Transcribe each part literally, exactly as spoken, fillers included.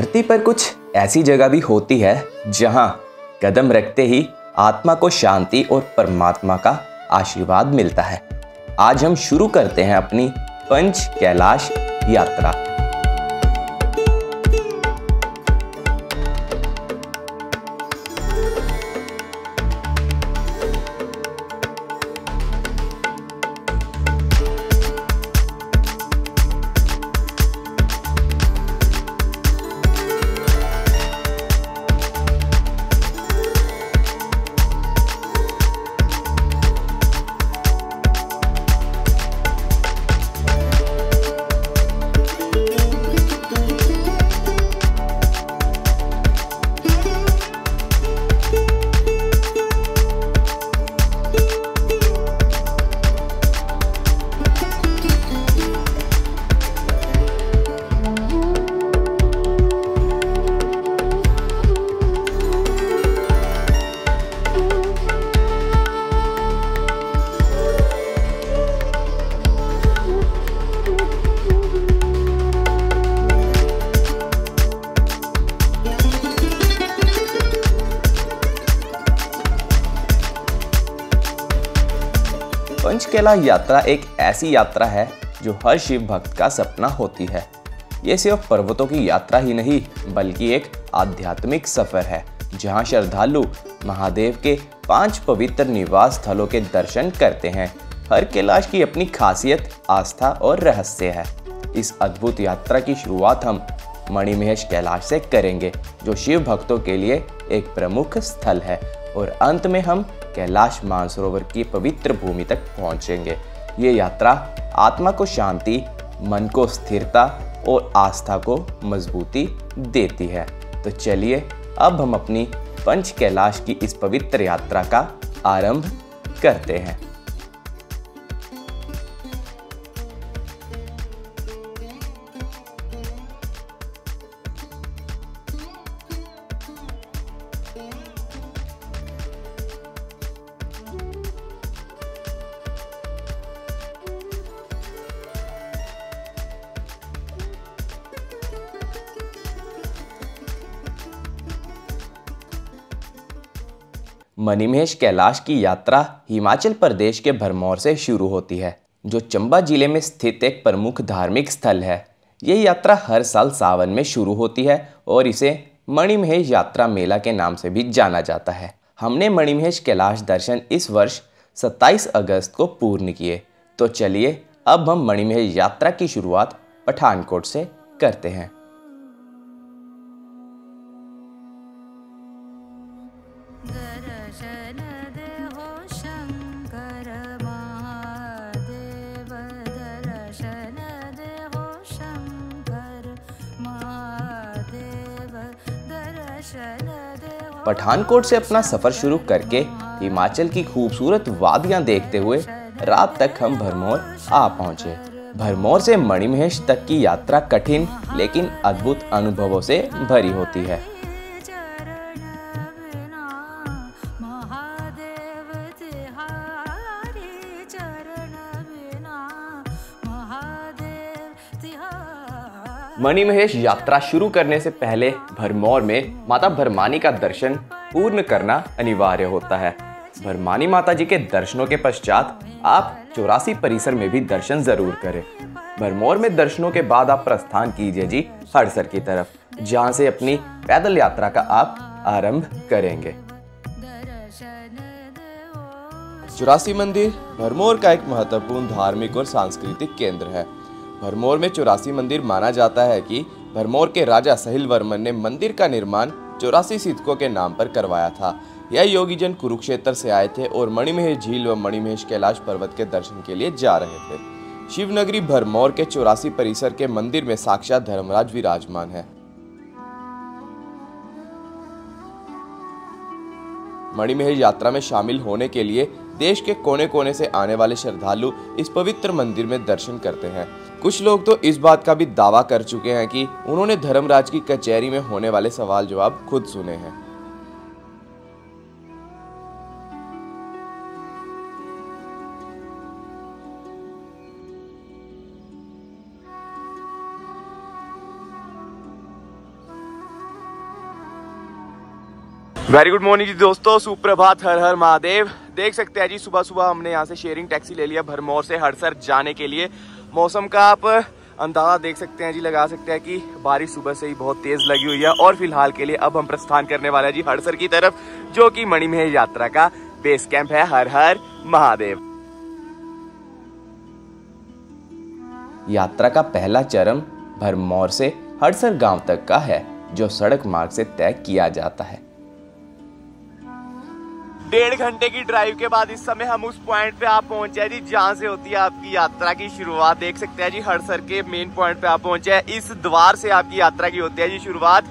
धरती पर कुछ ऐसी जगह भी होती है जहां कदम रखते ही आत्मा को शांति और परमात्मा का आशीर्वाद मिलता है। आज हम शुरू करते हैं अपनी पंच कैलाश यात्रा। पंच कैलाश यात्रा एक ऐसी यात्रा है जो हर शिव भक्त का सपना होती है। ये सिर्फ पर्वतों की यात्रा ही नहीं बल्कि एक आध्यात्मिक सफर है जहां श्रद्धालु महादेव के पांच पवित्र निवास स्थलों के दर्शन करते हैं। हर कैलाश की अपनी खासियत, आस्था और रहस्य है। इस अद्भुत यात्रा की शुरुआत हम मणिमहेश कैलाश से करेंगे जो शिव भक्तों के लिए एक प्रमुख स्थल है और अंत में हम कैलाश मानसरोवर की पवित्र भूमि तक पहुंचेंगे। ये यात्रा आत्मा को शांति, मन को स्थिरता और आस्था को मजबूती देती है। तो चलिए अब हम अपनी पंच कैलाश की इस पवित्र यात्रा का आरंभ करते हैं। मणिमहेश कैलाश की यात्रा हिमाचल प्रदेश के भरमौर से शुरू होती है जो चंबा जिले में स्थित एक प्रमुख धार्मिक स्थल है। ये यात्रा हर साल सावन में शुरू होती है और इसे मणिमहेश यात्रा मेला के नाम से भी जाना जाता है। हमने मणिमहेश कैलाश दर्शन इस वर्ष सत्ताईस अगस्त को पूर्ण किए। तो चलिए अब हम मणिमहेश यात्रा की शुरुआत पठानकोट से करते हैं। पठानकोट से अपना सफर शुरू करके हिमाचल की खूबसूरत वादियां देखते हुए रात तक हम भरमौर आ पहुंचे। भरमौर से मणिमहेश तक की यात्रा कठिन लेकिन अद्भुत अनुभवों से भरी होती है। मणिमहेश यात्रा शुरू करने से पहले भरमौर में माता भरमानी का दर्शन पूर्ण करना अनिवार्य होता है। भरमानी माता जी के दर्शनों के पश्चात आप चौरासी परिसर में भी दर्शन जरूर करें। भरमौर में दर्शनों के बाद आप प्रस्थान कीजिए जी हड़सर की तरफ, जहां से अपनी पैदल यात्रा का आप आरंभ करेंगे। चौरासी मंदिर भरमौर का एक महत्वपूर्ण धार्मिक और सांस्कृतिक केंद्र है। भरमौर में चौरासी मंदिर माना जाता है कि भरमौर के राजा सहिल वर्मन ने मंदिर का निर्माण चौरासी सिद्धों के नाम पर करवाया था। यह योगीजन कुरुक्षेत्र से आए थे और मणिमहेश झील व मणिमहेश कैलाश पर्वत के दर्शन के लिए जा रहे थे। शिवनगरी भरमौर के चौरासी परिसर के मंदिर में साक्षात धर्मराज विराजमान है। मणिमहेश यात्रा में शामिल होने के लिए देश के कोने कोने से आने वाले श्रद्धालु इस पवित्र मंदिर में दर्शन करते हैं। कुछ लोग तो इस बात का भी दावा कर चुके हैं कि उन्होंने धर्मराज की कचहरी में होने वाले सवाल जवाब खुद सुने हैं। वेरी गुड मॉर्निंग जी दोस्तों, सुप्रभात, हर हर महादेव। देख सकते हैं जी सुबह सुबह हमने यहाँ से शेयरिंग टैक्सी ले लिया भरमौर से हड़सर जाने के लिए। मौसम का आप अंदाजा देख सकते हैं जी, लगा सकते हैं कि बारिश सुबह से ही बहुत तेज लगी हुई है। और फिलहाल के लिए अब हम प्रस्थान करने वाले हैं जी हड़सर की तरफ, जो कि मणिमहेश यात्रा का बेस कैंप है। हर हर महादेव। यात्रा का पहला चरम भरमौर से हड़सर गांव तक का है, जो सड़क मार्ग से तय किया जाता है। डेढ़ घंटे की ड्राइव के बाद इस समय हम उस पॉइंट पे आप पहुंचे हैं जी, जहाँ से होती है आपकी यात्रा की शुरुआत। देख सकते हैं जी हड़सर के मेन पॉइंट पे आप पहुंचे हैं। इस द्वार से आपकी यात्रा की होती है जी शुरुआत।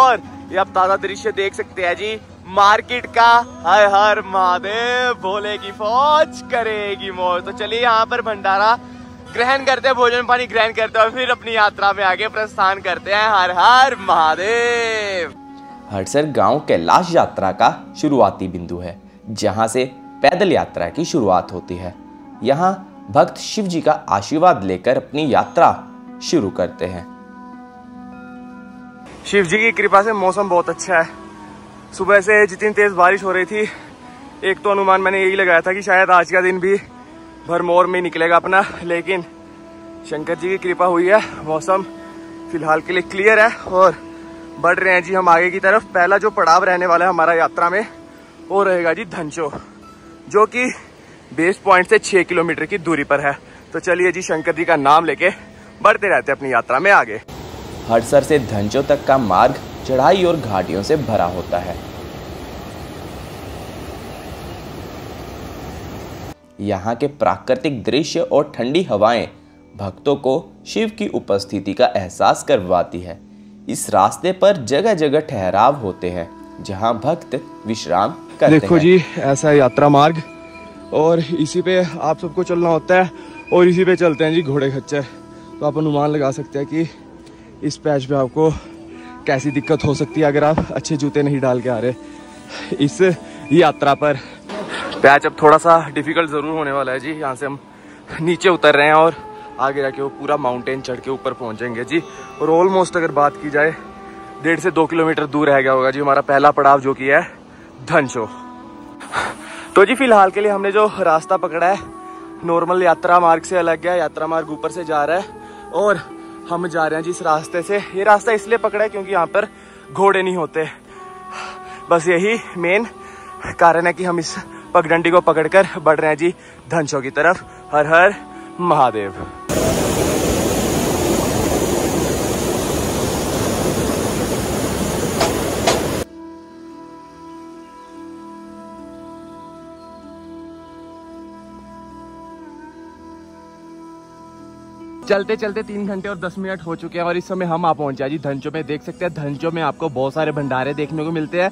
और ये आप ताजा दृश्य देख सकते हैं जी मार्केट का। हर हर महादेव, भोले की फौज करेगी मौज। तो चलिए यहाँ पर भंडारा ग्रहण करते हैं, भोजन पानी ग्रहण करते हैं और फिर अपनी यात्रा में आगे प्रस्थान करते हैं। हर हर महादेव। हड़सर गांव कैलाश यात्रा का शुरुआती बिंदु है, जहां से पैदल यात्रा की शुरुआत होती है। यहां भक्त शिव जी का आशीर्वाद लेकर अपनी यात्रा शुरू करते हैं। शिव जी की कृपा से मौसम बहुत अच्छा है। सुबह से जितनी तेज बारिश हो रही थी, एक तो अनुमान मैंने यही लगाया था कि शायद आज का दिन भी भरमौर में निकलेगा अपना, लेकिन शंकर जी की कृपा हुई है। मौसम फिलहाल के लिए क्लियर है और बढ़ रहे हैं जी हम आगे की तरफ। पहला जो पड़ाव रहने वाला है हमारा यात्रा में, वो रहेगा जी धनचो, जो कि बेस पॉइंट से छः किलोमीटर की दूरी पर है। तो चलिए जी शंकर जी का नाम लेके बढ़ते रहते हैं अपनी यात्रा में आगे। हड़सर से धनचो तक का मार्ग चढ़ाई और घाटियों से भरा होता है। यहाँ के प्राकृतिक दृश्य और ठंडी हवाएं भक्तों को शिव की उपस्थिति का एहसास करवाती है। इस रास्ते पर जगह जगह ठहराव होते हैं, जहां भक्त विश्राम करते हैं। देखो जी ऐसा यात्रा मार्ग, और इसी पे आप सबको चलना होता है और इसी पे चलते हैं जी घोड़े खच्चर। तो आप अनुमान लगा सकते हैं कि इस पैच पे आपको कैसी दिक्कत हो सकती है अगर आप अच्छे जूते नहीं डाल के आ रहे इस यात्रा पर। पैच अब थोड़ा सा डिफिकल्ट ज़रूर होने वाला है जी। यहाँ से हम नीचे उतर रहे हैं और आगे जाके वो पूरा माउंटेन चढ़ के ऊपर पहुंचेंगे जी। और ऑलमोस्ट अगर बात की जाए डेढ़ से दो किलोमीटर दूर रह गया होगा जी हमारा पहला पड़ाव, जो कि है धनचो। तो जी फिलहाल के लिए हमने जो रास्ता पकड़ा है नॉर्मल यात्रा मार्ग से अलग है। यात्रा मार्ग ऊपर से जा रहा है और हम जा रहे हैं जी इस रास्ते से। ये रास्ता इसलिए पकड़ा है क्योंकि यहाँ पर घोड़े नहीं होते, बस यही मेन कारण है कि हम इस पगडंडी को पकड़ कर बढ़ रहे हैं जी धनचो की तरफ। हर हर महादेव। चलते चलते तीन घंटे और दस मिनट हो चुके हैं और इस समय हम आ पहुंचे जी धनचो में। देख सकते हैं धनचो में आपको बहुत सारे भंडारे देखने को मिलते हैं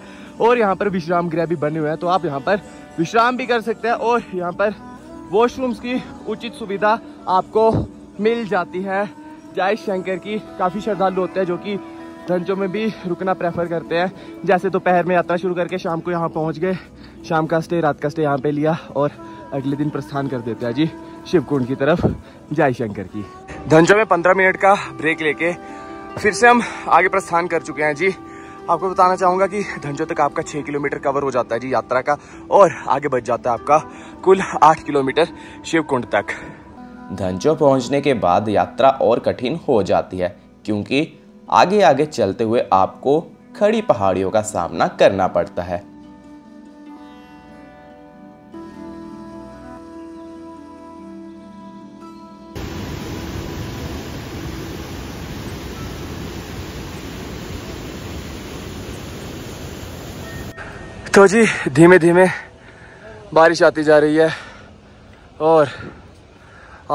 और यहाँ पर विश्राम गृह भी बने हुए हैं, तो आप यहाँ पर विश्राम भी कर सकते हैं। और यहाँ पर वॉशरूम्स की उचित सुविधा आपको मिल जाती है। जय शंकर की काफ़ी श्रद्धालु होते हैं जो कि धनचो में भी रुकना प्रेफर करते हैं। जैसे दोपहर में यात्रा शुरू करके शाम को यहाँ पहुँच गए, शाम का स्टे, रात का स्टे यहाँ पे लिया और अगले दिन प्रस्थान कर देते हैं जी शिवकुंड की तरफ। जय शंकर की। धनचो में पंद्रह मिनट का ब्रेक लेके फिर से हम आगे प्रस्थान कर चुके हैं जी। आपको बताना चाहूँगा कि धनचो तक आपका छः किलोमीटर कवर हो जाता है जी यात्रा का, और आगे बच जाता है आपका कुल आठ किलोमीटर शिवकुंड तक। धनचो पहुँचने के बाद यात्रा और कठिन हो जाती है, क्योंकि आगे आगे चलते हुए आपको खड़ी पहाड़ियों का सामना करना पड़ता है। तो जी धीमे धीमे बारिश आती जा रही है और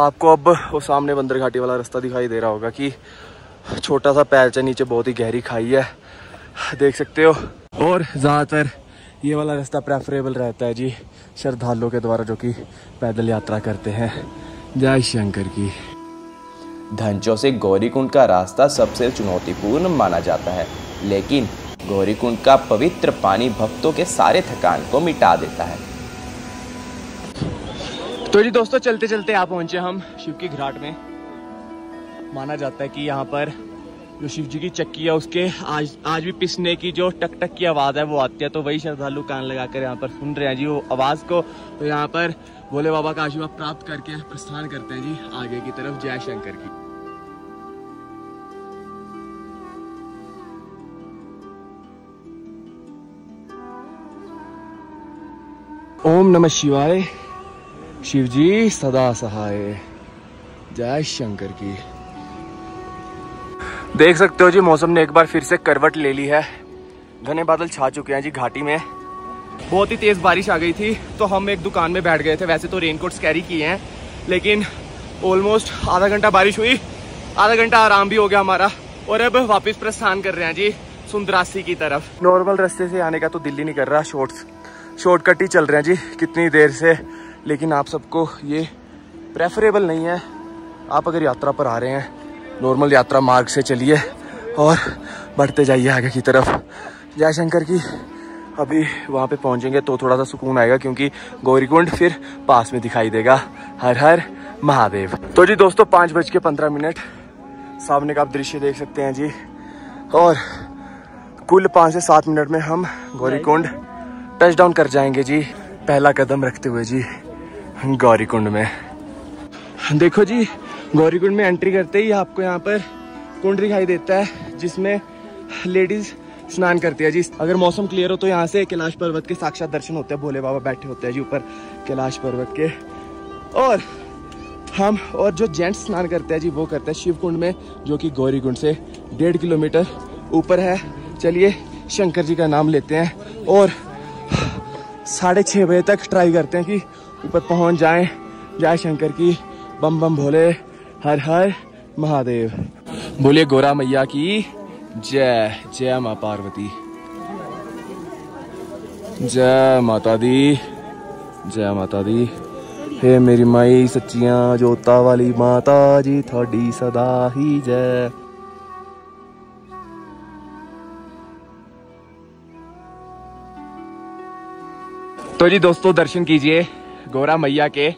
आपको अब वो सामने बंदर घाटी वाला रास्ता दिखाई दे रहा होगा कि छोटा सा पैच है, नीचे बहुत ही गहरी खाई है, देख सकते हो। और ज़्यादातर ये वाला रास्ता प्रेफरेबल रहता है जी श्रद्धालुओं के द्वारा जो कि पैदल यात्रा करते हैं। जय शंकर की। धनचो से गौरीकुंड का रास्ता सबसे चुनौतीपूर्ण माना जाता है, लेकिन गौरीकुंड का पवित्र पानी भक्तों के सारे थकान को मिटा देता है। तो जी दोस्तों चलते चलते आप पहुंचे हम शिव की घाट में। माना जाता है कि यहाँ पर जो शिव जी की चक्की है उसके आज आज भी पिसने की जो टक टक की आवाज़ है वो आती है, तो वही श्रद्धालु कान लगाकर यहाँ पर सुन रहे हैं जी वो आवाज़ को। तो यहाँ पर भोले बाबा का आशीर्वाद प्राप्त करके प्रस्थान करते हैं जी आगे की तरफ जय शंकर की। ओम नमः शिवाय, शिव जी सदा सहाय, जय शंकर की। देख सकते हो जी मौसम ने एक बार फिर से करवट ले ली है, घने बादल छा चुके हैं जी घाटी में। बहुत ही तेज़ बारिश आ गई थी तो हम एक दुकान में बैठ गए थे। वैसे तो रेनकोट्स कैरी किए हैं लेकिन ऑलमोस्ट आधा घंटा बारिश हुई, आधा घंटा आराम भी हो गया हमारा, और अब वापस प्रस्थान कर रहे हैं जी सुंदरासी की तरफ। नॉर्मल रास्ते से आने का तो दिल ही नहीं कर रहा, शॉर्ट्स शॉर्टकट ही चल रहे हैं जी कितनी देर से, लेकिन आप सबको ये प्रेफरेबल नहीं है। आप अगर यात्रा पर आ रहे हैं नॉर्मल यात्रा मार्ग से चलिए और बढ़ते जाइए आगे की तरफ जय शंकर की। अभी वहाँ पे पहुँचेंगे तो थोड़ा सा सुकून आएगा क्योंकि गौरीकुंड फिर पास में दिखाई देगा। हर हर महादेव। तो जी दोस्तों पाँच बज के पंद्रह मिनट सामने का आप दृश्य देख सकते हैं जी, और कुल पाँच से सात मिनट में हम गौरीकुंड टच डाउन कर जाएंगे जी, पहला कदम रखते हुए जी गौरीकुंड में। देखो जी गौरीकुंड में एंट्री करते ही आपको यहाँ पर कुंड दिखाई देता है जिसमें लेडीज स्नान करती है जी। अगर मौसम क्लियर हो तो यहाँ से कैलाश पर्वत के साक्षात दर्शन होते हैं, भोले बाबा बैठे होते हैं जी ऊपर कैलाश पर्वत के। और हम और जो जेंट्स स्नान करते हैं जी वो करते हैं शिवकुंड में, जो कि गौरीकुंड से डेढ़ किलोमीटर ऊपर है। चलिए शंकर जी का नाम लेते हैं और साढ़े छः बजे तक ट्राई करते हैं कि ऊपर पहुँच जाएँ। जय शंकर की, बम बम भोले, हर हर महादेव, बोले गोरा मैया की जय, जय माँ पार्वती, जय माता दी, जय माता दी। हे मेरी माई सच्चिया जोता वाली माता जी, थोड़ी सदा ही जय। तो जी दोस्तों दर्शन कीजिए गोरा मैया के,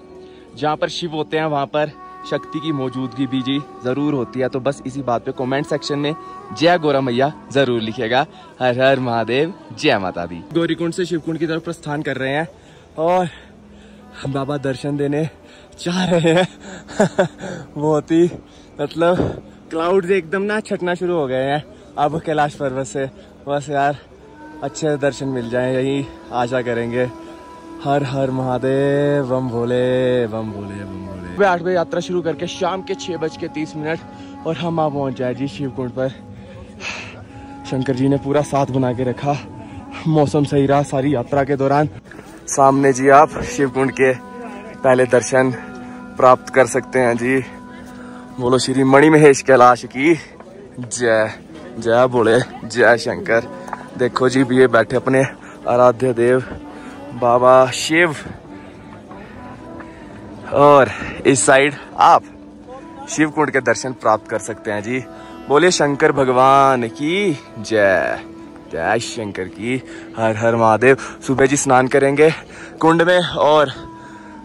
जहाँ पर शिव होते हैं वहाँ पर शक्ति की मौजूदगी भी जी ज़रूर होती है। तो बस इसी बात पे कमेंट सेक्शन में जय गौरा मैया ज़रूर लिखेगा। हर हर महादेव, जय माता दी। गौरीकुंड से शिवकुंड की तरफ प्रस्थान कर रहे हैं और बाबा दर्शन देने चाह रहे हैं। बहुत ही मतलब क्लाउड एकदम ना छटना शुरू हो गए हैं अब कैलाश पर्वत से। बस यार अच्छे दर्शन मिल जाएं यही आशा करेंगे। हर हर महादेव, बम भोले, बम भोले, बम भोले। सुबह आठ बजे यात्रा शुरू करके शाम के छः बज के तीस मिनट और हम आप पहुँच जाए जी शिवकुंड पर। शंकर जी ने पूरा साथ बना के रखा, मौसम सही रहा सारी यात्रा के दौरान। सामने जी आप शिवकुंड के पहले दर्शन प्राप्त कर सकते हैं जी। बोलो श्री मणिमहेश कैलाश की जय, जय भोले, जय शंकर। देखो जी ये बैठे अपने आराध्य देव बाबा शिव, और इस साइड आप शिवकुंड के दर्शन प्राप्त कर सकते हैं जी। बोले शंकर भगवान की जय, जय शंकर की, हर हर महादेव। सुबह जी स्नान करेंगे कुंड में और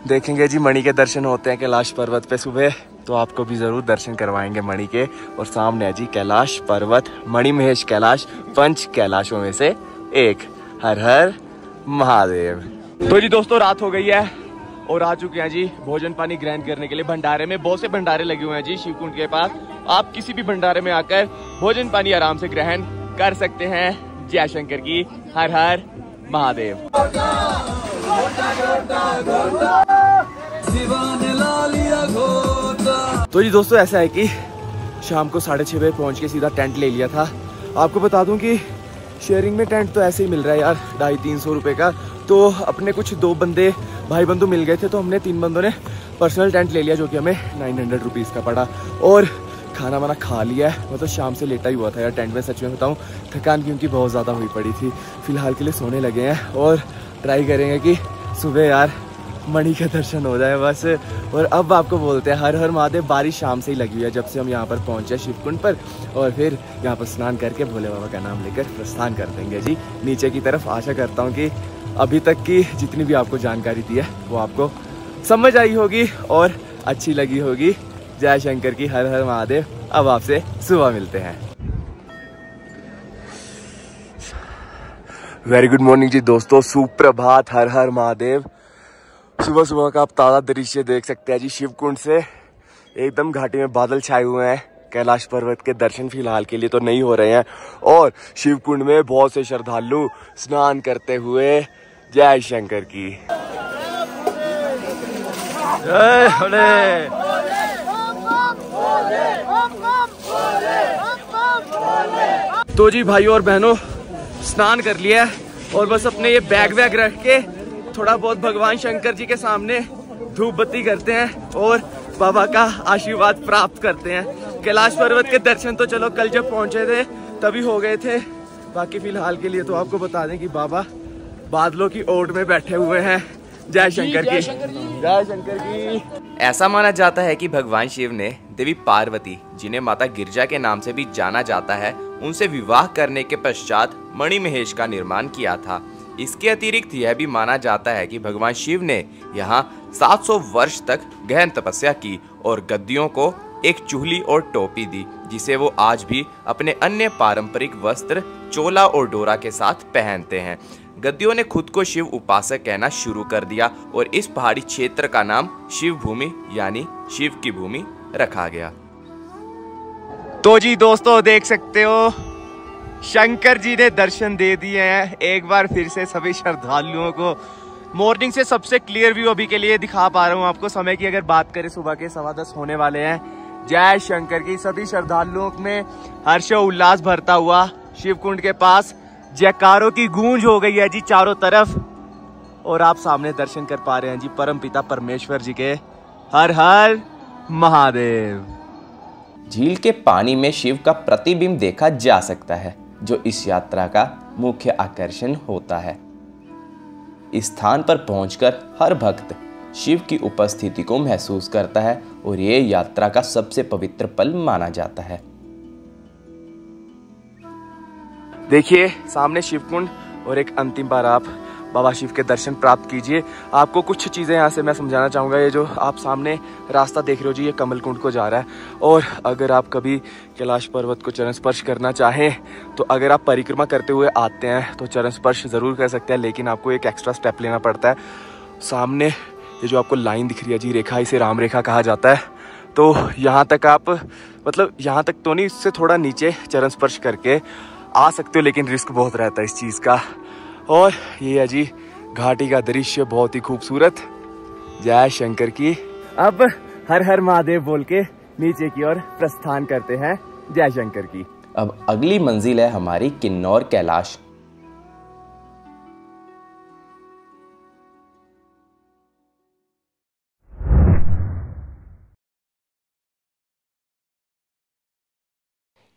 देखेंगे जी मणि के दर्शन होते हैं कैलाश पर्वत पे सुबह, तो आपको भी ज़रूर दर्शन करवाएंगे मणि के। और सामने है जी कैलाश पर्वत, मणिमहेश कैलाश पंच कैलाशों में से एक। हर हर महादेव। तो जी दोस्तों रात हो गई है और आ चुके हैं जी भोजन पानी ग्रहण करने के लिए। भंडारे में बहुत से भंडारे लगे हुए हैं जी शिवकुंड के पास, आप किसी भी भंडारे में आकर भोजन पानी आराम से ग्रहण कर सकते हैं। जय शंकर की, हर हर महादेव। तो जी दोस्तों ऐसा है कि शाम को साढ़े छः बजे पहुँच के सीधा टेंट ले लिया था। आपको बता दूं कि शेयरिंग में टेंट तो ऐसे ही मिल रहा है यार ढाई तीन सौ रुपये का। तो अपने कुछ दो बंदे भाई बंधु मिल गए थे तो हमने तीन बंदों ने पर्सनल टेंट ले लिया जो कि हमें नाइन हंड्रेड रुपीज़ का पड़ा। और खाना वाना खा लिया है, मतलब शाम से लेटा ही हुआ था यार टेंट में। सच में बताऊँ थकान की उनकी बहुत ज़्यादा हुई पड़ी थी। फ़िलहाल के लिए सोने लगे हैं और ट्राई करेंगे कि सुबह यार मणि का दर्शन हो जाए बस। और अब आपको बोलते हैं हर हर महादेव। बारिश शाम से ही लगी हुई है जब से हम यहाँ पर पहुँचे शिवकुंड पर, और फिर यहाँ पर स्नान करके भोले बाबा का नाम लेकर प्रस्थान कर देंगे जी नीचे की तरफ। आशा करता हूँ कि अभी तक की जितनी भी आपको जानकारी दी है वो आपको समझ आई होगी और अच्छी लगी होगी। जय शंकर की, हर हर महादेव। अब आपसे सुबह मिलते हैं। वेरी गुड मॉर्निंग जी दोस्तों, सुप्रभात, हर हर महादेव। सुबह सुबह का आप ताज़ा दृश्य देख सकते हैं जी शिवकुंड से। एकदम घाटी में बादल छाए हुए हैं, कैलाश पर्वत के दर्शन फिलहाल के लिए तो नहीं हो रहे हैं। और शिवकुंड में बहुत से श्रद्धालु स्नान करते हुए जय शंकर की जय हरे। तो जी भाइयों और बहनों, स्नान कर लिया और बस अपने ये बैग वैग रख के थोड़ा बहुत भगवान शंकर जी के सामने धूप बत्ती करते हैं और बाबा का आशीर्वाद प्राप्त करते हैं। कैलाश पर्वत के दर्शन तो चलो कल जब पहुंचे थे तभी हो गए थे, बाकी फिलहाल के लिए तो आपको बता दें कि बाबा बादलों की ओट में बैठे हुए हैं। जय शंकर की जय शंकर की। ऐसा माना जाता है कि भगवान शिव ने देवी पार्वती, जिन्हें माता गिरजा के नाम से भी जाना जाता है, उनसे विवाह करने के पश्चात मणिमहेश का निर्माण किया था। इसके अतिरिक्त यह भी माना जाता है कि भगवान शिव ने यहाँ सात सौ वर्ष तक गहन तपस्या की और गद्दियों को एक चूहली और टोपी दी, जिसे वो आज भी अपने अन्य पारंपरिक वस्त्र चोला और डोरा के साथ पहनते हैं। गद्दियों ने खुद को शिव उपासक कहना शुरू कर दिया और इस पहाड़ी क्षेत्र का नाम शिव भूमि यानी शिव की भूमि रखा गया। तो जी दोस्तों, देख सकते हो शंकर जी ने दर्शन दे दिए हैं एक बार फिर से सभी श्रद्धालुओं को। मॉर्निंग से सबसे क्लियर व्यू अभी के लिए दिखा पा रहा हूँ आपको। समय की अगर बात करें, सुबह के सवा दस होने वाले हैं। जय शंकर की। सभी श्रद्धालुओं में हर्षोल्लास भरता हुआ शिवकुंड के पास जयकारों की गूंज हो गई है जी चारों तरफ। और आप सामने दर्शन कर पा रहे हैं जी परमपिता परमेश्वर जी के। हर हर महादेव। झील के पानी में शिव का प्रतिबिंब देखा जा सकता है, जो इस यात्रा का मुख्य आकर्षण होता है। इस स्थान पर पहुंचकर हर भक्त शिव की उपस्थिति को महसूस करता है और ये यात्रा का सबसे पवित्र पल माना जाता है। देखिए सामने शिवकुंड और एक अंतिम बार आप बाबा शिव के दर्शन प्राप्त कीजिए। आपको कुछ चीज़ें यहाँ से मैं समझाना चाहूँगा। ये जो आप सामने रास्ता देख रहे हो जी, ये कमलकुंड को जा रहा है। और अगर आप कभी कैलाश पर्वत को चरण स्पर्श करना चाहें तो अगर आप परिक्रमा करते हुए आते हैं तो चरण स्पर्श ज़रूर कर सकते हैं, लेकिन आपको एक एक्स्ट्रा स्टेप लेना पड़ता है। सामने ये जो आपको लाइन दिख रही है जी, रेखा, इसे राम रेखा कहा जाता है। तो यहाँ तक आप, मतलब यहाँ तक तो नहीं, इससे थोड़ा नीचे चरण स्पर्श करके आ सकते हो, लेकिन रिस्क बहुत रहता है इस चीज़ का। और ये है जी घाटी का दृश्य, बहुत ही खूबसूरत। जय शंकर की। अब हर हर महादेव बोल के नीचे की ओर प्रस्थान करते हैं। जय शंकर की। अब अगली मंजिल है हमारी किन्नौर कैलाश।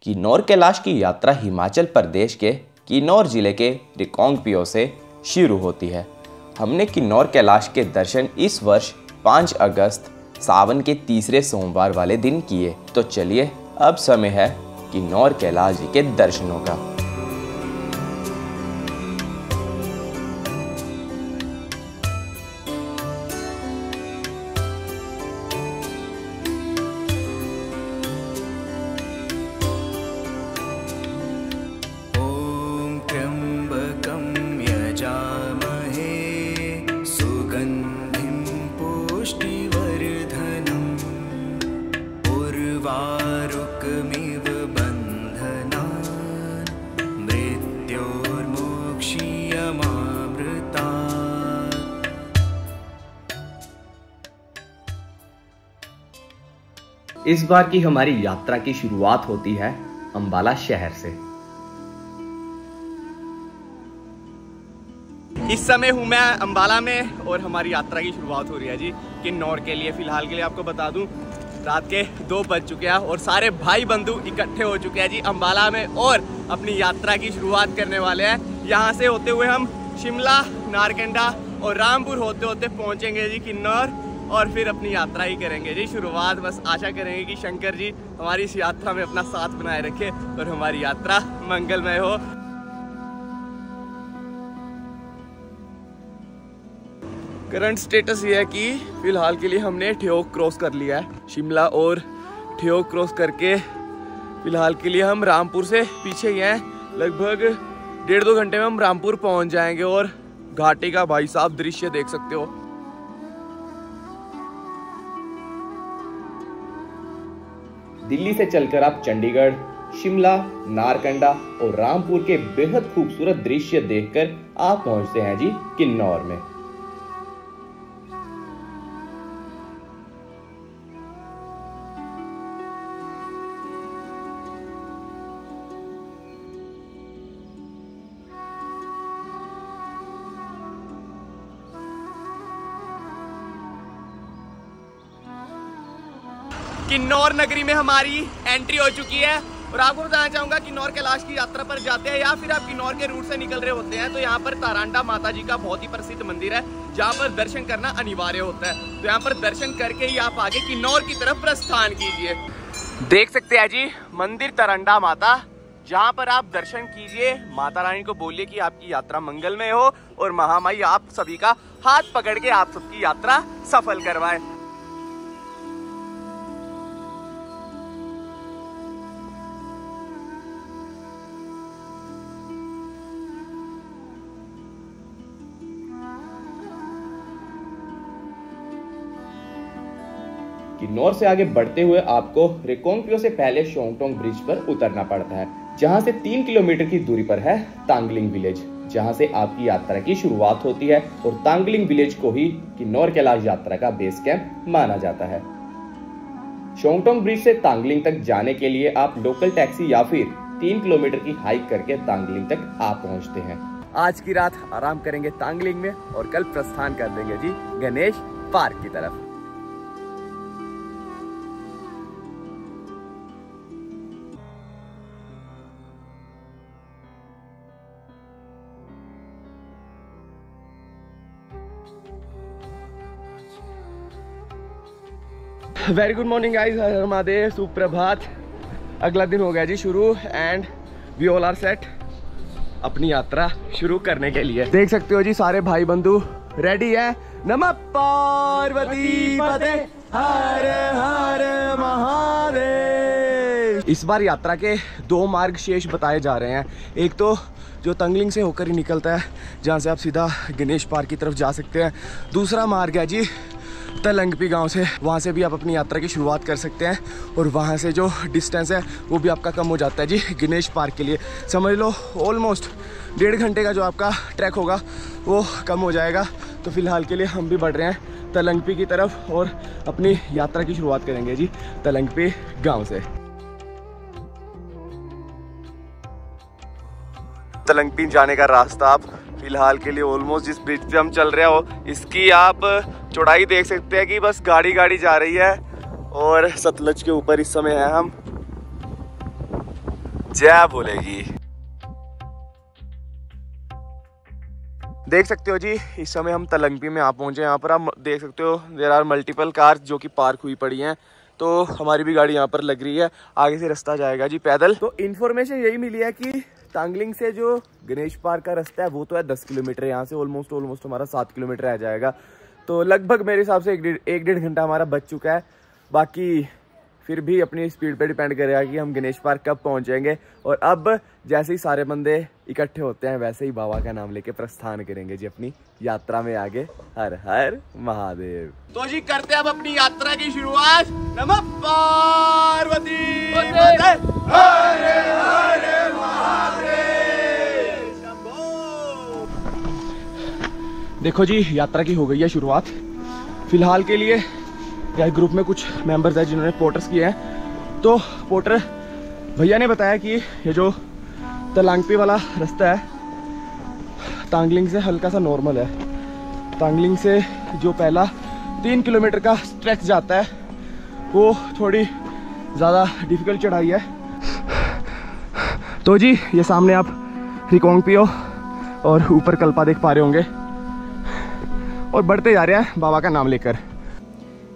किन्नौर कैलाश की यात्रा हिमाचल प्रदेश के किन्नौर जिले के रिकांगपिओ से शुरू होती है। हमने किन्नौर कैलाश के दर्शन इस वर्ष पाँच अगस्त सावन के तीसरे सोमवार वाले दिन किए। तो चलिए, अब समय है किन्नौर कैलाश जी के दर्शनों का। इस बार की हमारी यात्रा की शुरुआत होती है अंबाला शहर से। इस समय हूँ मैं अंबाला में और हमारी यात्रा की शुरुआत हो रही है जी किन्नौर के लिए। फिलहाल के लिए आपको बता दूं, रात के दो बज चुके हैं और सारे भाई बंधु इकट्ठे हो चुके हैं जी अंबाला में और अपनी यात्रा की शुरुआत करने वाले हैं। यहाँ से होते हुए हम शिमला, नारकंडा और रामपुर होते होते पहुँचेंगे जी किन्नौर और फिर अपनी यात्रा ही करेंगे जी शुरुआत। बस आशा करेंगे कि शंकर जी हमारी इस यात्रा में अपना साथ बनाए रखे और हमारी यात्रा मंगलमय हो। करंट स्टेटस ये है कि फिलहाल के लिए हमने ठियोग क्रॉस कर लिया है, शिमला और ठियोग क्रॉस करके फिलहाल के लिए हम रामपुर से पीछे ही हैं। लगभग डेढ़ दो घंटे में हम रामपुर पहुंच जाएंगे और घाटी का भाई साहब दृश्य देख सकते हो। दिल्ली से चलकर आप चंडीगढ़, शिमला, नारकंडा और रामपुर के बेहद खूबसूरत दृश्य देखकर आप पहुंचते हैं जी किन्नौर में। किन्नौर नगरी में हमारी एंट्री हो चुकी है और आपको बताना चाहूँगा किन्नौर कैलाश की यात्रा पर जाते हैं या फिर आप किन्नौर के रूट से निकल रहे होते हैं तो यहाँ पर तारांडा माता जी का बहुत ही प्रसिद्ध मंदिर है जहाँ पर दर्शन करना अनिवार्य होता है। तो यहाँ पर दर्शन करके ही आप आगे किन्नौर की तरफ प्रस्थान कीजिए। देख सकते हैं जी मंदिर तारांडा माता, जहाँ पर आप दर्शन कीजिए, माता रानी को बोलिए कि आपकी यात्रा मंगलमय हो और महामाई आप सभी का हाथ पकड़ के आप सबकी यात्रा सफल करवाए। किन्नौर से आगे बढ़ते हुए आपको रेकोंगपियो से पहले शोंगटोंग ब्रिज पर उतरना पड़ता है, जहां से तीन किलोमीटर की दूरी पर है तांगलिंग विलेज, जहां से आपकी यात्रा की शुरुआत होती है और तांगलिंग विलेज को ही किन्नौर कैलाश यात्रा का बेस कैंप माना जाता है। शोंगटोंग ब्रिज से तांगलिंग तक जाने के लिए आप लोकल टैक्सी या फिर तीन किलोमीटर की हाइक करके तांगलिंग तक आप पहुँचते हैं। आज की रात आराम करेंगे तांगलिंग में और कल प्रस्थान कर देंगे जी गणेश पार्क की तरफ। वेरी गुड मॉर्निंग गाइज, हर महादेव, सुप्रभात। अगला दिन हो गया जी शुरू and we all are set अपनी यात्रा शुरू करने के लिए। देख सकते हो जी सारे भाई बंधु रेडी है। नमः पार्वती पते, हर हर महादेव। इस बार यात्रा के दो मार्ग शेष बताए जा रहे हैं। एक तो जो तांगलिंग से होकर ही निकलता है, जहाँ से आप सीधा गणेश पार्क की तरफ जा सकते हैं। दूसरा मार्ग है जी तलंगपी गांव से, वहां से भी आप अपनी यात्रा की शुरुआत कर सकते हैं और वहां से जो डिस्टेंस है वो भी आपका कम हो जाता है जी गणेश पार्क के लिए। समझ लो ऑलमोस्ट डेढ़ घंटे का जो आपका ट्रैक होगा वो कम हो जाएगा। तो फिलहाल के लिए हम भी बढ़ रहे हैं तलंगपी की तरफ और अपनी यात्रा की शुरुआत करेंगे जी तलंगपी गाँव से। तलंगपी जाने का रास्ता आप फिलहाल के लिए ऑलमोस्ट जिस ब्रिज पे हम चल रहे हो इसकी आप चौड़ाई देख सकते हैं कि बस गाड़ी गाड़ी जा रही है और सतलज के ऊपर इस समय है हम। जय बोलेगी। देख सकते हो जी इस समय हम तलंगपी में आ पहुंचे। यहाँ पर आप देख सकते हो देयर आर मल्टीपल कार्स जो कि पार्क हुई पड़ी हैं, तो हमारी भी गाड़ी यहाँ पर लग रही है। आगे से रास्ता जाएगा जी पैदल। तो इन्फॉर्मेशन यही मिली है कि तांगलिंग से जो गणेश पार्क का रास्ता है वो तो है दस किलोमीटर, यहाँ से ऑलमोस्ट ऑलमोस्ट हमारा सात किलोमीटर आ जाएगा। तो लगभग मेरे हिसाब से एक डेढ़ एक डेढ़ घंटा हमारा बच चुका है। बाकी फिर भी अपनी स्पीड पर डिपेंड करेगा कि हम गणेश पार्क कब पहुँच जाएंगे। और अब जैसे ही सारे बंदे इकट्ठे होते हैं वैसे ही बाबा का नाम लेके प्रस्थान करेंगे जी अपनी यात्रा में आगे। हर हर महादेव। तो जी करते हैं अब अपनी यात्रा की शुरुआत। नमः पार्वती। देखो जी यात्रा की हो गई है शुरुआत। फिलहाल के लिए यह ग्रुप में कुछ मेंबर्स हैं जिन्होंने पोर्टर्स किए हैं। तो पोर्टर भैया ने बताया कि ये जो तलांगपी वाला रास्ता है तांगलिंग से हल्का सा नॉर्मल है। तांगलिंग से जो पहला तीन किलोमीटर का स्ट्रेच जाता है वो थोड़ी ज़्यादा डिफ़िकल्ट चढ़ाई है। तो जी ये सामने आप रिकोंगपियो और ऊपर कल्पा देख पा रहे होंगे और बढ़ते जा रहे हैं बाबा का नाम लेकर।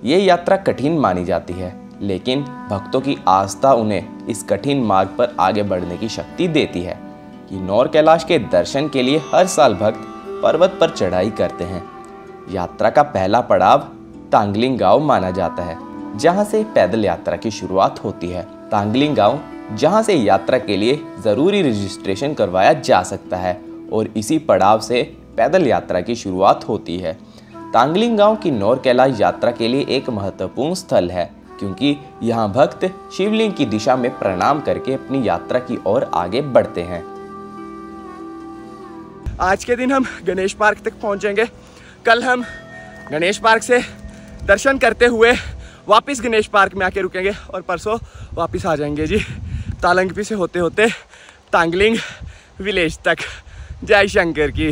ये यात्रा कठिन मानी जाती है लेकिन भक्तों की आस्था उन्हें इस कठिन मार्ग पर आगे बढ़ने की शक्ति देती है। किन्नौर कैलाश के दर्शन के लिए हर साल भक्त पर्वत पर चढ़ाई करते हैं। यात्रा का पहला पड़ाव तांगलिंग गाँव माना जाता है, जहाँ से पैदल यात्रा की शुरुआत होती है। तांगलिंग गाँव जहां से यात्रा के लिए ज़रूरी रजिस्ट्रेशन करवाया जा सकता है और इसी पड़ाव से पैदल यात्रा की शुरुआत होती है। तांगलिंग गांव किन्नौर कैलाश यात्रा के लिए एक महत्वपूर्ण स्थल है क्योंकि यहाँ भक्त शिवलिंग की दिशा में प्रणाम करके अपनी यात्रा की ओर आगे बढ़ते हैं। आज के दिन हम गणेश पार्क तक पहुँचेंगे। कल हम गणेश पार्क से दर्शन करते हुए वापस गणेश पार्क में आके रुकेंगे और परसों वापस आ जाएंगे जी तलंगपी से होते होते तांगलिंग विलेज तक। जय शंकर की।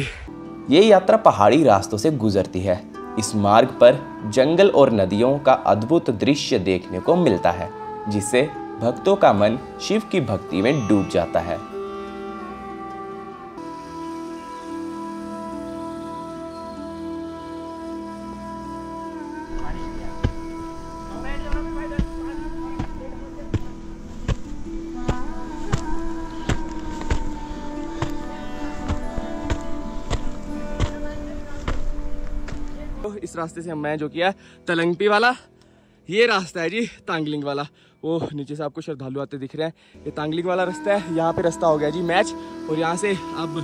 ये यात्रा पहाड़ी रास्तों से गुजरती है। इस मार्ग पर जंगल और नदियों का अद्भुत दृश्य देखने को मिलता है जिससे भक्तों का मन शिव की भक्ति में डूब जाता है। इस रास्ते से हमने जो किया तलंगपी वाला, ये रास्ता है जी तांगलिंग वाला। वो नीचे से आपको श्रद्धालु आते दिख रहे हैं। ये तांगलिंग वाला रास्ता है। यहाँ पे रास्ता हो गया जी मैच और यहाँ से अब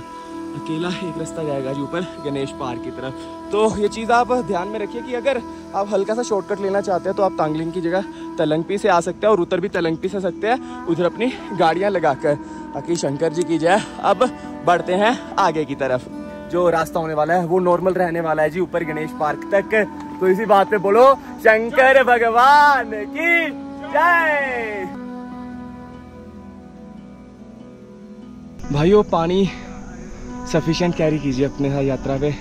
अकेला एक रास्ता जाएगा जी ऊपर गणेश पार्क की तरफ। तो ये चीज़ आप ध्यान में रखिए कि अगर आप हल्का सा शॉर्टकट लेना चाहते हैं तो आप तांगलिंग की जगह तलंगपी से आ सकते हैं और उधर भी तलंगपी से आ सकते हैं उधर अपनी गाड़ियाँ लगा कर। ताकि शंकर जी की जय। अब बढ़ते हैं आगे की तरफ। जो रास्ता होने वाला है वो नॉर्मल रहने वाला है जी ऊपर गणेश पार्क तक। तो इसी बात पे बोलो शंकर भगवान की जय। भाइयों पानी सफिशिएंट कैरी कीजिए अपने साथ यात्रा पे।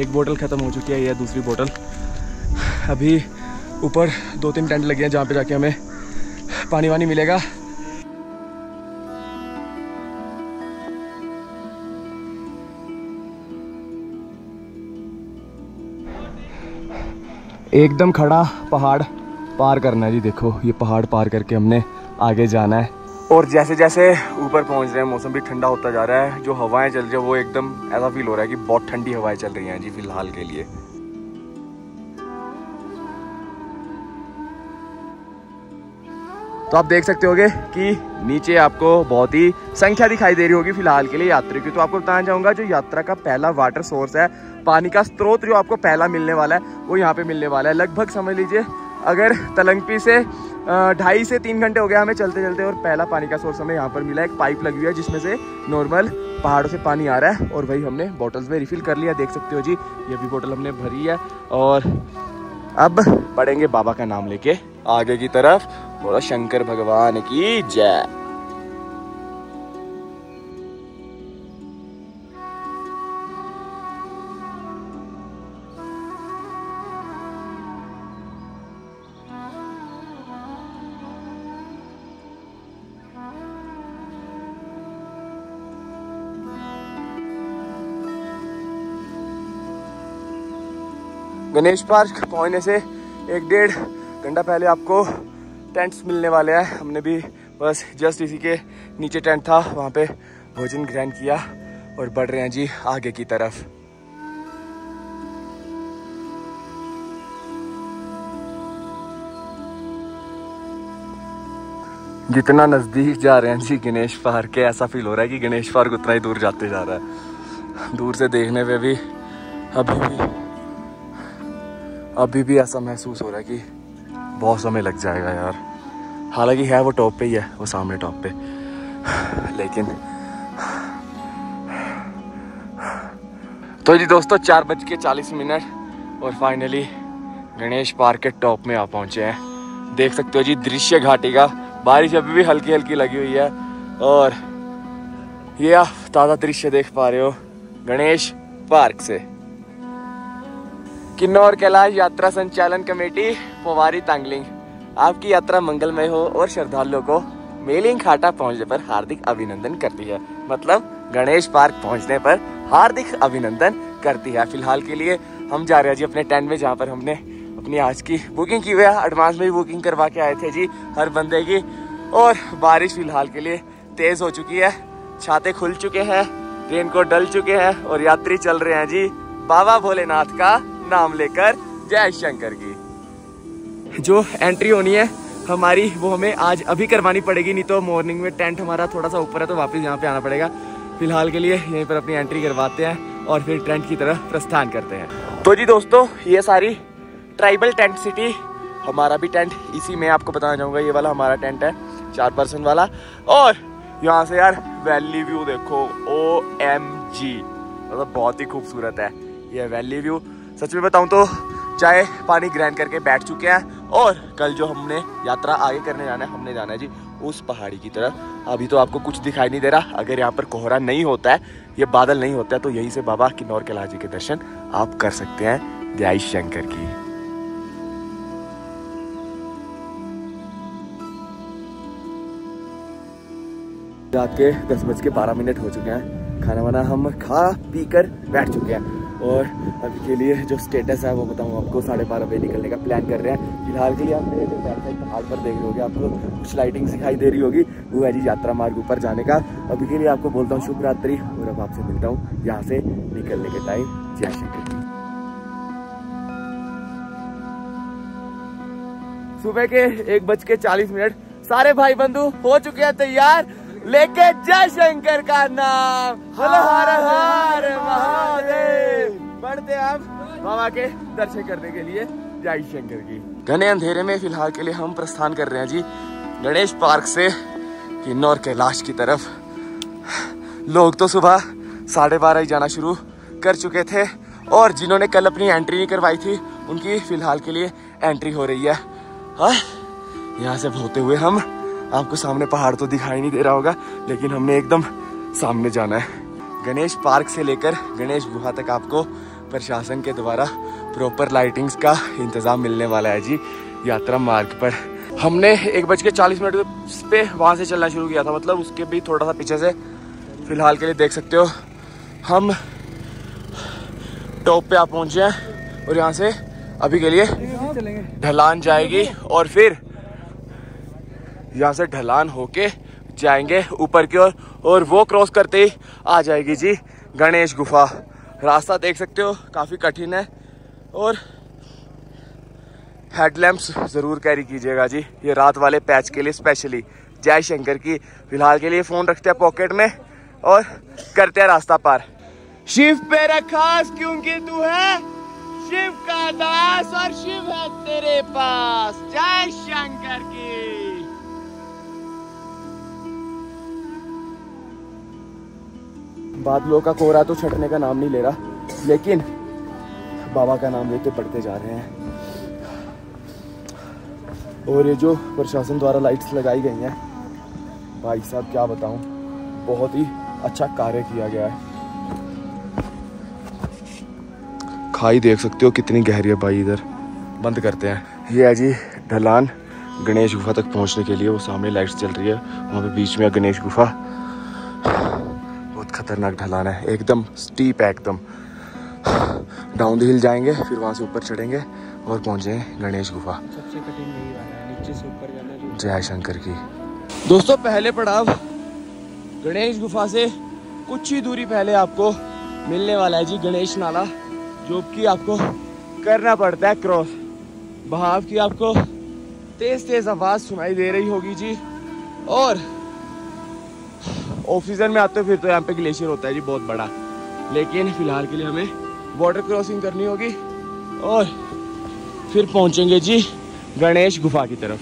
एक बोतल खत्म हो चुकी है, यह दूसरी बोतल। अभी ऊपर दो तीन टेंट लगे हैं जहाँ पे जाके हमें पानी वानी मिलेगा। एकदम खड़ा पहाड़ पार करना है जी। देखो ये पहाड़ पार करके हमने आगे जाना है और जैसे जैसे ऊपर पहुंच रहे हैं मौसम भी ठंडा होता जा रहा है। जो हवाएं चल रही है वो एकदम ऐसा फील हो रहा है कि बहुत ठंडी हवाएं चल रही हैं जी फिलहाल के लिए। तो आप देख सकते होगे कि नीचे आपको बहुत ही संख्या दिखाई दे रही होगी फिलहाल के लिए यात्री की। तो आपको बताना चाहूँगा जो यात्रा का पहला वाटर सोर्स है, पानी का स्रोत जो आपको पहला मिलने वाला है वो यहाँ पे मिलने वाला है। लगभग समझ लीजिए अगर तलंगपी से ढाई से तीन घंटे हो गया हमें चलते चलते और पहला पानी का सोर्स हमें यहाँ पर मिला। एक पाइप लगी हुई है जिसमें से नॉर्मल पहाड़ों से पानी आ रहा है और वही हमने बॉटल्स में रिफिल कर लिया। देख सकते हो जी ये भी बोतल हमने भरी है और अब बढ़ेंगे बाबा का नाम लेके आगे की तरफ। बोलो शंकर भगवान की जय। गणेश पार्क पहुंचने से एक डेढ़ घंटा पहले आपको टेंट्स मिलने वाले हैं। हमने भी बस जस्ट इसी के नीचे टेंट था वहाँ पे भोजन ग्रहण किया और बढ़ रहे हैं जी आगे की तरफ। जितना नज़दीक जा रहे हैं जी गणेश पार्क के ऐसा फील हो रहा है कि गणेश पार्क उतना ही दूर जाते जा रहा है। दूर से देखने पे भी अभी भी अभी भी ऐसा महसूस हो रहा है कि बहुत समय लग जाएगा यार। हालांकि है वो टॉप पे ही है, वो सामने टॉप पे, लेकिन। तो जी दोस्तों चार बज के चालीस मिनट और फाइनली गणेश पार्क के टॉप में आ पहुंचे हैं। देख सकते हो जी दृश्य घाटी का। बारिश अभी भी हल्की हल्की लगी हुई है और ये आप ताज़ा दृश्य देख पा रहे हो गणेश पार्क से। किन्नौर कैलाश यात्रा संचालन कमेटी पोवारी तांगलिंग, आपकी यात्रा मंगलमय हो और श्रद्धालुओं को मेलिंग खाटा पहुंचने पर हार्दिक अभिनंदन करती है। मतलब गणेश पार्क पहुंचने पर हार्दिक अभिनंदन करती है। फिलहाल के लिए हम जा रहे हैं जी अपने टेंट में जहां पर हमने अपनी आज की बुकिंग की हुई है। एडवांस में भी बुकिंग करवा के आए थे जी हर बंदे की। और बारिश फिलहाल के लिए तेज हो चुकी है, छाते खुल चुके हैं, रेनकोट डल चुके हैं और यात्री चल रहे हैं जी बाबा भोलेनाथ का नाम लेकर जय शंकर की। जो एंट्री होनी है हमारी वो हमें आज अभी करवानी पड़ेगी, नहीं तो मॉर्निंग में टेंट हमारा थोड़ा सा ऊपर है तो वापस यहाँ पे आना पड़ेगा। फिलहाल के लिए यहीं पर अपनी एंट्री करवाते हैं और फिर टेंट की तरफ प्रस्थान करते हैं। तो जी दोस्तों, ये सारी ट्राइबल टेंट सिटी, हमारा भी टेंट इसी में आपको बताना चाहूँगा। ये वाला हमारा टेंट है, चार पर्सन वाला। और यहाँ से यार वैली व्यू देखो, ओ एम जी, मतलब बहुत ही खूबसूरत है ये वैली व्यू। सच में बताऊँ तो चाय पानी ग्रहण करके बैठ चुके हैं और कल जो हमने यात्रा आगे करने जाना है, हमने जाना है जी उस पहाड़ी की तरफ। अभी तो आपको कुछ दिखाई नहीं दे रहा, अगर यहाँ पर कोहरा नहीं होता है, ये बादल नहीं होता है, तो यहीं से बाबा किन्नौर कैलाश जी के दर्शन आप कर सकते हैं। जय शंकर की। रात के दस बज के बारह मिनट हो चुके हैं, खाना वाना हम खा पी कर बैठ चुके हैं और अभी के लिए जो स्टेटस है वो बताऊँ आपको। साढ़े बारह बजे निकलने का प्लान कर रहे हैं। फिलहाल के लिए आप मेरे जो बैक साइड पहाड़ पर देख रहे होगे, आपको कुछ लाइटिंग्स दिखाई दे रही होगी, वो है जी यात्रा मार्ग ऊपर जाने का। अभी के लिए आपको बोलता हूँ शुभ रात्रि और अब आपसे मिलता हूँ यहाँ से निकलने के टाइम। जय श्री। सुबह के एक बज के चालीस मिनट सारे भाई बंधु हो चुके हैं तैयार, लेके जय शंकर का नाम। हर हर हर महादेव। बढ़ते हम बाबा के दर्शन करने के लिए जय शंकर की। घने अंधेरे में फिलहाल के लिए हम प्रस्थान कर रहे हैं जी गणेश पार्क से किन्नौर कैलाश की तरफ। लोग तो सुबह साढ़े बारह ही जाना शुरू कर चुके थे और जिन्होंने कल अपनी एंट्री नहीं करवाई थी उनकी फिलहाल के लिए एंट्री हो रही है। यहाँ से होते हुए हम, आपको सामने पहाड़ तो दिखाई नहीं दे रहा होगा, लेकिन हमने एकदम सामने जाना है। गणेश पार्क से लेकर गणेश गुफा तक आपको प्रशासन के द्वारा प्रॉपर लाइटिंग्स का इंतज़ाम मिलने वाला है जी यात्रा मार्ग पर। हमने एक बज के चालीस मिनट पे वहाँ से चलना शुरू किया था, मतलब उसके भी थोड़ा सा पीछे से। फिलहाल के लिए देख सकते हो हम टॉप पे आप पहुँचे हैं और यहाँ से अभी के लिए ढलान जाएगी और फिर यहाँ से ढलान होके जाएंगे ऊपर की ओर और, और वो क्रॉस करते ही आ जाएगी जी गणेश गुफा। रास्ता देख सकते हो काफ़ी कठिन है और हेडलैम्प्स ज़रूर कैरी कीजिएगा जी, ये रात वाले पैच के लिए स्पेशली। जय शंकर की। फिलहाल के लिए फ़ोन रखते हैं पॉकेट में और करते हैं रास्ता पार। शिव पे रखास क्योंकि तू है शिव का दास और शिव है तेरे पास। जय शंकर की। बादलों का कोहरा तो छटने का नाम नहीं ले रहा, लेकिन बाबा का नाम लेते बढ़ते जा रहे हैं। और ये जो प्रशासन द्वारा लाइट्स लगाई गई हैं, भाई साहब क्या बताऊं, बहुत ही अच्छा कार्य किया गया है। खाई देख सकते हो कितनी गहरी है भाई, इधर बंद करते हैं। ये है जी ढलान गणेश गुफा तक पहुंचने के लिए। वो सामने लाइट्स चल रही है, वहाँ पे बीच में गणेश गुफा। खतरनाक ढलान है, एकदम स्टीप है, एकदम डाउन द हिल जाएंगे, फिर वहाँ से ऊपर चढ़ेंगे और पहुँचेंगे गणेश गुफा। सबसे कठिन यही वाला है, नीचे से ऊपर जाना जो। जय शंकर की। दोस्तों, पहले पड़ाव गणेश गुफा से कुछ ही दूरी पहले आपको मिलने वाला है जी गणेश नाला, जो कि आपको करना पड़ता है क्रॉस। बहाव की आपको तेज तेज आवाज़ सुनाई दे रही होगी जी। और ऑफ सीजन में आते हो फिर तो यहाँ पे ग्लेशियर होता है जी बहुत बड़ा, लेकिन फिलहाल के लिए हमें वाटर क्रॉसिंग करनी होगी और फिर पहुँचेंगे जी गणेश गुफा की तरफ।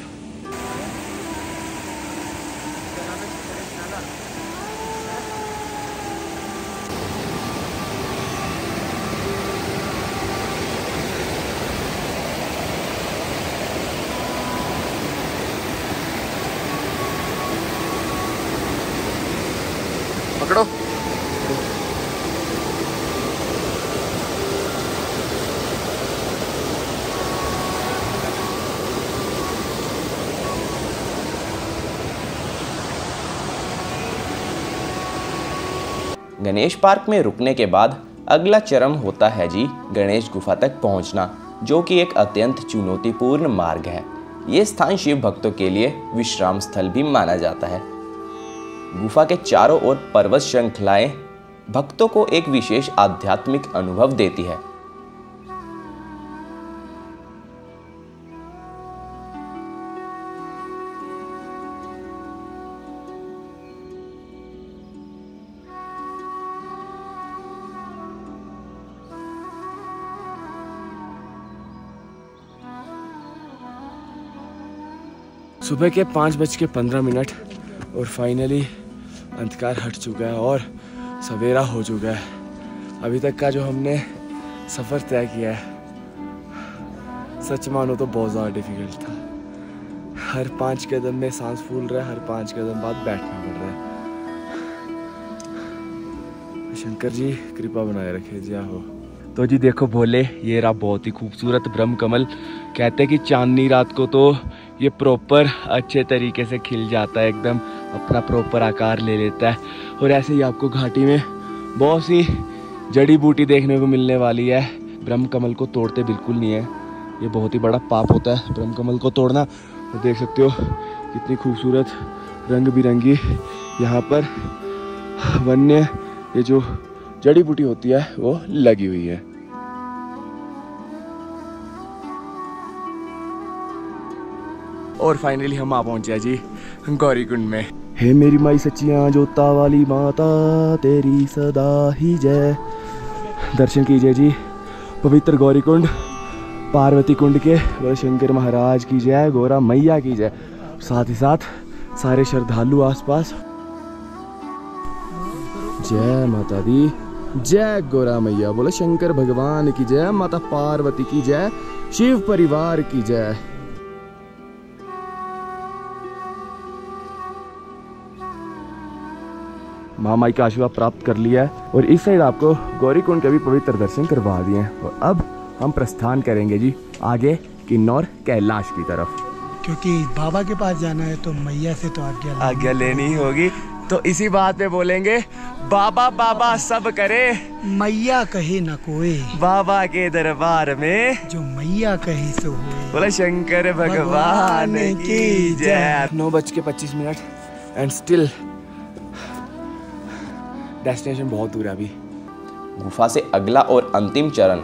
गणेश पार्क में रुकने के बाद अगला चरण होता है जी गणेश गुफा तक पहुंचना, जो कि एक अत्यंत चुनौतीपूर्ण मार्ग है। ये स्थान शिव भक्तों के लिए विश्राम स्थल भी माना जाता है। गुफा के चारों ओर पर्वत श्रृंखलाएं भक्तों को एक विशेष आध्यात्मिक अनुभव देती है। सुबह के पाँच बज के पंद्रह मिनट और फाइनली अंधकार हट चुका है और सवेरा हो चुका है। अभी तक का जो हमने सफ़र तय किया है, सच मानो तो बहुत ज़्यादा डिफिकल्ट था। हर पाँच कदम में सांस फूल रहा है, हर पाँच कदम बाद बैठना पड़ रहा है। शंकर जी कृपा बनाए रखे जय हो। तो जी देखो भोले, ये रहा बहुत ही खूबसूरत ब्रह्म कमल। कहते हैं कि चांदनी रात को तो ये प्रॉपर अच्छे तरीके से खिल जाता है, एकदम अपना प्रॉपर आकार ले लेता है। और ऐसे ही आपको घाटी में बहुत सी जड़ी बूटी देखने को मिलने वाली है। ब्रह्म कमल को तोड़ते बिल्कुल नहीं है, ये बहुत ही बड़ा पाप होता है ब्रह्म कमल को तोड़ना। तो देख सकते हो कितनी खूबसूरत रंग बिरंगी यहाँ पर वन्य ये जो जड़ी बूटी होती है वो लगी हुई है। और फाइनली हम आ पहुंचे जी गौरीकुंड में। हे मेरी माई सच्चियां जोता वाली माता तेरी सदा ही जय। दर्शन कीजिए जी पवित्र गौरीकुंड पार्वती कुंड के। बोले शंकर महाराज की जय, गौरा मैया की जय। साथ ही साथ सारे श्रद्धालु आसपास जय माता दी, जय गौरा मैया। बोले शंकर भगवान की जय, माता पार्वती की जय, शिव परिवार की जय। माँ माई का आशीर्वाद प्राप्त कर लिया है और इस साइड आपको गौरीकुंड के भी पवित्र दर्शन करवा दिए हैं। और अब हम प्रस्थान करेंगे जी आगे किन्नौर कैलाश की तरफ, क्योंकि बाबा के पास जाना है तो मैया से तो आज्ञा आज्ञा लेनी होगी। तो इसी बात पे बोलेंगे बाबा बाबा सब करे, मैया कहे न कोई, बाबा के दरबार में जो मैया कहे सो होए। बोले शंकर भगवान की जय। नौ बज के पच्चीस मिनट एंड स्टिल डेस्टिनेशन बहुत दूर है अभी। गुफा से अगला और अंतिम चरण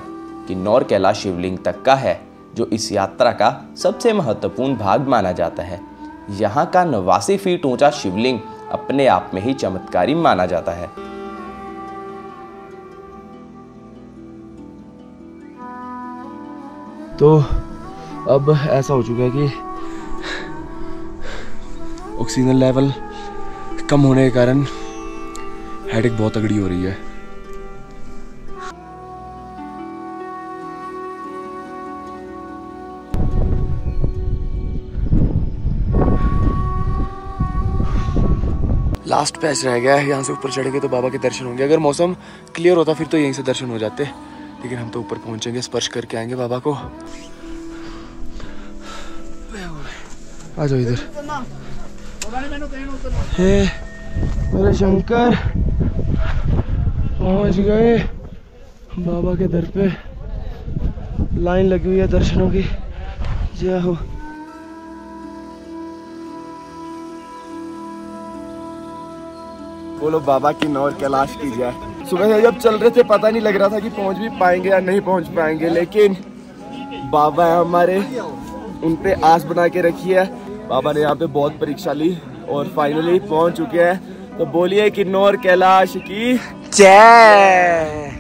किन्नौर कैलाश शिवलिंग तक का है, जो इस यात्रा का सबसे महत्वपूर्ण भाग माना जाता है। यहाँ का नवासी फीट ऊंचा शिवलिंग अपने आप में ही चमत्कारी माना जाता है। तो अब ऐसा हो चुका है कि ऑक्सीजन लेवल कम होने के कारण हेडेक बहुत तगड़ी हो रही है। लास्ट पैच रह गया है, यहाँ से ऊपर चढ़ेंगे तो बाबा के दर्शन होंगे। अगर मौसम क्लियर होता फिर तो यहीं से दर्शन हो जाते, लेकिन हम तो ऊपर पहुँचेंगे, स्पर्श करके आएंगे बाबा को। आ जाओ इधर। हे मेरे शंकर, पहुँच गए बाबा के दर पे। लाइन लगी हुई है दर्शनों की। जय हो। बोलो बाबा की किन्नौर कैलाश की जय। सुबह से जब चल रहे थे पता नहीं लग रहा था कि पहुंच भी पाएंगे या नहीं पहुंच पाएंगे, लेकिन बाबा हमारे उन पे आस बना के रखी है। बाबा ने यहाँ पे बहुत परीक्षा ली और फाइनली पहुंच चुके हैं। तो बोलिए किन्नौर कैलाश की जय।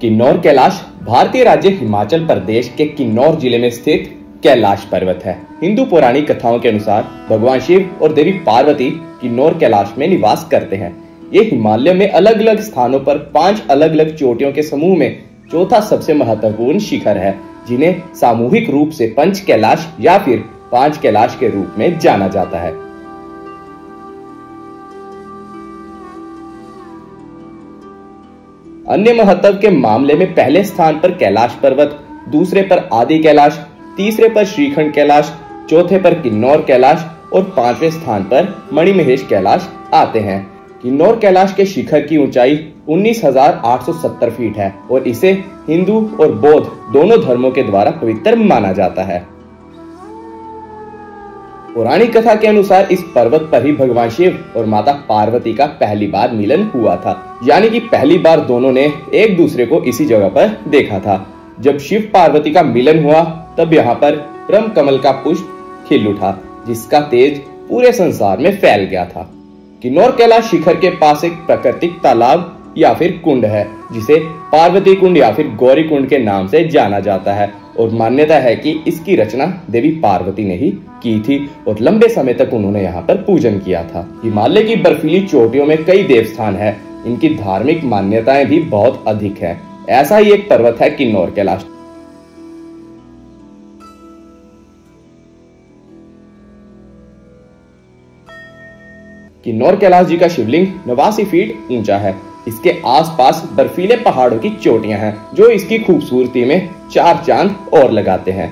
किन्नौर कैलाश भारतीय राज्य हिमाचल प्रदेश के किन्नौर जिले में स्थित कैलाश पर्वत है। हिंदू पौराणिक कथाओं के अनुसार भगवान शिव और देवी पार्वती किन्नौर कैलाश में निवास करते हैं। ये हिमालय में अलग अलग स्थानों पर पांच अलग अलग चोटियों के समूह में चौथा सबसे महत्वपूर्ण शिखर है, जिन्हें सामूहिक रूप से पंच कैलाश या फिर पांच कैलाश के रूप में जाना जाता है। अन्य महत्व के मामले में पहले स्थान पर कैलाश पर्वत, दूसरे पर आदि कैलाश, तीसरे पर श्रीखंड कैलाश, चौथे पर किन्नौर कैलाश और पांचवें स्थान पर मणिमहेश कैलाश आते हैं। किन्नौर कैलाश के शिखर की ऊंचाई उन्नीस हज़ार आठ सौ सत्तर फीट है और इसे हिंदू और बौद्ध दोनों धर्मों के द्वारा पवित्र माना जाता है। पौराणिक कथा के अनुसार इस पर्वत पर ही भगवान शिव और माता पार्वती का पहली बार मिलन हुआ था, यानी कि पहली बार दोनों ने एक दूसरे को इसी जगह पर देखा था। जब शिव पार्वती का मिलन हुआ तब यहाँ पर ब्रह्म कमल का पुष्प खिल उठा, जिसका तेज पूरे संसार में फैल गया था। किन्नौर कैलाश शिखर के पास एक प्राकृतिक तालाब या फिर कुंड है, जिसे पार्वती कुंड या फिर गौरी कुंड के नाम से जाना जाता है। और मान्यता है कि इसकी रचना देवी पार्वती ने ही की थी और लंबे समय तक उन्होंने यहाँ पर पूजन किया था। हिमालय की बर्फीली चोटियों में कई देवस्थान है, इनकी धार्मिक मान्यताएं भी बहुत अधिक है। ऐसा ही एक पर्वत है किन्नौर कैलाश। किन्नौर कैलाश जी का शिवलिंग नवासी फीट ऊंचा है। इसके आसपास बर्फीले पहाड़ों की चोटियां हैं जो इसकी खूबसूरती में चार चांद और लगाते हैं।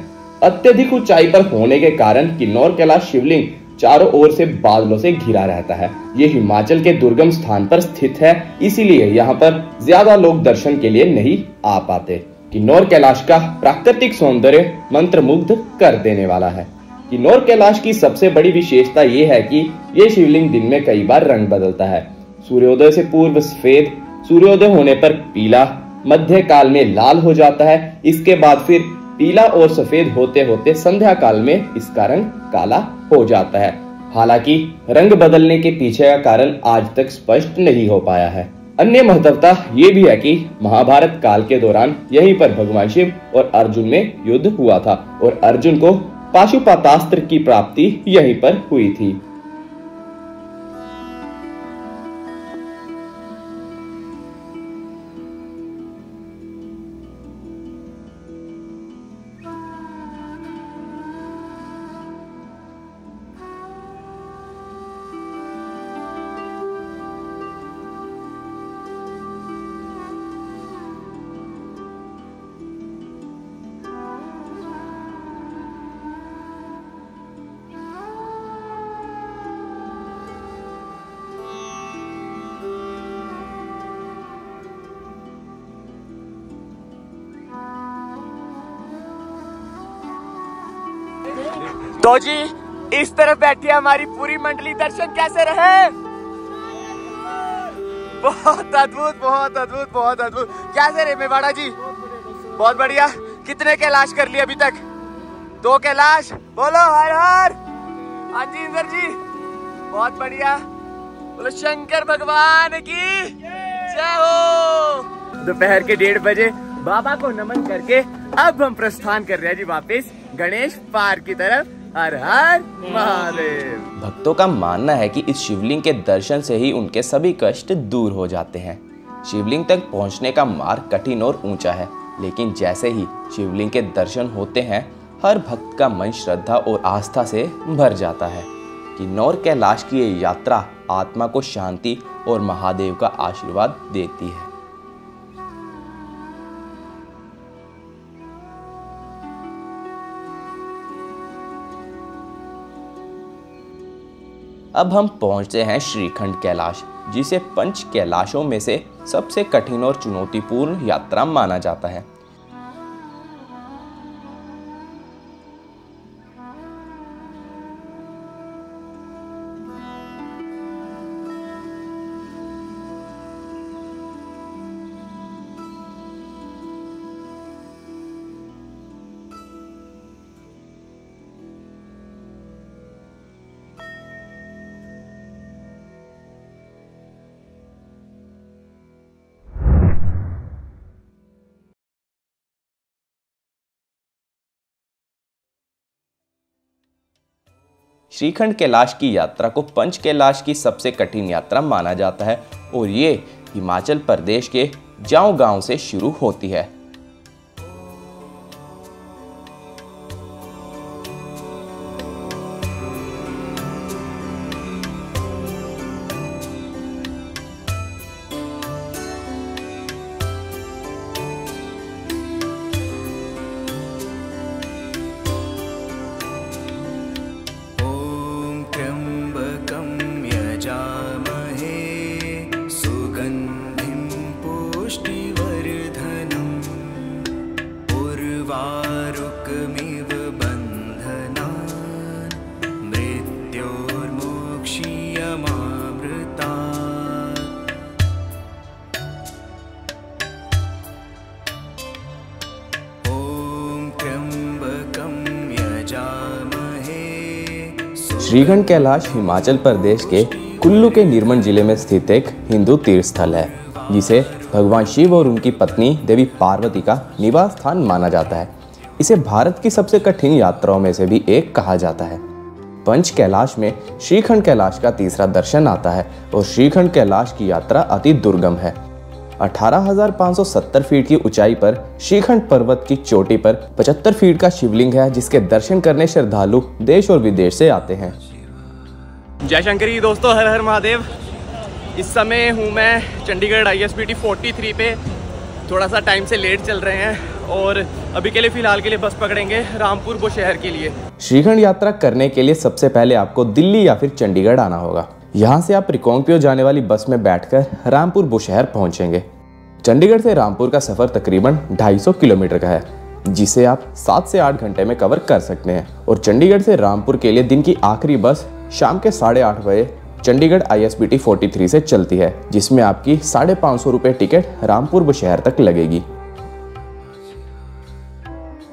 अत्यधिक ऊंचाई पर होने के कारण किन्नौर कैलाश शिवलिंग चारों ओर से बादलों से घिरा रहता है। ये हिमाचल के दुर्गम स्थान पर स्थित है, इसीलिए यहाँ पर ज्यादा लोग दर्शन के लिए नहीं आ पाते। किन्नौर कैलाश का प्राकृतिक सौंदर्य मंत्रमुग्ध कर देने वाला है। किन्नौर कैलाश की सबसे बड़ी विशेषता ये है कि ये शिवलिंग दिन में कई बार रंग बदलता है। सूर्योदय से पूर्व सफेद, सूर्योदय होने पर पीला, मध्य काल में लाल हो जाता है, इसके बाद फिर पीला और सफेद होते होते संध्या काल में इसका रंग काला हो जाता है। हालांकि रंग बदलने के पीछे का कारण आज तक स्पष्ट नहीं हो पाया है। अन्य महत्वता ये भी है कि महाभारत काल के दौरान यहीं पर भगवान शिव और अर्जुन में युद्ध हुआ था और अर्जुन को पाशुपातास्त्र की प्राप्ति यहीं पर हुई थी। तो जी इस तरफ बैठी हमारी पूरी मंडली। दर्शन कैसे रहे? बहुत अद्भुत, बहुत अद्भुत, बहुत अद्भुत। कैसे रहे मेवाड़ा जी? बहुत बढ़िया। कितने कैलाश कर लिए अभी तक? दो कैलाश। बोलो हर हर। हाँ जी इंदर जी, बहुत बढ़िया। बोलो शंकर भगवान की जय हो। दोपहर के डेढ़ बजे बाबा को नमन करके अब हम प्रस्थान कर रहे हैं जी वापस गणेश पार्क की तरफ। हर हर महादेव। भक्तों का मानना है कि इस शिवलिंग के दर्शन से ही उनके सभी कष्ट दूर हो जाते हैं। शिवलिंग तक पहुंचने का मार्ग कठिन और ऊंचा है, लेकिन जैसे ही शिवलिंग के दर्शन होते हैं हर भक्त का मन श्रद्धा और आस्था से भर जाता है। किन्नौर कैलाश की ये यात्रा आत्मा को शांति और महादेव का आशीर्वाद देती है। अब हम पहुंचते हैं श्रीखंड कैलाश, जिसे पंच कैलाशों में से सबसे कठिन और चुनौतीपूर्ण यात्रा माना जाता है। श्रीखंड कैलाश की यात्रा को पंच कैलाश की सबसे कठिन यात्रा माना जाता है और ये हिमाचल प्रदेश के जाओ गांव से शुरू होती है। श्रीखंड कैलाश हिमाचल प्रदेश के कुल्लू के निरमन जिले में स्थित एक हिंदू तीर्थ स्थल है, जिसे भगवान शिव और उनकी पत्नी देवी पार्वती का निवास स्थान माना जाता है। इसे भारत की सबसे कठिन यात्राओं में से भी एक कहा जाता है। पंच कैलाश में श्रीखंड कैलाश का तीसरा दर्शन आता है और श्रीखंड कैलाश की यात्रा अति दुर्गम है। अठारह हज़ार पाँच सौ सत्तर फीट की ऊंचाई पर श्रीखंड पर्वत की चोटी पर पचहत्तर फीट का शिवलिंग है, जिसके दर्शन करने श्रद्धालु देश और विदेश से आते हैं। जय शंकरी दोस्तों, हर हर महादेव। इस समय हूँ मैं Chandigarh I S B T तैंतालीस पे, थोड़ा सा टाइम से लेट चल रहे हैं और अभी के लिए फिलहाल के लिए बस पकड़ेंगे रामपुर बुशहर के लिए। श्रीखंड यात्रा करने के लिए सबसे पहले आपको दिल्ली या फिर चंडीगढ़ आना होगा। यहाँ से आप रिकोंगपियो जाने वाली बस में बैठकर रामपुर बुशहर पहुँचेंगे। चंडीगढ़ से रामपुर का सफ़र तकरीबन दो सौ पचास किलोमीटर का है, जिसे आप सात से आठ घंटे में कवर कर सकते हैं। और चंडीगढ़ से रामपुर के लिए दिन की आखिरी बस शाम के साढ़े आठ बजे Chandigarh I S B T तैंतालीस से चलती है, जिसमें आपकी साढ़े पाँच सौ रुपये टिकट रामपुर बुशहर तक लगेगी।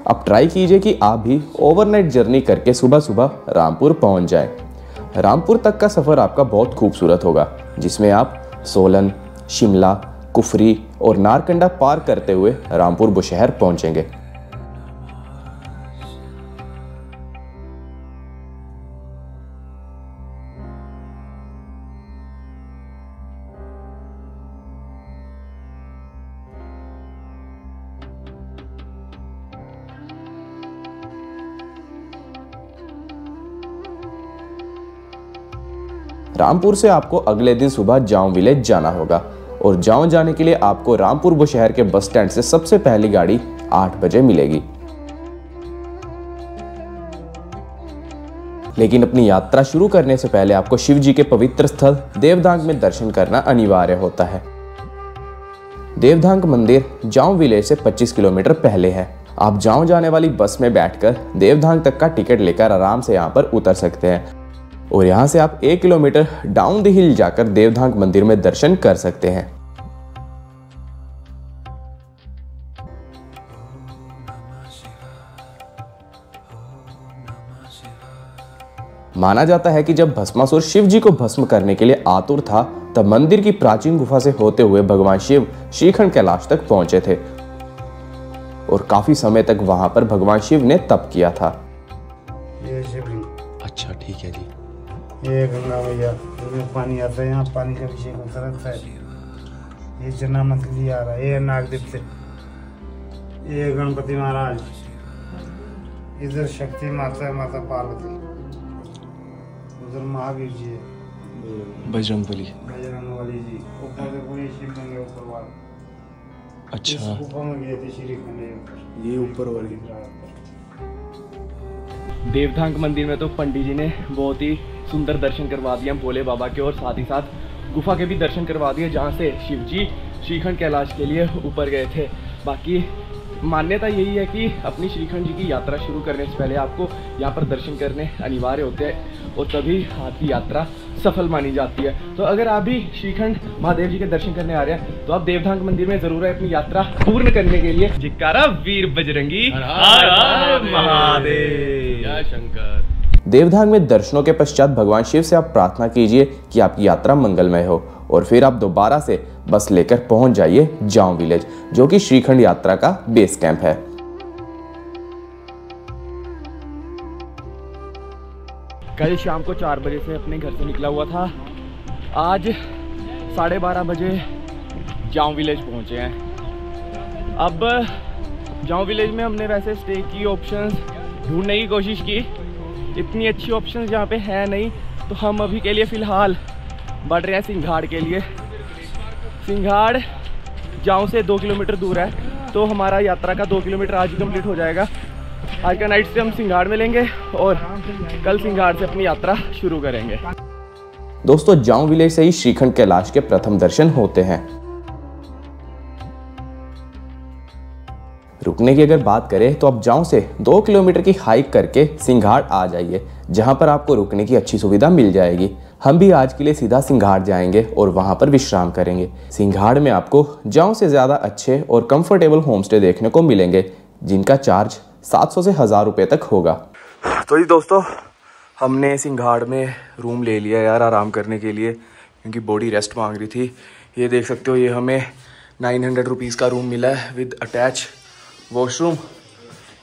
अब ट्राई कीजिए कि आप भी ओवरनाइट जर्नी करके सुबह सुबह रामपुर पहुँच जाएं। रामपुर तक का सफ़र आपका बहुत खूबसूरत होगा, जिसमें आप सोलन, शिमला, कुफरी और नारकंडा पार करते हुए रामपुर बुशहर पहुँचेंगे। रामपुर से आपको अगले दिन सुबह जाओ विलेज जाना होगा और जाओ जाने के लिए आपको रामपुर बुशहर के बस स्टैंड से सबसे पहली गाड़ी आठ बजे मिलेगी। लेकिन अपनी यात्रा शुरू करने से पहले आपको शिवजी के पवित्र स्थल देवधांग में दर्शन करना अनिवार्य होता है। देवधांग मंदिर जाओ विलेज से पच्चीस किलोमीटर पहले है। आप जाओ जाने वाली बस में बैठकर देवधांग तक का टिकट लेकर आराम से यहाँ पर उतर सकते हैं और यहाँ से आप एक किलोमीटर डाउन द हिल जाकर देवधांग मंदिर में दर्शन कर सकते हैं। माना जाता है कि जब भस्मासुर शिव जी को भस्म करने के लिए आतुर था, तब मंदिर की प्राचीन गुफा से होते हुए भगवान शिव श्रीखंड कैलाश तक पहुंचे थे और काफी समय तक वहां पर भगवान शिव ने तप किया था। अच्छा ठीक है जी। ये गंगा भैया पानी आता है, यहाँ पानी का अभिषेक होता रहता है। ये जनामत के लिए आ रहा है, ये नागदेव से, ये गणपति महाराज, इधर शक्ति माता है, माता पार्वती, उधर महावीर जी है, बजरंग बली बजरंग बली जी, ऊपर से पूरी शिवलिंग है ऊपर वाला। अच्छा, ऊपर में गए थे श्रीखंड, ये ऊपर वाली। देवधांग मंदिर में तो पंडित जी ने बहुत ही सुंदर दर्शन करवा दिए भोले बाबा के और साथ ही साथ गुफा के भी दर्शन करवा दिए, जहाँ से शिव जी श्रीखंड कैलाश के लिए ऊपर गए थे। बाकी मान्यता यही है कि अपनी श्रीखंड जी की यात्रा शुरू करने से पहले आपको यहाँ पर दर्शन करने अनिवार्य होते हैं और तभी आपकी यात्रा सफल मानी जाती है। तो अगर आप भी श्रीखंड महादेव जी के दर्शन करने आ रहे हैं तो आप देवधांग मंदिर में जरूर है अपनी यात्रा पूर्ण करने के लिए। जयकारा वीर बजरंगी महादेव, जय शंकर। देवधांग में दर्शनों के पश्चात भगवान शिव से आप प्रार्थना कीजिए कि आपकी यात्रा मंगलमय हो और फिर आप दोबारा से बस लेकर पहुंच जाइए जाओ विलेज, जो कि श्रीखंड यात्रा का बेस कैंप है। कल शाम को चार बजे से अपने घर से निकला हुआ था, आज साढ़े बारह बजे जाओ विलेज पहुंचे हैं। अब जाओ विलेज में हमने वैसे स्टे की ऑप्शंस ढूंढने की कोशिश की, इतनी अच्छी ऑप्शंस यहाँ पे है नहीं, तो हम अभी के लिए फ़िलहाल बढ़ रहे हैं सिंघाड़ के लिए। सिंघाड़ जाओ से दो किलोमीटर दूर है, तो हमारा यात्रा का दो किलोमीटर आज ही कम्प्लीट हो जाएगा। आज का नाइट से हम सिंघाड़ में लेंगे और कल सिंघाड़ से अपनी यात्रा शुरू करेंगे। दोस्तों, जाओ विलेज से ही श्रीखंड कैलाश के प्रथम दर्शन होते हैं। रुकने की अगर बात करें तो आप जाओ से दो किलोमीटर की हाइक करके सिंघाड़ आ जाइए, जहां पर आपको रुकने की अच्छी सुविधा मिल जाएगी। हम भी आज के लिए सीधा सिंघाड़ जाएंगे और वहां पर विश्राम करेंगे। सिंघाड़ में आपको जाओ से ज़्यादा अच्छे और कंफर्टेबल होमस्टे देखने को मिलेंगे, जिनका चार्ज सात सौ से हज़ार रुपये तक होगा। तो जी दोस्तों, हमने सिंघाड़ में रूम ले लिया यार आराम करने के लिए, क्योंकि बॉडी रेस्ट मांग रही थी। ये देख सकते हो, ये हमें नाइन हंड्रेड रुपीज़ का रूम मिला है विद अटैच वॉशरूम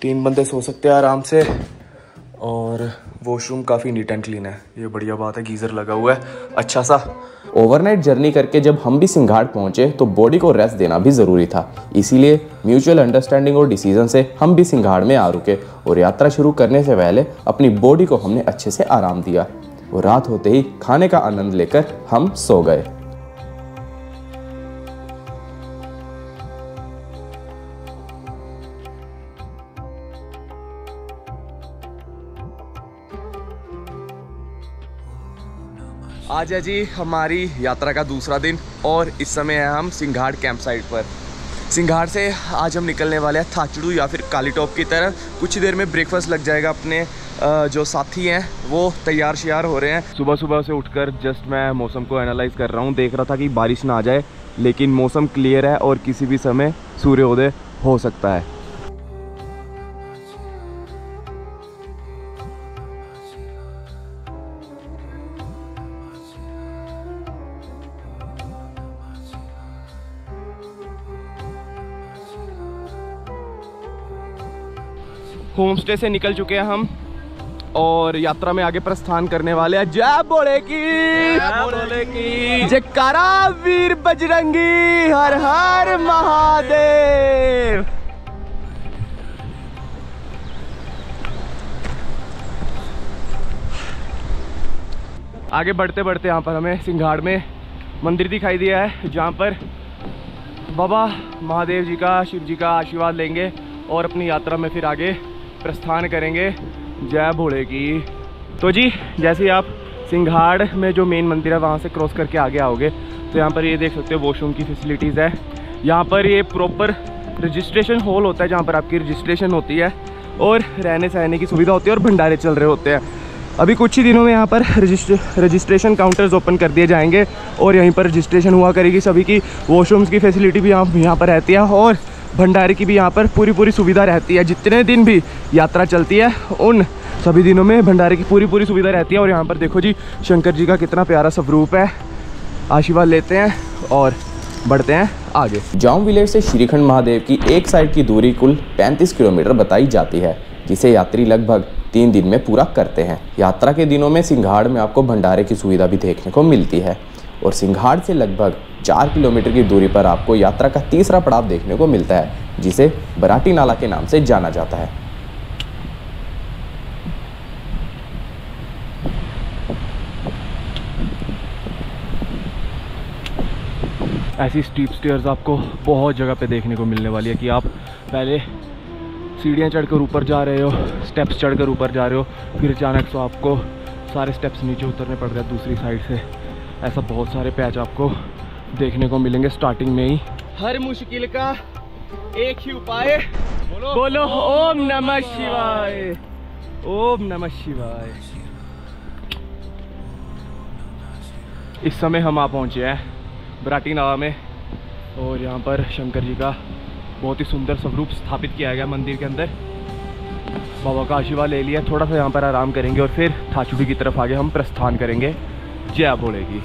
तीन बंदे सो सकते हैं आराम से। और वॉशरूम काफ़ी नीट एंड क्लीन है, ये बढ़िया बात है, गीज़र लगा हुआ है अच्छा सा। ओवरनाइट जर्नी करके जब हम भी सिंघाड़ पहुंचे तो बॉडी को रेस्ट देना भी ज़रूरी था, इसीलिए म्यूचुअल अंडरस्टैंडिंग और डिसीजन से हम भी सिंघाड़ में आ रुके और यात्रा शुरू करने से पहले अपनी बॉडी को हमने अच्छे से आराम दिया और रात होते ही खाने का आनंद लेकर हम सो गए। आज है जी हमारी यात्रा का दूसरा दिन और इस समय है हम सिंघाड़ कैंप साइट पर। सिंघाड़ से आज हम निकलने वाले हैं थाचड़ू या फिर काली टॉप की तरफ। कुछ ही देर में ब्रेकफास्ट लग जाएगा। अपने जो साथी हैं वो तैयार श्यार हो रहे हैं। सुबह सुबह से उठकर जस्ट मैं मौसम को एनालाइज कर रहा हूँ, देख रहा था कि बारिश ना आ जाए, लेकिन मौसम क्लियर है और किसी भी समय सूर्योदय हो सकता है। होम स्टे से निकल चुके हैं हम और यात्रा में आगे प्रस्थान करने वाले हैं। जय बोले की, जय बोले की, जयकारा वीर बजरंगी, हर हर महादेव। आगे बढ़ते बढ़ते यहाँ पर हमें सिंघाड़ में मंदिर दिखाई दिया है, जहाँ पर बाबा महादेव जी का, शिव जी का आशीर्वाद लेंगे और अपनी यात्रा में फिर आगे प्रस्थान करेंगे। जय भोले की। तो जी जैसे आप सिंघाड़ में जो मेन मंदिर है वहाँ से क्रॉस करके आगे आओगे तो यहाँ पर ये देख सकते हो वॉशरूम की फैसिलिटीज़ है। यहाँ पर ये प्रॉपर रजिस्ट्रेशन हॉल होता है जहाँ पर आपकी रजिस्ट्रेशन होती है और रहने सहने की सुविधा होती है और भंडारे चल रहे होते हैं। अभी कुछ ही दिनों में यहाँ पर रजिस्ट्रे रजिस्ट्रेशन काउंटर्स ओपन कर दिए जाएंगे और यहीं पर रजिस्ट्रेशन हुआ करेगी सभी की। वॉशरूम्स की फैसिलिटी भी यहाँ यहाँ पर रहती है और भंडारे की भी यहाँ पर पूरी पूरी सुविधा रहती है। जितने दिन भी यात्रा चलती है उन सभी दिनों में भंडारे की पूरी पूरी सुविधा रहती है। और यहाँ पर देखो जी शंकर जी का कितना प्यारा स्वरूप है। आशीर्वाद लेते हैं और बढ़ते हैं आगे। जाओ विलेज से श्रीखंड महादेव की एक साइड की दूरी कुल पैंतीस किलोमीटर बताई जाती है, जिसे यात्री लगभग तीन दिन में पूरा करते हैं। यात्रा के दिनों में सिंघाड़ में आपको भंडारे की सुविधा भी देखने को मिलती है और सिंघाड़ से लगभग चार किलोमीटर की दूरी पर आपको यात्रा का तीसरा पड़ाव देखने को मिलता है, जिसे बराटी नाला के नाम से जाना जाता है। ऐसी स्टीप स्टेयर्स आपको बहुत जगह पे देखने को मिलने वाली है कि आप पहले सीढ़ियाँ चढ़कर ऊपर जा रहे हो, स्टेप्स चढ़कर ऊपर जा रहे हो, फिर अचानक से आपको सारे स्टेप्स नीचे उतरने पड़ रहे हैं दूसरी साइड से। ऐसा बहुत सारे पैच आपको देखने को मिलेंगे स्टार्टिंग में ही। हर मुश्किल का एक ही उपाय, बोलो, बोलो ओम नमः शिवाय, ओम नमः शिवाय। इस समय हम आ पहुँचे हैं बराटी नाला में और यहाँ पर शंकर जी का बहुत ही सुंदर स्वरूप स्थापित किया गया मंदिर के अंदर। बाबा का आशीर्वाद ले लिया, थोड़ा सा यहाँ पर आराम करेंगे और फिर थाचुड़ी की तरफ आगे हम प्रस्थान करेंगे। जय भोले की।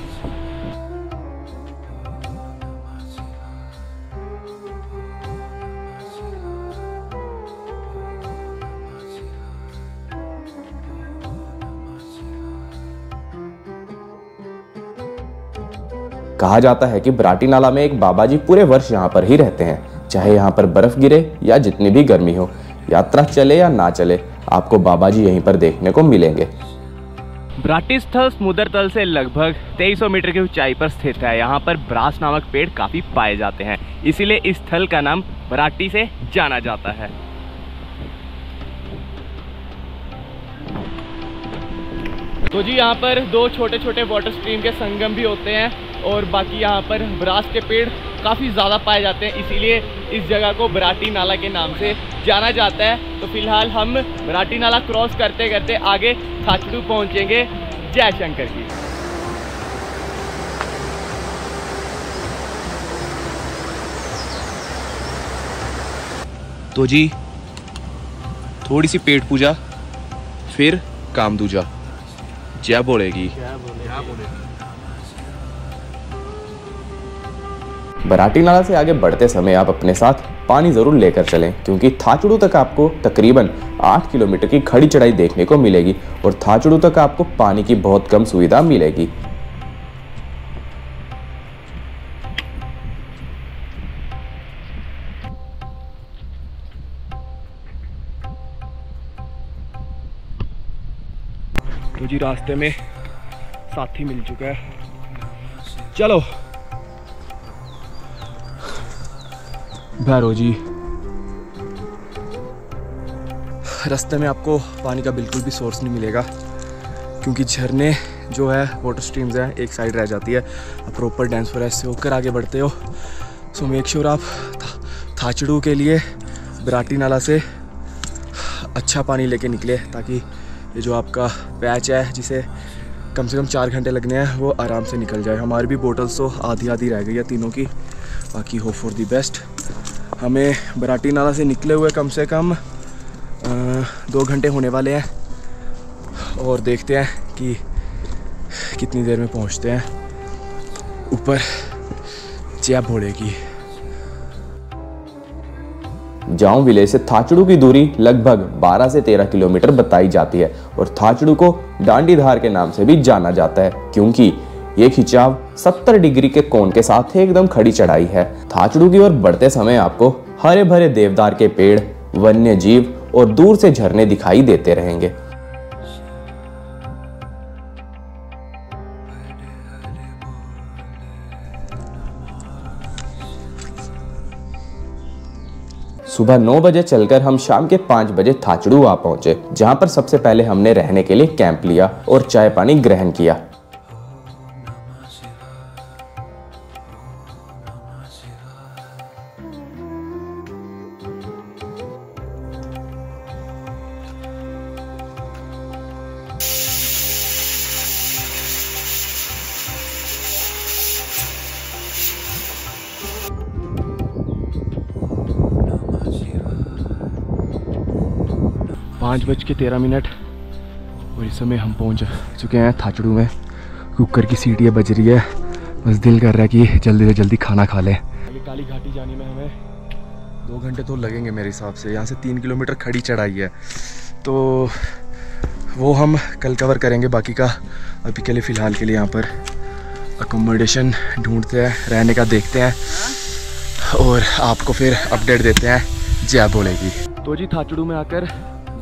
कहा जाता है कि बराटी नाला में एक बाबा जी पूरे वर्ष यहाँ पर ही रहते हैं, चाहे यहाँ पर बर्फ गिरे या जितनी भी गर्मी हो, यात्रा चले या ना चले, आपको बाबा जी यहीं पर देखने को मिलेंगे। बराटी स्थल समुद्र तल से लगभग तेईस सौ मीटर की ऊंचाई पर स्थित है। यहाँ पर ब्रास नामक पेड़ काफ़ी पाए जाते हैं, इसीलिए इस स्थल का नाम बराटी से जाना जाता है। तो जी यहाँ पर दो छोटे छोटे वाटर स्ट्रीम के संगम भी होते हैं और बाकी यहाँ पर ब्रास के पेड़ काफ़ी ज़्यादा पाए जाते हैं, इसीलिए इस जगह को बराटी नाला के नाम से जाना जाता है। तो फिलहाल हम बराटी नाला क्रॉस करते करते आगे थाचड़ू पहुँचेंगे। जय शंकर की। तो जी थोड़ी सी पेट पूजा फिर काम दूजा। जय बोलेगी। जय बोलेगी। बराटी नाला से आगे बढ़ते समय आप अपने साथ पानी ज़रूर लेकर चलें, क्योंकि थाचड़ू तक आपको तकरीबन आठ किलोमीटर की खड़ी चढ़ाई देखने को मिलेगी और थाचड़ू तक आपको पानी की बहुत कम सुविधा मिलेगी। तो जी रास्ते में साथी मिल चुका है। चलो भैरव जी, रास्ते में आपको पानी का बिल्कुल भी सोर्स नहीं मिलेगा, क्योंकि झरने जो है वाटर स्ट्रीम्स हैं एक साइड रह जाती है। आप प्रॉपर डेंस फॉरेस्ट से होकर आगे बढ़ते हो। सो मेक श्योर आप थाचड़ू के लिए बराटी नाला से अच्छा पानी लेके निकले, ताकि ये जो आपका पैच है जिसे कम से कम चार घंटे लगने हैं वो आराम से निकल जाए। हमारी भी बोटल्स तो आधी आधी रह गई है तीनों की, बाकी होप फॉर दी बेस्ट। हमें बराटी नाला से निकले हुए कम से कम दो घंटे होने वाले हैं और देखते हैं कि कितनी देर में पहुंचते हैं ऊपर जय भोले की। जाओ विलेज से थाचड़ू की दूरी लगभग बारह से तेरह किलोमीटर बताई जाती है और थाचड़ू को डांडी धार के नाम से भी जाना जाता है, क्योंकि ये खिंचाव सत्तर डिग्री के कोण के साथ एकदम खड़ी चढ़ाई है। थाचड़ू की ओर बढ़ते समय आपको हरे भरे देवदार के पेड़, वन्य जीव और दूर से झरने दिखाई देते रहेंगे। सुबह नौ बजे चलकर हम शाम के पाँच बजे थाचड़ू आ पहुंचे, जहां पर सबसे पहले हमने रहने के लिए कैंप लिया और चाय पानी ग्रहण किया। पाँच बज के तेरह मिनट और इस समय हम पहुंच चुके हैं थाचड़ू में। कुकर की सीटी बज रही है, बस दिल कर रहा है कि जल्दी से जल्दी खाना खा लें। काली घाटी जाने में हमें दो घंटे तो लगेंगे मेरे हिसाब से। यहाँ से तीन किलोमीटर खड़ी चढ़ाई है, तो वो हम कल कवर करेंगे। बाकी का अभी के लिए फ़िलहाल के लिए यहाँ पर अकोमोडेशन ढूंढते हैं, रहने का देखते हैं और आपको फिर अपडेट देते हैं जय बोलेगी। तो जी थाचड़ू में आकर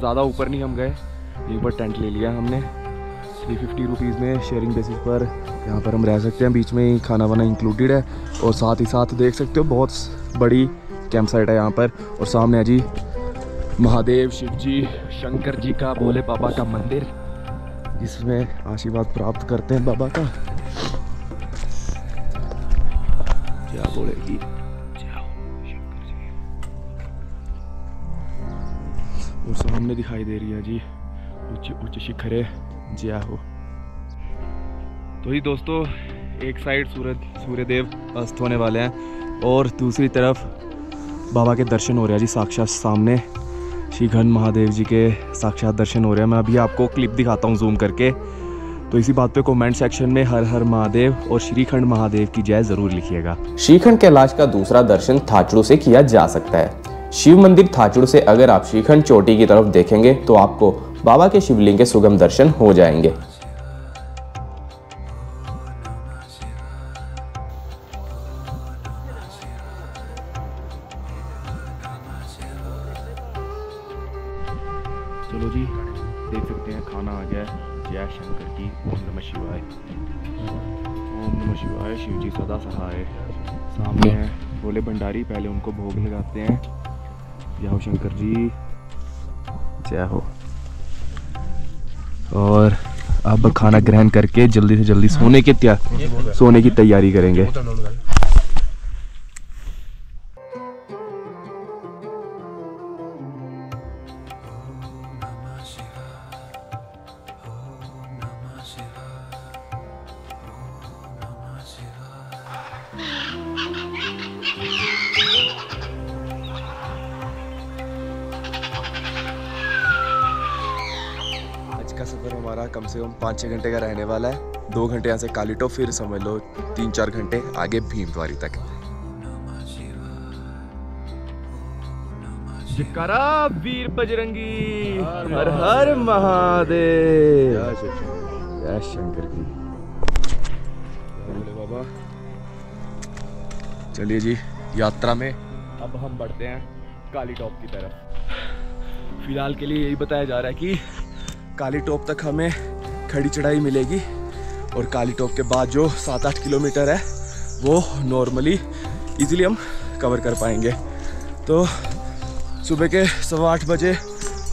ज़्यादा ऊपर नहीं हम गए, एक बार टेंट ले लिया हमने थ्री फिफ्टी रुपीज़ में शेयरिंग बेसिस पर। यहाँ पर हम रह सकते हैं, बीच में ही खाना वाना इंक्लूडेड है और साथ ही साथ देख सकते हो बहुत बड़ी कैंप साइट है यहाँ पर। और सामने है जी महादेव, शिव जी, शंकर जी का, भोले बाबा का मंदिर, जिसमें आशीर्वाद प्राप्त करते हैं बाबा का। क्या बोलेगी और सामने दिखाई दे रही है जी ऊंचे ऊंचे शिखरे जया हो। तो ये दोस्तों एक साइड सूरज सूर्यदेव अस्त होने वाले हैं और दूसरी तरफ बाबा के दर्शन हो रहे हैं जी साक्षात। सामने श्रीखंड महादेव जी के साक्षात दर्शन हो रहे हैं। मैं अभी आपको क्लिप दिखाता हूँ जूम करके। तो इसी बात पे कमेंट सेक्शन में हर हर महादेव और श्रीखंड महादेव की जय ज़रूर लिखिएगा। श्रीखंड कैलाश का दूसरा दर्शन थाचड़ू से किया जा सकता है। शिव मंदिर थाचड़ू से अगर आप श्रीखंड चोटी की तरफ देखेंगे तो आपको बाबा के शिवलिंग के सुगम दर्शन हो जाएंगे। चलो जी देख सकते हैं खाना आ गया है। जय शंकर जी, ओम नमः शिवाय, ओम नमः शिवाय, शिव जी सदा सहाय। सामने है भोले भंडारी, पहले उनको भोग लगाते हैं। जय हो शंकर जी, जय हो। और अब खाना ग्रहण करके जल्दी से जल्दी सोने के त्या सोने की तैयारी करेंगे। सफ़र हमारा कम से कम पाँच छः घंटे का रहने वाला है। दो घंटे यहाँ से काली टॉप, फिर समझ लो तीन चार घंटे आगे भीम द्वारी तक। जयकारा वीर बजरंगी, हर हर महादेव। जय शंकर की। बोले बाबा। चलिए जी, यात्रा में अब हम बढ़ते हैं काली टॉप की तरफ। फिलहाल के लिए यही बताया जा रहा है कि काली टॉप तक हमें खड़ी चढ़ाई मिलेगी और काली टॉप के बाद जो सात आठ किलोमीटर है वो नॉर्मली इजीली हम कवर कर पाएंगे। तो सुबह के सवा आठ बजे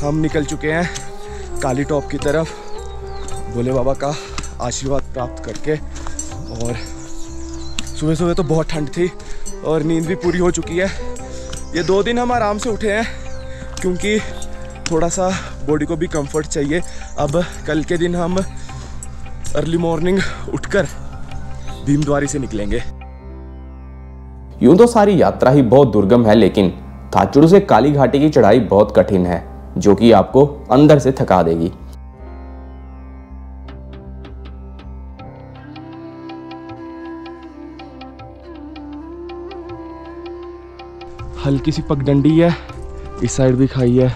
हम निकल चुके हैं काली टॉप की तरफ, भोले बाबा का आशीर्वाद प्राप्त करके। और सुबह सुबह तो बहुत ठंड थी और नींद भी पूरी हो चुकी है। ये दो दिन हम आराम से उठे हैं क्योंकि थोड़ा सा बॉडी को भी कंफर्ट चाहिए। अब कल के दिन हम अर्ली मॉर्निंग उठकर भीम द्वारी से निकलेंगे। यूं तो सारी यात्रा ही बहुत दुर्गम है, लेकिन थाचड़ू से काली घाटी की चढ़ाई बहुत कठिन है, जो कि आपको अंदर से थका देगी। हल्की सी पगडंडी है, इस साइड भी खाई है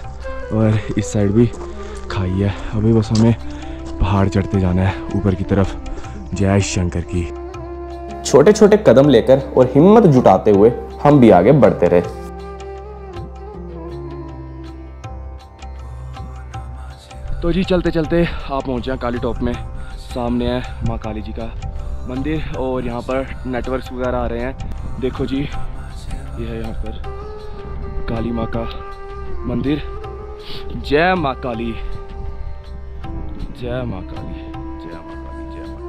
और इस साइड भी खाई है। अभी बस हमें पहाड़ चढ़ते जाना है ऊपर की तरफ। जय शंकर की। छोटे छोटे कदम लेकर और हिम्मत जुटाते हुए हम भी आगे बढ़ते रहे। तो जी चलते चलते आप पहुँचे हैं काली टॉप में। सामने है माँ काली जी का मंदिर और यहाँ पर नेटवर्क्स वगैरह आ रहे हैं। देखो जी, ये है यहाँ पर काली माँ का मंदिर। जय माँ काली, जय माँ काली, जय माँ काली, जय माँ।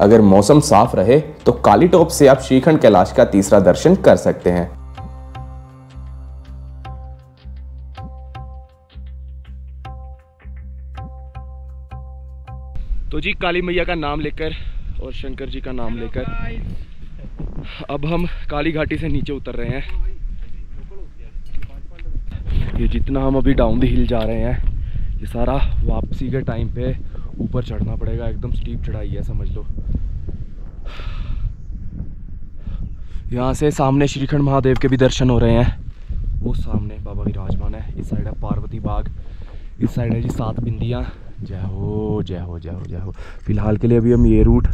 अगर मौसम साफ रहे तो काली टॉप से आप श्रीखंड कैलाश का तीसरा दर्शन कर सकते हैं। तो जी काली मैया का नाम लेकर और शंकर जी का नाम लेकर अब हम काली घाटी से नीचे उतर रहे हैं। ये जितना हम अभी डाउन द हिल जा रहे हैं, ये सारा वापसी के टाइम पे ऊपर चढ़ना पड़ेगा। एकदम स्टीप चढ़ाई है, समझ लो। यहाँ से सामने श्रीखंड महादेव के भी दर्शन हो रहे हैं, वो सामने बाबा विराजमान है। इस साइड है पार्वती बाग, इस साइड है जी सात बिंदियाँ। जय हो, जय हो, जय हो, जय हो। फिलहाल के लिए अभी हम ये रूट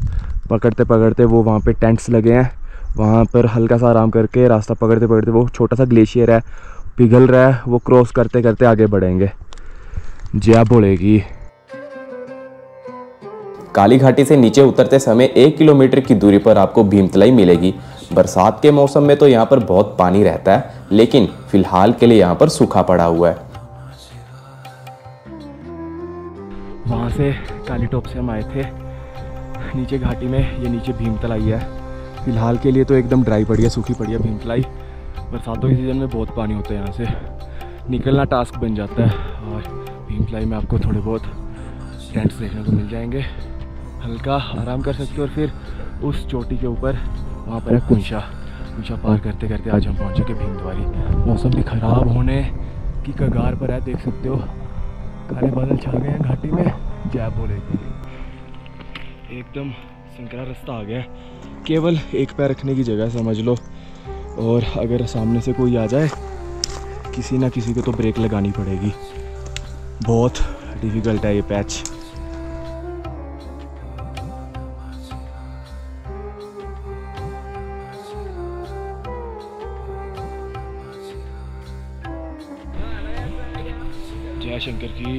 पकड़ते पकड़ते, वो वहाँ पे टेंट्स लगे हैं, वहाँ पर हल्का सा आराम करके रास्ता पकड़ते पकड़ते, वो छोटा सा ग्लेशियर है पिघल रहा है, वो क्रॉस करते करते आगे बढ़ेंगे। जय बोलेगी। काली घाटी से नीचे उतरते समय एक किलोमीटर की दूरी पर आपको भीमतलाई मिलेगी। बरसात के मौसम में तो यहाँ पर बहुत पानी रहता है, लेकिन फिलहाल के लिए यहाँ पर सूखा पड़ा हुआ है। वहाँ से काली टॉप से हम आए थे नीचे घाटी में, ये नीचे भीमतलाई है। फिलहाल के लिए तो एकदम ड्राई पड़ी है, सूखी पड़ी है भीमतलाई। बरसातों के सीज़न में बहुत पानी होता है, यहाँ से निकलना टास्क बन जाता है। और भीमतलाई में आपको थोड़े बहुत टेंट्स देखने को मिल जाएंगे, हल्का आराम कर सकते हो। और फिर उस चोटी के ऊपर वहाँ पर है कुंशा। कुंशा पार करते करते आज हम पहुँचे के भीम द्वारी। मौसम भी ख़राब होने की कगार पर है, देख सकते हो काले बादल छा गए हैं घाटी में। जय बोले। एकदम संकरा रास्ता आ गया, केवल एक पैर रखने की जगह समझ लो। और अगर सामने से कोई आ जाए, किसी ना किसी को तो ब्रेक लगानी पड़ेगी। बहुत डिफिकल्ट है ये पैच। जय शंकर की,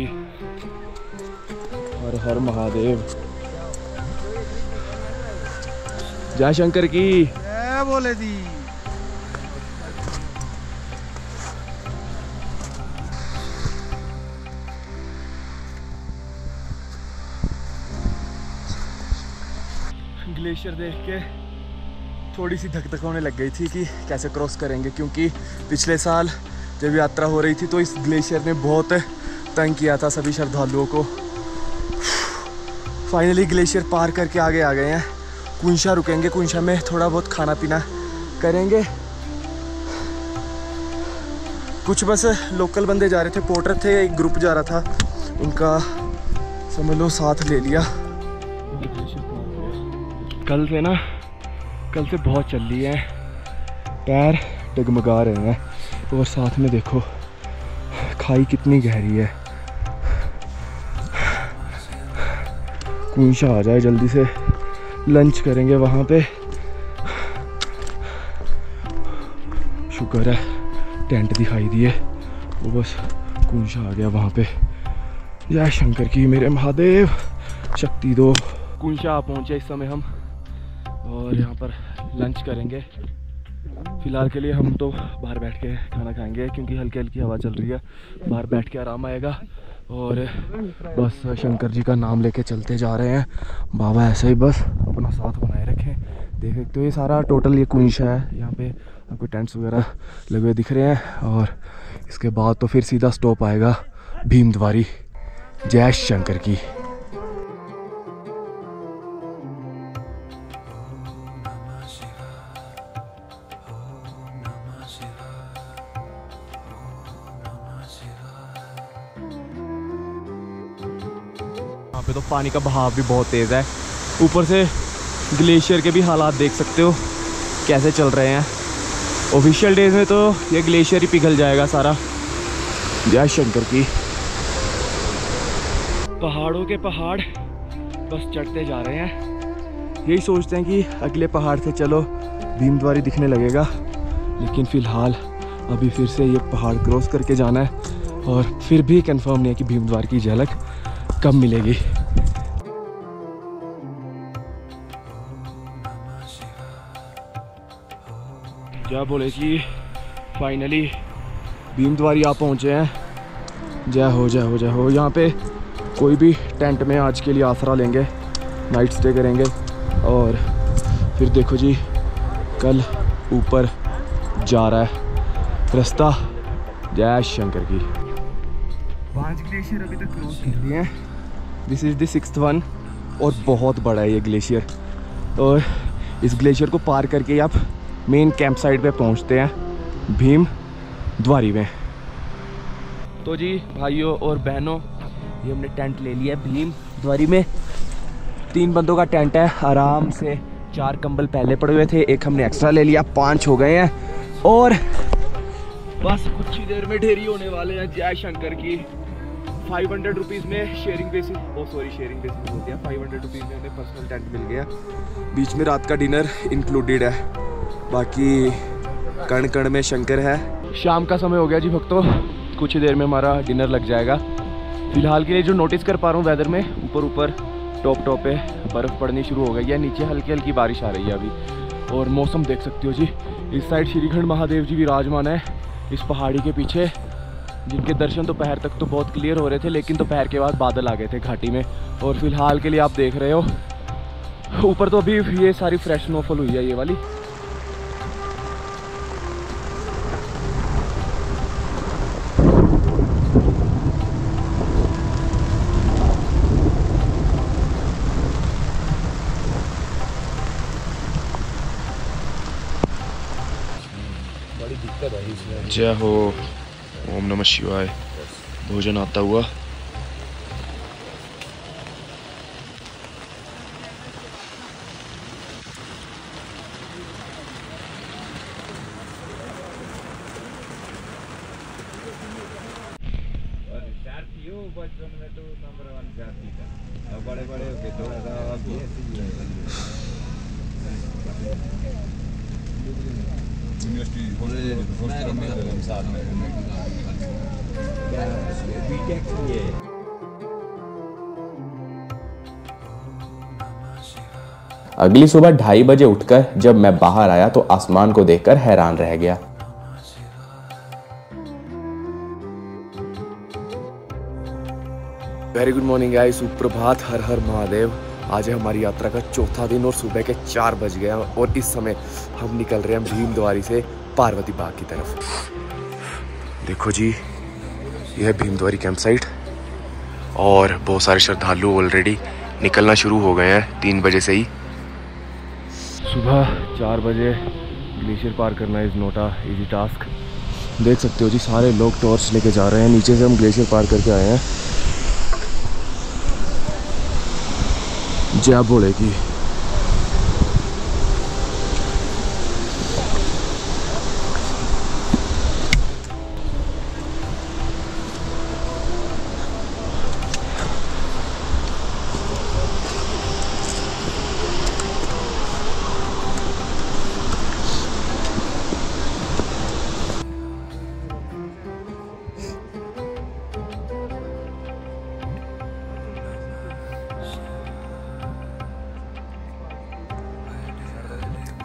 हर हर महादेव। जय शंकर की, जय बोले दी। ग्लेशियर देख के थोड़ी सी धक-धक होने लग गई थी कि कैसे क्रॉस करेंगे, क्योंकि पिछले साल जब यात्रा हो रही थी तो इस ग्लेशियर ने बहुत तंग किया था सभी श्रद्धालुओं को। फाइनली ग्लेशियर पार करके आगे आ गए हैं। कुंशा रुकेंगे, कुंशा में थोड़ा बहुत खाना पीना करेंगे। कुछ बस लोकल बंदे जा रहे थे, पोर्टर थे, एक ग्रुप जा रहा था, उनका समझ लो साथ ले लिया। कल से ना, कल से बहुत चल रही है, पैर डगमगा रहे हैं। और साथ में देखो खाई कितनी गहरी है। कुंशा आ जाए जल्दी से, लंच करेंगे वहाँ पे। शुक्र है टेंट दिखाई दिए, वो बस कुंशा आ गया वहाँ पे। जय शंकर की मेरे महादेव शक्ति दो। कुंशा पहुँचे इस समय हम और यहाँ पर लंच करेंगे। फ़िलहाल के लिए हम तो बाहर बैठ के खाना खाएंगे क्योंकि हल्की हल्की हवा चल रही है, बाहर बैठ के आराम आएगा। और बस शंकर जी का नाम लेके चलते जा रहे हैं। बाबा ऐसे ही बस अपना साथ बनाए रखें। देख सकते हो ये सारा टोटल ये कुंशा है, यहाँ पे आपको टेंट्स वगैरह लगे हुए दिख रहे हैं। और इसके बाद तो फिर सीधा स्टॉप आएगा भीम द्वारी। जय शंकर की। पे तो पानी का बहाव भी बहुत तेज़ है। ऊपर से ग्लेशियर के भी हालात देख सकते हो कैसे चल रहे हैं। ऑफिशियल डेज में तो ये ग्लेशियर ही पिघल जाएगा सारा। जय शंकर की। पहाड़ों के पहाड़ बस चढ़ते जा रहे हैं। यही सोचते हैं कि अगले पहाड़ से चलो भीमद्वारी दिखने लगेगा, लेकिन फ़िलहाल अभी फिर से ये पहाड़ क्रॉस करके जाना है। और फिर भी कंफर्म नहीं है कि भीमद्वारी की झलक कब मिलेगी। क्या बोले कि फाइनली भीम द्वारी आप पहुँचे हैं। जय हो जय हो जय हो। यहाँ पे कोई भी टेंट में आज के लिए आसरा लेंगे, नाइट स्टे करेंगे और फिर देखो जी कल ऊपर जा रहा है रास्ता। जय शंकर की। पाँच ग्लेशियर अभी तक क्रॉस कर दिए हैं। This is the sixth one और बहुत बड़ा है ये ग्लेशियर। और इस ग्लेशियर को पार करके आप मेन कैंप साइट पे पहुंचते हैं भीम द्वारी में। तो जी भाइयों और बहनों, ये हमने टेंट ले लिया है भीम द्वारी में। तीन बंदों का टेंट है। आराम से चार कंबल पहले पड़े हुए थे, एक हमने एक्स्ट्रा ले लिया, पाँच हो गए हैं। और बस कुछ ही देर में ढेरी होने वाले हैं। जय शंकर की। फाइव हंड्रेड रुपीज़ में sharing basis, oh sorry sharing basis हो गया, फाइव हंड्रेड रुपीज़ में हमें पर्सनल टेंट मिल गया। बीच में रात का डिनर इंक्लूडेड है, बाकी कण कण में शंकर है। शाम का समय हो गया जी भक्तों, कुछ ही देर में हमारा डिनर लग जाएगा। फिलहाल के लिए जो नोटिस कर पा रहा हूँ वेदर में, ऊपर ऊपर टॉप टॉप पे बर्फ़ पड़नी शुरू हो गई है, नीचे हल्की हल्की बारिश आ रही है अभी। और मौसम देख सकते हो जी, इस साइड श्रीखंड महादेव जी विराजमान है इस पहाड़ी के पीछे, जिनके दर्शन दोपहर तक तो बहुत क्लियर हो रहे थे, लेकिन दोपहर के बाद बादल आ गए थे घाटी में। और फिलहाल के लिए आप देख रहे हो ऊपर तो अभी ये सारी फ्रेश स्नोफॉल हुई है ये वाली। बड़ी दिक्कत है इसमें। जय हो ओम नमः शिवाय। भोजन आता हुआ बचपन में तो नंबर वन जाती था, अब बड़े बड़े हो गए तो अगली सुबह ढाई बजे उठकर जब मैं बाहर आया तो आसमान को देखकर हैरान रह गया। वेरी गुड मॉर्निंग गाइस, सुप्रभात, हर हर महादेव। आज है हमारी यात्रा का चौथा दिन और सुबह के चार बज गए हैं और इस समय हम निकल रहे हैं भीम द्वारी से पार्वती बाग की तरफ। देखो जी यह है भीम द्वारी कैंप साइट और बहुत सारे श्रद्धालु ऑलरेडी निकलना शुरू हो गए हैं तीन बजे से ही। सुबह चार बजे ग्लेशियर पार करना is not a easy task. देख सकते हो जी सारे लोग टॉर्च लेके जा रहे हैं। नीचे से हम ग्लेशियर पार करके आए हैं। जय बोले की।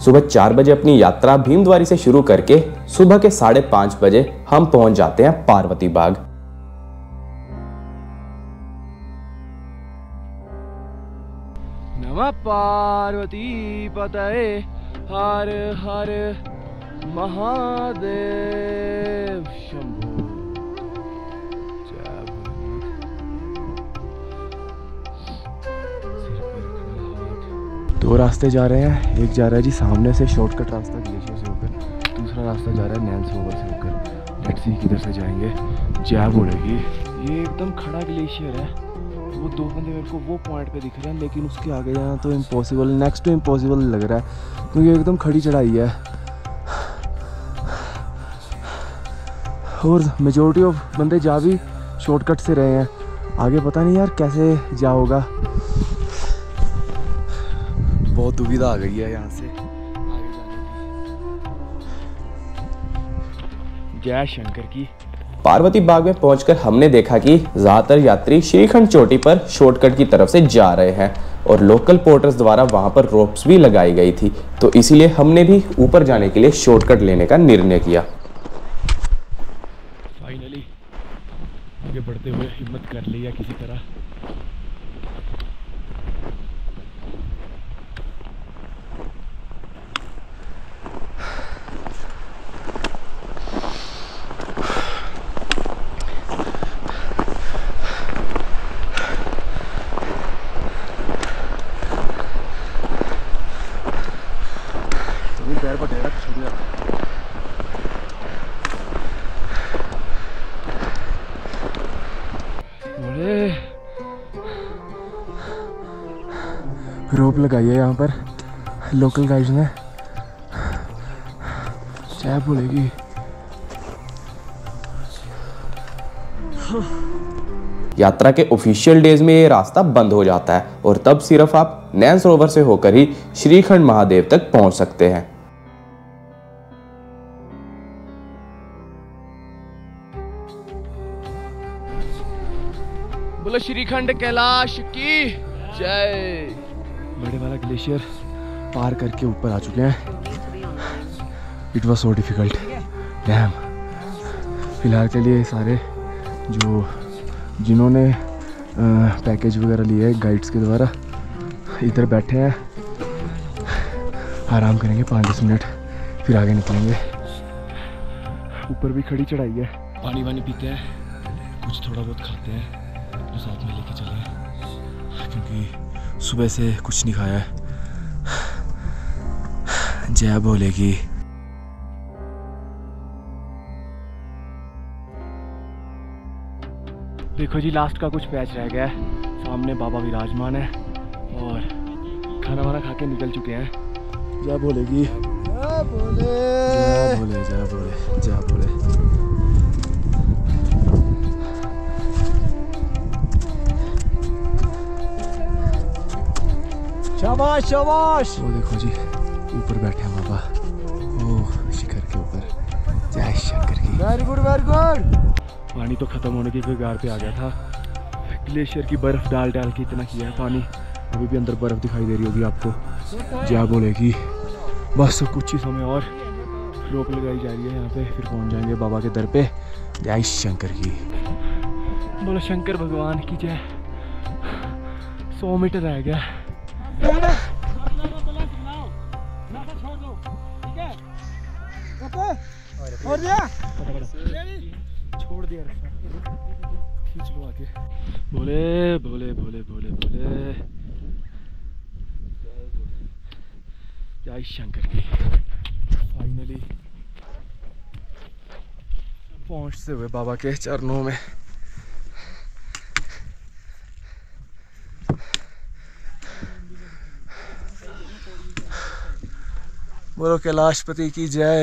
सुबह चार बजे अपनी यात्रा भीम द्वारी से शुरू करके सुबह के साढ़े पाँच बजे हम पहुंच जाते हैं पार्वती बाग। नमः पार्वती पतये हर हर महादेव शंभु। दो रास्ते जा रहे हैं, एक जा रहा है जी सामने से शॉर्टकट रास्ता ग्लेशियर से होकर, दूसरा रास्ता जा रहा है नैन सरोवर से होकर। लेट्स सी किधर से जाएंगे। जय बोलेगी ये एकदम खड़ा ग्लेशियर है। वो दो बंदे मेरे को वो पॉइंट पे दिख रहे हैं, लेकिन उसके आगे जाना तो इम्पॉसिबल, नेक्स्ट टू इम्पॉसिबल लग रहा है क्योंकि एकदम खड़ी चढ़ाई है। और मेजोरिटी ऑफ बंदे जा भी शॉर्टकट से रहे हैं। आगे पता नहीं यार कैसे जा होगा। बहुत दुविधा आ गई है यहाँ से आगे जाने की। जय शंकर की। पार्वती बाग में पहुंचकर हमने देखा कि ज्यादातर यात्री श्रीखंड चोटी पर शॉर्टकट की तरफ से जा रहे हैं और लोकल पोर्टर्स द्वारा वहां पर रोप्स भी लगाई गई थी, तो इसीलिए हमने भी ऊपर जाने के लिए शॉर्टकट लेने का निर्णय किया। फाइनली आगे बढ़ते हुए हिम्मत कर लिया किसी तरह। रोप लगाई है यहाँ पर लोकल गाइड्स ने। चाय बोलेगी। यात्रा के ऑफिशियल डेज में ये रास्ता बंद हो जाता है और तब सिर्फ आप नैन सरोवर से होकर ही श्रीखंड महादेव तक पहुंच सकते हैं। बोलो श्रीखंड कैलाश की जय। बड़े वाला ग्लेशियर पार करके ऊपर आ चुके हैं। It was so difficult damn. फिलहाल के लिए सारे जो जिन्होंने पैकेज वगैरह लिए है गाइड्स के द्वारा इधर बैठे हैं, आराम करेंगे पाँच दस मिनट फिर आगे निकलेंगे। ऊपर भी खड़ी चढ़ाई है। पानी वानी पीते हैं, कुछ थोड़ा बहुत खाते हैं जो साथ में लेके चले हैं क्योंकि सुबह से कुछ नहीं खाया है। जय बोलेगी। देखो जी लास्ट का कुछ पैच रह गया है। सामने बाबा विराजमान है और खाना वाना खा के निकल चुके हैं। जय बोलेगी। जय बोले जय बोले जय बोले जय बोले। शाबाश शाबाश। वो देखो जी ऊपर बैठे हैं बाबा, ओह शिखर के ऊपर। जय शंकर की। Very good very good. पानी तो खत्म होने की कगार पे आ गया था। ग्लेशियर की बर्फ डाल डाल के इतना किया है पानी, अभी भी अंदर बर्फ दिखाई दे रही होगी आपको। जय बोलेगी। बस कुछ ही समय और रोक लगाई जा रही है यहाँ पे, फिर पहुँच जाएंगे बाबा के दर पे। जय शंकर की। बोलो शंकर भगवान की जय। सौ मीटर रह गया। छोड़ दिया छोड़ दिया खींच लो आके। बोले बोले बोले बोले बोले जय शंकर की। फाइनली पहुंचते हुए बाबा के चरणों में। बोलो कैलाशपति की जय।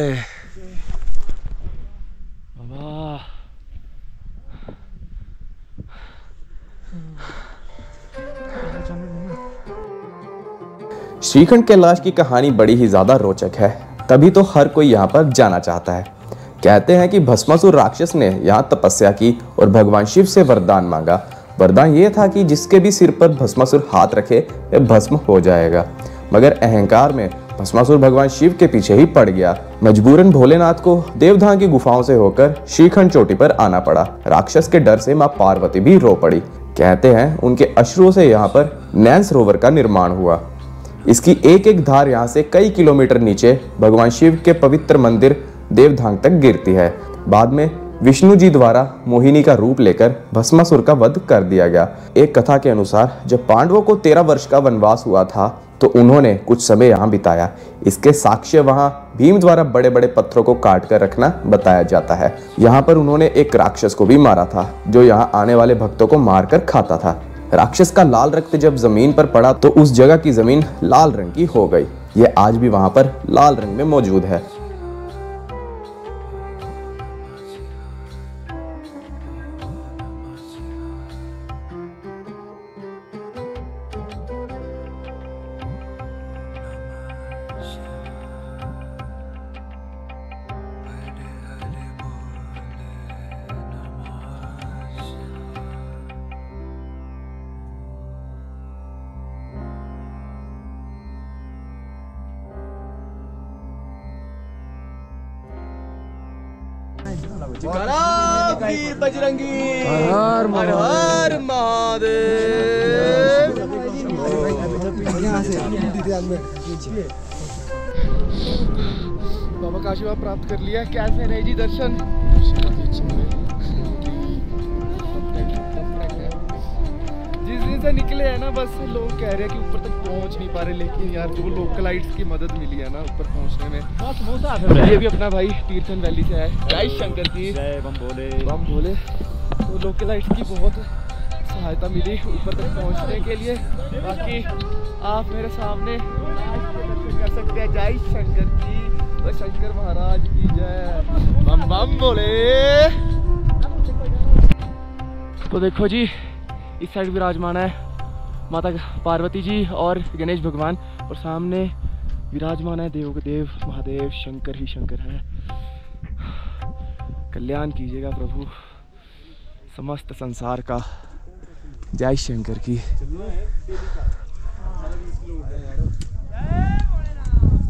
श्रीखंड कैलाश की कहानी बड़ी ही ज्यादा रोचक है, तभी तो हर कोई यहाँ पर जाना चाहता है। कहते हैं कि भस्मासुर राक्षस ने यहाँ तपस्या की और भगवान शिव से वरदान मांगा। वरदान ये था कि जिसके भी सिर पर भस्मासुर हाथ रखे वह भस्म हो जाएगा। मगर अहंकार में भस्मासुर भगवान शिव के पीछे ही पड़ गया। मजबूरन भोलेनाथ को देवधान की गुफाओं से होकर श्रीखंड चोटी पर आना पड़ा। राक्षस के डर से मां पार्वती भी रो पड़ी। कहते हैं उनके अश्रुओं से यहाँ पर नैन सरोवर का निर्माण हुआ। इसकी एक एक धार यहाँ से कई किलोमीटर नीचे भगवान शिव के पवित्र मंदिर देवधांग तक गिरती है। बाद में विष्णु जी द्वारा मोहिनी का रूप लेकर भस्मासुर का वध कर दिया गया। एक कथा के अनुसार जब पांडवों को तेरह वर्ष का वनवास हुआ था तो उन्होंने कुछ समय यहाँ बिताया। इसके साक्ष्य वहाँ भीम द्वारा बड़े बड़े पत्थरों को काट कर रखना बताया जाता है। यहाँ पर उन्होंने एक राक्षस को भी मारा था जो यहाँ आने वाले भक्तों को मार कर खाता था। राक्षस का लाल रक्त जब जमीन पर पड़ा तो उस जगह की जमीन लाल रंग की हो गई। यह आज भी वहाँ पर लाल रंग में मौजूद है। वीर बजरंगी हर हर महादेव। बाबा का आशीर्वाद प्राप्त कर लिया। कैसे रहे जी दर्शन? जिस दिन से निकले हैं ना, बस लोग कह रहे हैं कि ऊपर तक पहुंच नहीं पा रहे, लेकिन यार जो लोकलाइट्स की मदद मिली है ना ऊपर पहुंचने में। ये भी अपना भाई तीर्थन वैली से है। जय शंकर जी, जय बम भोले, बम भोले। तो लोकलाइट्स की बहुत सहायता मिली ऊपर तक पहुंचने के लिए। बाकी आप मेरे सामने कर सकते हैं। जय शंकर जी, जय शंकर महाराज की जय, बम बम भोले। तो देखो जी, इस साइड विराजमान है माता पार्वती जी और गणेश भगवान, और सामने विराजमान है देव देव महादेव, शंकर ही शंकर है। कल्याण कीजिएगा प्रभु समस्त संसार का। जय शंकर की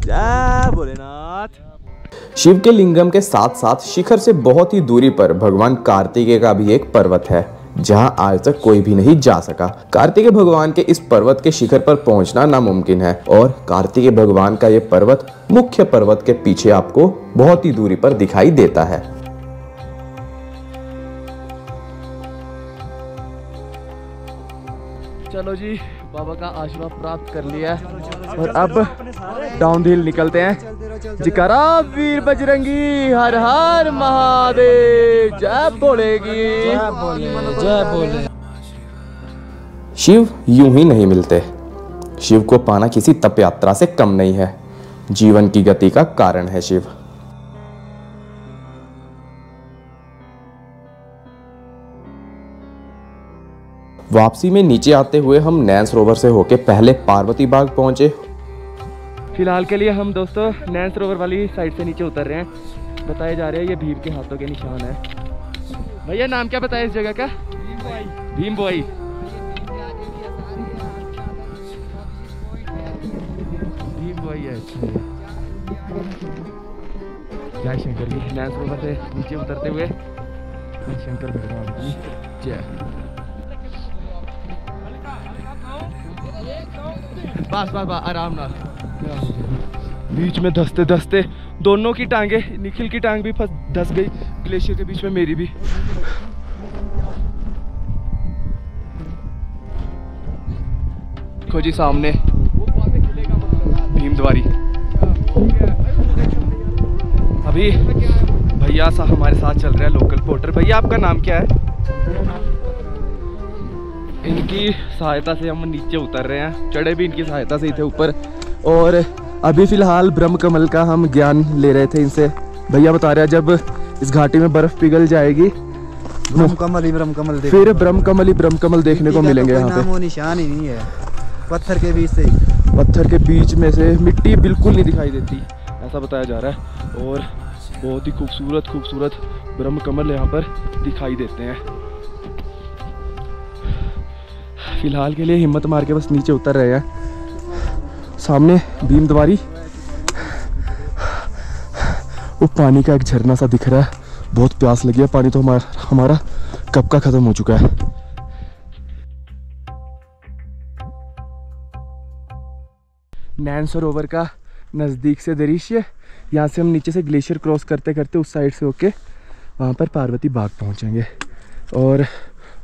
जय भोलेनाथ। शिव के लिंगम के साथ साथ शिखर से बहुत ही दूरी पर भगवान कार्तिकेय का भी एक पर्वत है जहां आज तक कोई भी नहीं जा सका। कार्तिकेय भगवान के इस पर्वत के शिखर पर पहुंचना नामुमकिन है, और कार्तिकेय भगवान का यह पर्वत मुख्य पर्वत के पीछे आपको बहुत ही दूरी पर दिखाई देता है। चलो जी, बाबा का आशीर्वाद प्राप्त कर लिया है और अब डाउन हिल निकलते हैं। जिकारा वीर बजरंगी हर हर महादेव, जय बोलेगी जय बोले। शिव यूं ही नहीं मिलते। शिव को पाना किसी तप यात्रा से कम नहीं है। जीवन की गति का कारण है शिव। वापसी में नीचे आते हुए हम नैन सरोवर से होके पहले पार्वती बाग पहुंचे। फिलहाल के लिए हम दोस्तों नैन सरोवर वाली साइड से नीचे उतर रहे हैं। बताए जा रहे हैं ये भीम के हाथों के निशान है। भैया नाम क्या बताया इस जगह का? भीम बुआई। भीम बुआई है। जय शंकर जी। नैन सरोवर से नीचे उतरते हुए शंकर भगवान की जय। बस बस बस आराम ना। बीच में धसते धसते दोनों की टांगे, निखिल की टांग भी धस गई ग्लेशियर के बीच में, मेरी भी। देखो जी सामने भीम द्वारी। अभी भैया सा हमारे साथ चल रहा है लोकल पोर्टर। भैया आपका नाम क्या है? इनकी सहायता से हम नीचे उतर रहे हैं। चढ़े भी इनकी सहायता से ही थे ऊपर, और अभी फिलहाल ब्रह्म कमल का हम ज्ञान ले रहे थे इनसे। भैया बता रहे हैं जब इस घाटी में बर्फ पिघल जाएगी ब्रह्म कमल ही ब्रह्म कमल, फिर ब्रह्म कमल ही ब्रह्म कमल देखने को मिलेंगे। यहाँ पे नामो निशान ही नहीं है। पत्थर के बीच से पत्थर के बीच में से मिट्टी बिल्कुल नहीं दिखाई देती, ऐसा बताया जा रहा है। और बहुत ही खूबसूरत खूबसूरत ब्रह्म कमल यहाँ पर दिखाई देते हैं। फिलहाल के लिए हिम्मत मार के बस नीचे उतर रहे हैं। सामने भीम द्वारी, वो पानी का एक झरना सा दिख रहा है। बहुत प्यास लगी है, पानी तो हमारा हमारा कब का खत्म हो चुका है। नैन सरोवर का नज़दीक से दृश्य, यहाँ से हम नीचे से ग्लेशियर क्रॉस करते करते उस साइड से होके वहाँ पर पार्वती बाग पहुँचेंगे। और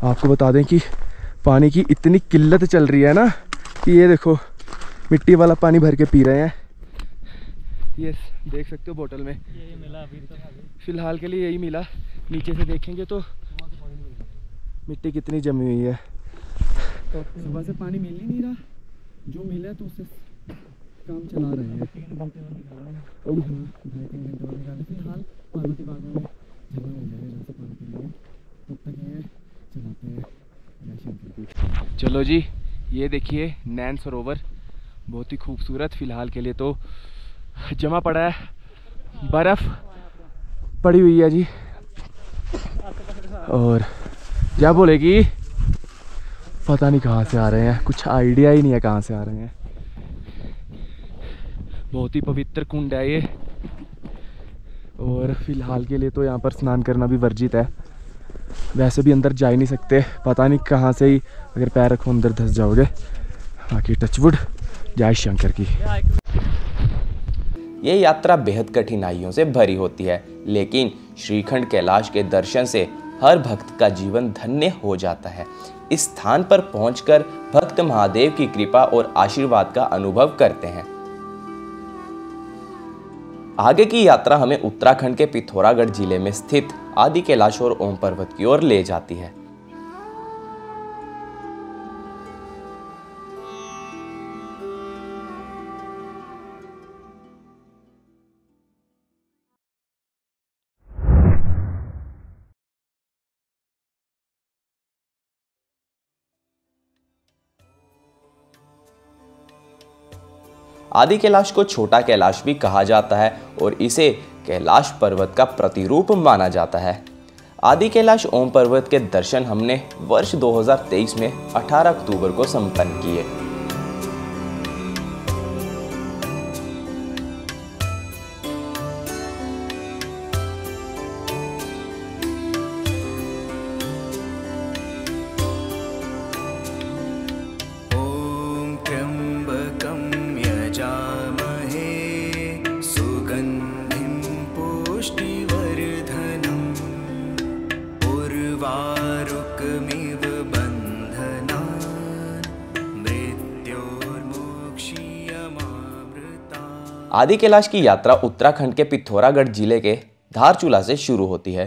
आपको बता दें कि पानी की इतनी किल्लत चल रही है ना कि ये देखो मिट्टी वाला पानी भर के पी रहे हैं। यस, देख सकते हो बोतल में यही मिला अभी तो, फिलहाल के लिए यही मिला। नीचे से देखेंगे तो मिट्टी कितनी जमी हुई है। तो सुबह से पानी मिल ही नहीं रहा, जो मिला तो उससे काम चला रहे हैं। ढाई तीन घंटे वाले फिलहाल पार्वती बाग में जमा हो जाएगा जहाँ से पानी के लिए, तब तक ये चलाते हैं। चलो जी, ये देखिए नैन सरोवर, बहुत ही खूबसूरत। फिलहाल के लिए तो जमा पड़ा है, बर्फ़ पड़ी हुई है जी। और क्या बोलेगी, पता नहीं कहाँ से आ रहे हैं, कुछ आइडिया ही नहीं है कहाँ से आ रहे हैं। बहुत ही पवित्र कुंड है ये, और फिलहाल के लिए तो यहाँ पर स्नान करना भी वर्जित है। वैसे भी अंदर जा ही नहीं सकते, पता नहीं कहाँ से ही अगर पैर रखो अंदर धंस जाओगे। बाकी टचवुड जय शंकर की। ये यात्रा बेहद कठिनाइयों से भरी होती है, लेकिन श्रीखंड कैलाश के दर्शन से हर भक्त का जीवन धन्य हो जाता है। इस स्थान पर पहुंचकर भक्त महादेव की कृपा और आशीर्वाद का अनुभव करते हैं। आगे की यात्रा हमें उत्तराखंड के पिथौरागढ़ जिले में स्थित आदि कैलाश और ओम पर्वत की ओर ले जाती है। आदि कैलाश को छोटा कैलाश भी कहा जाता है और इसे कैलाश पर्वत का प्रतिरूप माना जाता है। आदि कैलाश ओम पर्वत के दर्शन हमने वर्ष दो हज़ार तेईस में अठारह अक्टूबर को संपन्न किए। आदि कैलाश की यात्रा उत्तराखंड के पिथौरागढ़ जिले के धारचूला से शुरू होती है।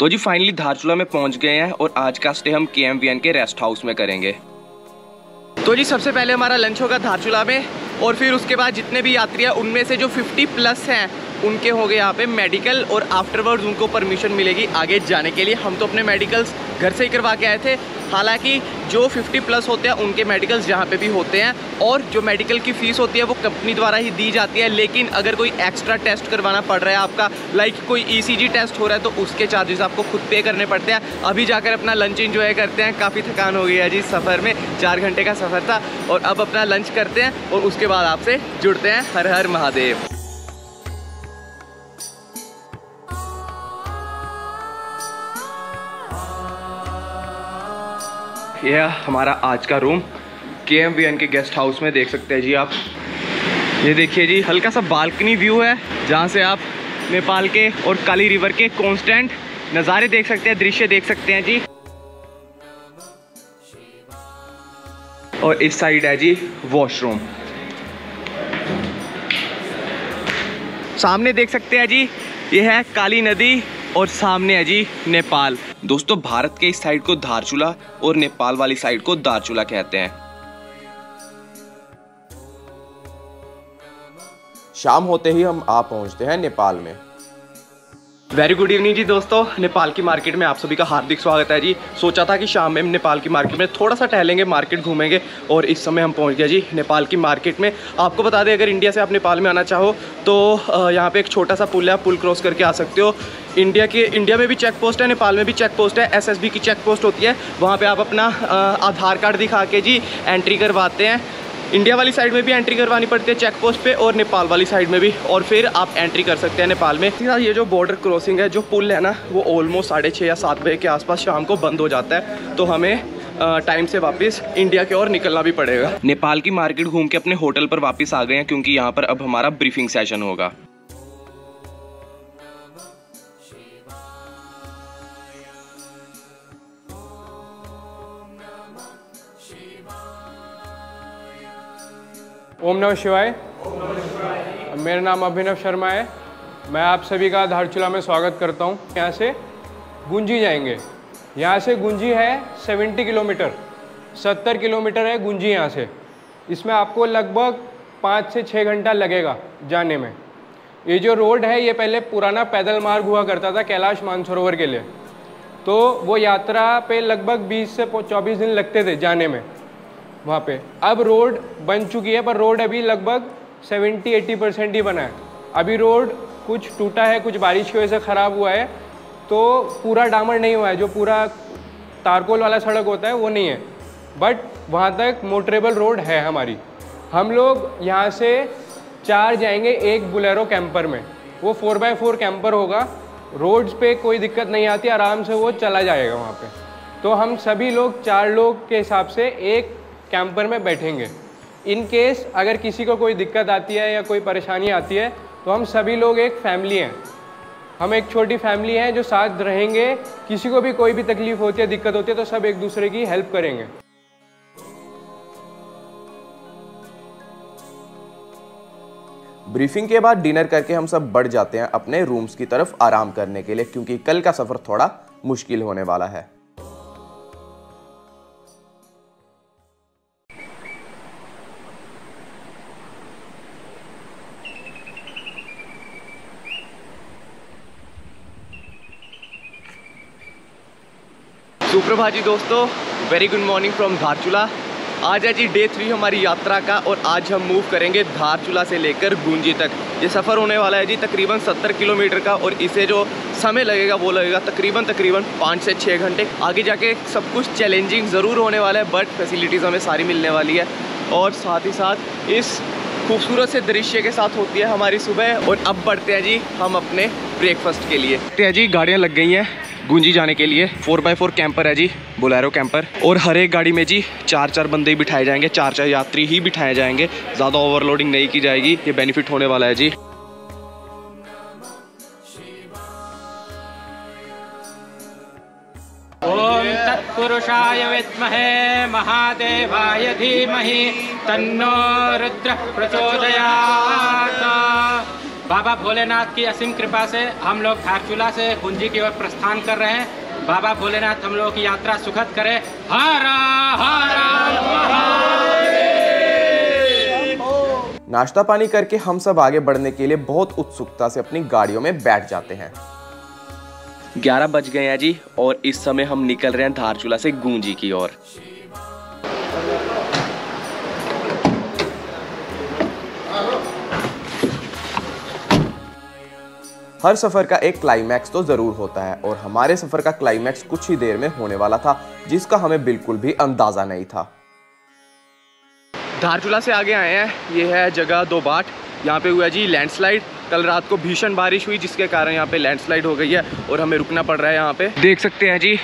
तो जी फाइनली धारचूला में पहुंच गए हैं और आज का स्टे हम केएमवीएन के रेस्ट हाउस में करेंगे। तो जी सबसे पहले हमारा लंच होगा धारचूला में, और फिर उसके बाद जितने भी यात्री हैं उनमें से जो पचास प्लस हैं उनके हो गए यहाँ पे मेडिकल, और आफ्टरवर्ड्स उनको परमिशन मिलेगी आगे जाने के लिए। हम तो अपने मेडिकल्स घर से ही करवा के आए थे, हालांकि जो पचास प्लस होते हैं उनके मेडिकल्स यहाँ पे भी होते हैं, और जो मेडिकल की फ़ीस होती है वो कंपनी द्वारा ही दी जाती है। लेकिन अगर कोई एक्स्ट्रा टेस्ट करवाना पड़ रहा है आपका, लाइक कोई ईसीजी टेस्ट हो रहा है, तो उसके चार्जेस आपको खुद पे करने पड़ते हैं। अभी जाकर अपना लंच एंजॉय करते हैं, काफ़ी थकान हो गई है जी सफ़र में, चार घंटे का सफ़र था। और अब अपना लंच करते हैं और उसके बाद आपसे जुड़ते हैं। हर हर महादेव। यह हमारा आज का रूम केएमवीएन के गेस्ट हाउस में देख सकते हैं जी आप। ये देखिए जी, हल्का सा बालकनी व्यू है जहाँ से आप नेपाल के और काली रिवर के कांस्टेंट नज़ारे देख सकते हैं, दृश्य देख सकते हैं जी। और इस साइड है जी वॉशरूम। सामने देख सकते हैं जी, यह है काली नदी और सामने है जी नेपाल। दोस्तों भारत के इस साइड को धारचूला और नेपाल वाली साइड को दारचूला कहते हैं। शाम होते ही हम आ पहुंचते हैं नेपाल में। वेरी गुड इवनिंग जी दोस्तों, नेपाल की मार्केट में आप सभी का हार्दिक स्वागत है जी। सोचा था कि शाम में नेपाल की मार्केट में थोड़ा सा टहलेंगे, मार्केट घूमेंगे, और इस समय हम पहुंच गए जी नेपाल की मार्केट में। आपको बता दें अगर इंडिया से आप नेपाल में आना चाहो तो यहाँ पे एक छोटा सा पुल है, पुल क्रॉस करके आ सकते हो। इंडिया के इंडिया में भी चेक पोस्ट है, नेपाल में भी चेक पोस्ट है, एसएसबी की चेक पोस्ट होती है, वहाँ पर आप अपना आधार कार्ड दिखा के जी एंट्री करवाते हैं। इंडिया वाली साइड में भी एंट्री करवानी पड़ती है चेक पोस्ट पे और नेपाल वाली साइड में भी, और फिर आप एंट्री कर सकते हैं नेपाल में। ये जो बॉर्डर क्रॉसिंग है, जो पुल है ना, वो ऑलमोस्ट साढ़े छः या सात बजे के आसपास शाम को बंद हो जाता है, तो हमें टाइम से वापस इंडिया की ओर निकलना भी पड़ेगा। नेपाल की मार्केट घूम के अपने होटल पर वापस आ गए हैं, क्योंकि यहाँ पर अब हमारा ब्रीफिंग सेशन होगा। ओम नमः शिवाय। मेरा नाम अभिनव शर्मा है। मैं आप सभी का धारचूला में स्वागत करता हूँ। यहाँ से गुंजी जाएंगे। यहाँ से गुंजी है सत्तर किलोमीटर, सत्तर किलोमीटर है गुंजी यहाँ से। इसमें आपको लगभग पाँच से छः घंटा लगेगा जाने में। ये जो रोड है, ये पहले पुराना पैदल मार्ग हुआ करता था कैलाश मानसरोवर के लिए, तो वो यात्रा पे लगभग बीस से चौबीस दिन लगते थे जाने में वहाँ पे। अब रोड बन चुकी है, पर रोड अभी लगभग सत्तर अस्सी परसेंट ही बना है। अभी रोड कुछ टूटा है, कुछ बारिश की वजह से ख़राब हुआ है, तो पूरा डामर नहीं हुआ है। जो पूरा तारकोल वाला सड़क होता है वो नहीं है, बट वहाँ तक मोटरेबल रोड है हमारी। हम लोग यहाँ से चार जाएंगे एक बुलेरो कैंपर में, वो फोर बाई फोर कैंपर होगा। रोड्स पे कोई दिक्कत नहीं आती, आराम से वो चला जाएगा वहाँ पे। तो हम सभी लोग चार लोग के हिसाब से एक कैंपर में बैठेंगे। इन केस अगर किसी को कोई दिक्कत आती है या कोई परेशानी आती है, तो हम सभी लोग एक फैमिली हैं, हम एक छोटी फैमिली हैं जो साथ रहेंगे। किसी को भी कोई भी तकलीफ होती है, दिक्कत होती है, तो सब एक दूसरे की हेल्प करेंगे। ब्रीफिंग के बाद डिनर करके हम सब बढ़ जाते हैं अपने रूम्स की तरफ आराम करने के लिए, क्योंकि कल का सफ़र थोड़ा मुश्किल होने वाला है। सुप्रभात जी दोस्तों, very good morning from Dharchula. आज है जी डे थ्री हमारी यात्रा का, और आज हम मूव करेंगे धारचूला से लेकर गुंजी तक। ये सफ़र होने वाला है जी तकरीबन सत्तर किलोमीटर का, और इसे जो समय लगेगा वो लगेगा तकरीबन तकरीबन पाँच से छः घंटे। आगे जाके सब कुछ चैलेंजिंग ज़रूर होने वाला है, बट फैसिलिटीज़ हमें सारी मिलने वाली है, और साथ ही साथ इस खूबसूरत से दृश्य के साथ होती है हमारी सुबह। और अब बढ़ते हैं जी हम अपने ब्रेकफास्ट के लिए। जी गाड़ियाँ लग गई हैं गुंजी जाने के लिए। फोर बाई फोर कैंपर है जी, बोलेरो कैंपर, और हर एक गाड़ी में जी चार चार बंदे ही बिठाए जाएंगे, चार चार यात्री ही बिठाए जाएंगे। ज़्यादा ओवरलोडिंग नहीं की जाएगी, ये बेनिफिट होने वाला है जी। ओम तत्पुरुषाय विद्महे महादेवाय धीमहि तन्नो रुद्रः प्रचोदयात्। बाबा भोलेनाथ की असीम कृपा से हम लोग धारचूला से गुंजी की ओर प्रस्थान कर रहे हैं। बाबा भोलेनाथ हम लोगों की यात्रा सुखद करे। हरा हरा महादेव। नाश्ता पानी करके हम सब आगे बढ़ने के लिए बहुत उत्सुकता से अपनी गाड़ियों में बैठ जाते हैं। ग्यारह बज गए हैं जी, और इस समय हम निकल रहे हैं धारचूला से गुंजी की ओर। हर सफ़र का एक क्लाइमैक्स तो ज़रूर होता है, और हमारे सफ़र का क्लाइमैक्स कुछ ही देर में होने वाला था, जिसका हमें बिल्कुल भी अंदाज़ा नहीं था। धारचूला से आगे आए हैं, ये है जगह दो बाट। यहाँ पे हुआ जी लैंडस्लाइड। कल रात को भीषण बारिश हुई, जिसके कारण यहाँ पे लैंडस्लाइड हो गई है, और हमें रुकना पड़ रहा है यहाँ पे। देख सकते हैं जी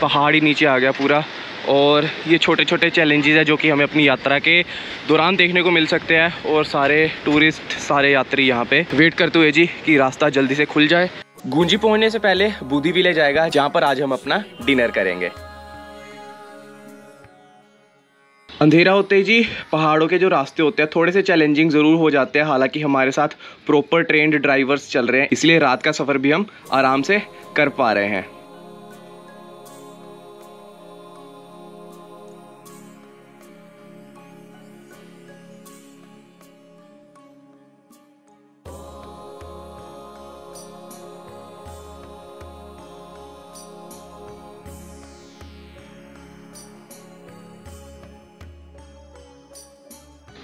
पहाड़ी नीचे आ गया पूरा, और ये छोटे छोटे चैलेंजेस हैं जो कि हमें अपनी यात्रा के दौरान देखने को मिल सकते हैं, और सारे टूरिस्ट सारे यात्री यहाँ पे वेट करते हुए जी कि रास्ता जल्दी से खुल जाए। गुंजी पहुँचने से पहले बूदी विले जाएगा, जहाँ पर आज हम अपना डिनर करेंगे। अंधेरा होते ही जी पहाड़ों के जो रास्ते होते हैं थोड़े से चैलेंजिंग ज़रूर हो जाते हैं, हालांकि हमारे साथ प्रॉपर ट्रेन्ड ड्राइवर्स चल रहे हैं, इसलिए रात का सफ़र भी हम आराम से कर पा रहे हैं।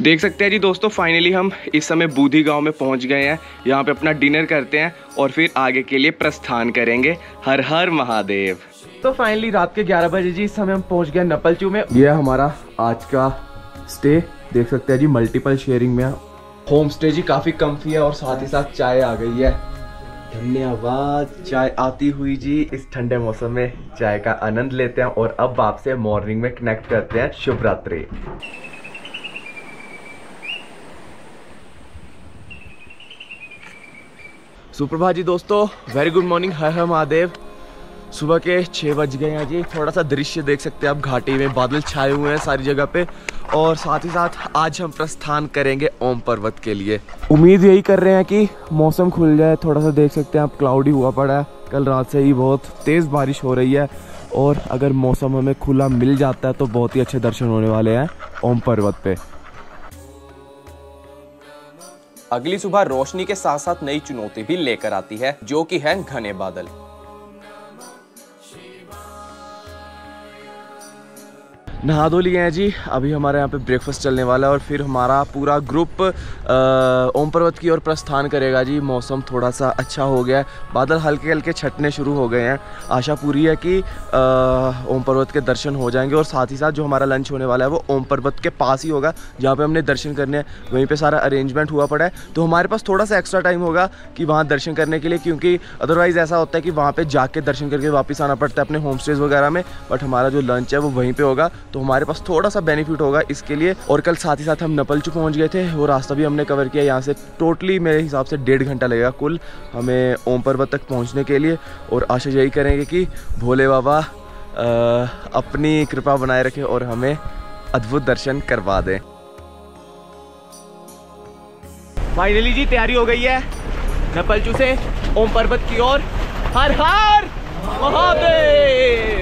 देख सकते हैं जी दोस्तों, फाइनली हम इस समय बूधी गांव में पहुंच गए हैं। यहाँ पे अपना डिनर करते हैं और फिर आगे के लिए प्रस्थान करेंगे। हर हर महादेव। तो फाइनली रात के ग्यारह बजे जी इस समय हम पहुंच गए नपलचू में। यह हमारा आज का स्टे देख सकते हैं जी मल्टीपल शेयरिंग में। होम स्टे जी काफ़ी कम्फी है और साथ ही साथ चाय आ गई है। धन्यवाद। चाय आती हुई जी इस ठंडे मौसम में चाय का आनंद लेते हैं और अब आपसे मॉर्निंग में कनेक्ट करते हैं। शुभ रात्रि। सुप्रभात जी दोस्तों, वेरी गुड मॉर्निंग। हर हर महादेव। सुबह के छः बज गए हैं जी। थोड़ा सा दृश्य देख सकते हैं आप, घाटी में बादल छाए हुए हैं सारी जगह पे और साथ ही साथ आज हम प्रस्थान करेंगे ओम पर्वत के लिए। उम्मीद यही कर रहे हैं कि मौसम खुल जाए। थोड़ा सा देख सकते हैं आप क्लाउडी हुआ पड़ा है, कल रात से ही बहुत तेज़ बारिश हो रही है और अगर मौसम हमें खुला मिल जाता है तो बहुत ही अच्छे दर्शन होने वाले हैं ओम पर्वत पे। अगली सुबह रोशनी के साथ साथ नई चुनौती भी लेकर आती है जो कि है घने बादल। नहा धो लिए हैं जी। अभी हमारे यहाँ पे ब्रेकफास्ट चलने वाला है और फिर हमारा पूरा ग्रुप ओम पर्वत की ओर प्रस्थान करेगा जी। मौसम थोड़ा सा अच्छा हो गया है, बादल हल्के हल्के छटने शुरू हो गए हैं। आशा पूरी है कि ओम पर्वत के दर्शन हो जाएंगे और साथ ही साथ जो हमारा लंच होने वाला है वो ओम पर्वत के पास ही होगा, जहाँ पे हमने दर्शन करने हैं वहीं पर सारा अरेंजमेंट हुआ पड़ा है। तो हमारे पास थोड़ा सा एक्स्ट्रा टाइम होगा कि वहाँ दर्शन करने के लिए, क्योंकि अदरवाइज़ ऐसा होता है कि वहाँ पर जाके दर्शन करके वापस आना पड़ता है अपने होम स्टेज वगैरह में। बट हमारा जो लंच है वो वहीं पर होगा तो हमारे पास थोड़ा सा बेनिफिट होगा इसके लिए। और कल साथ ही साथ हम नपलचू पहुंच गए थे, वो रास्ता भी हमने कवर किया। यहाँ से टोटली मेरे हिसाब से डेढ़ घंटा लगेगा कुल हमें ओम पर्वत तक पहुंचने के लिए। और आशा यही करेंगे कि भोले बाबा आ, अपनी कृपा बनाए रखे और हमें अद्भुत दर्शन करवा दें। फाइनली जी तैयारी हो गई है नपलचू से ओम पर्वत की ओर। हर हर महादेव।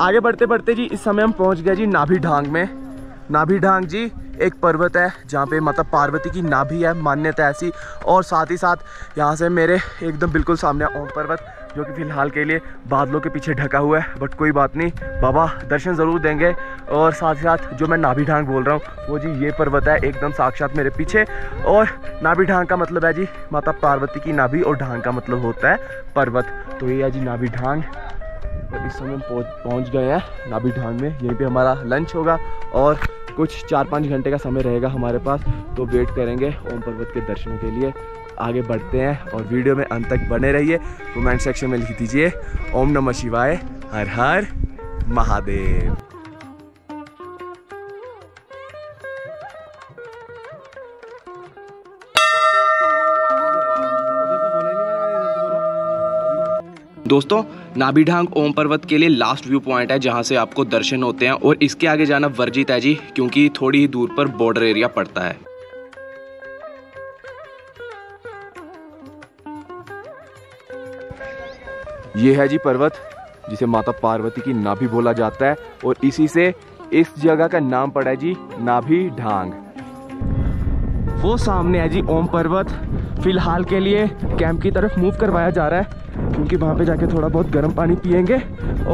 आगे बढ़ते बढ़ते जी इस समय हम पहुंच गए जी नाभी ढांग में। नाभी ढांग जी एक पर्वत है जहाँ पे माता पार्वती की नाभी है, मान्यता ऐसी। और साथ ही साथ यहाँ से मेरे एकदम बिल्कुल सामने ओम पर्वत जो कि फ़िलहाल के लिए बादलों के पीछे ढका हुआ है, बट कोई बात नहीं, बाबा दर्शन ज़रूर देंगे। और साथ ही साथ जो मैं नाभी ढांग बोल रहा हूँ वो जी ये पर्वत है एकदम साक्षात मेरे पीछे। और नाभी ढांग का मतलब है जी माता पार्वती की नाभी और ढांग का मतलब होता है पर्वत। तो ये है जी नाभी ढांग। इस समय पहुंच पहुंच गए हैं नाभी ढांग में। यहीं पे हमारा लंच होगा और कुछ चार पाँच घंटे का समय रहेगा हमारे पास, तो वेट करेंगे ओम पर्वत के दर्शनों के लिए। आगे बढ़ते हैं और वीडियो में अंत तक बने रहिए। कमेंट सेक्शन में लिख दीजिए ओम नमः शिवाय, हर हर महादेव। दोस्तों नाभी ढांग ओम पर्वत के लिए लास्ट व्यू पॉइंट है जहां से आपको दर्शन होते हैं और इसके आगे जाना वर्जित है जी, क्योंकि थोड़ी ही दूर पर बॉर्डर एरिया पड़ता है। ये है जी पर्वत जिसे माता पार्वती की नाभी बोला जाता है और इसी से इस जगह का नाम पड़ा है जी नाभी ढांग। वो सामने है जी ओम पर्वत। फिलहाल के लिए कैंप की तरफ मूव करवाया जा रहा है क्योंकि वहाँ पे जाके थोड़ा बहुत गर्म पानी पियेंगे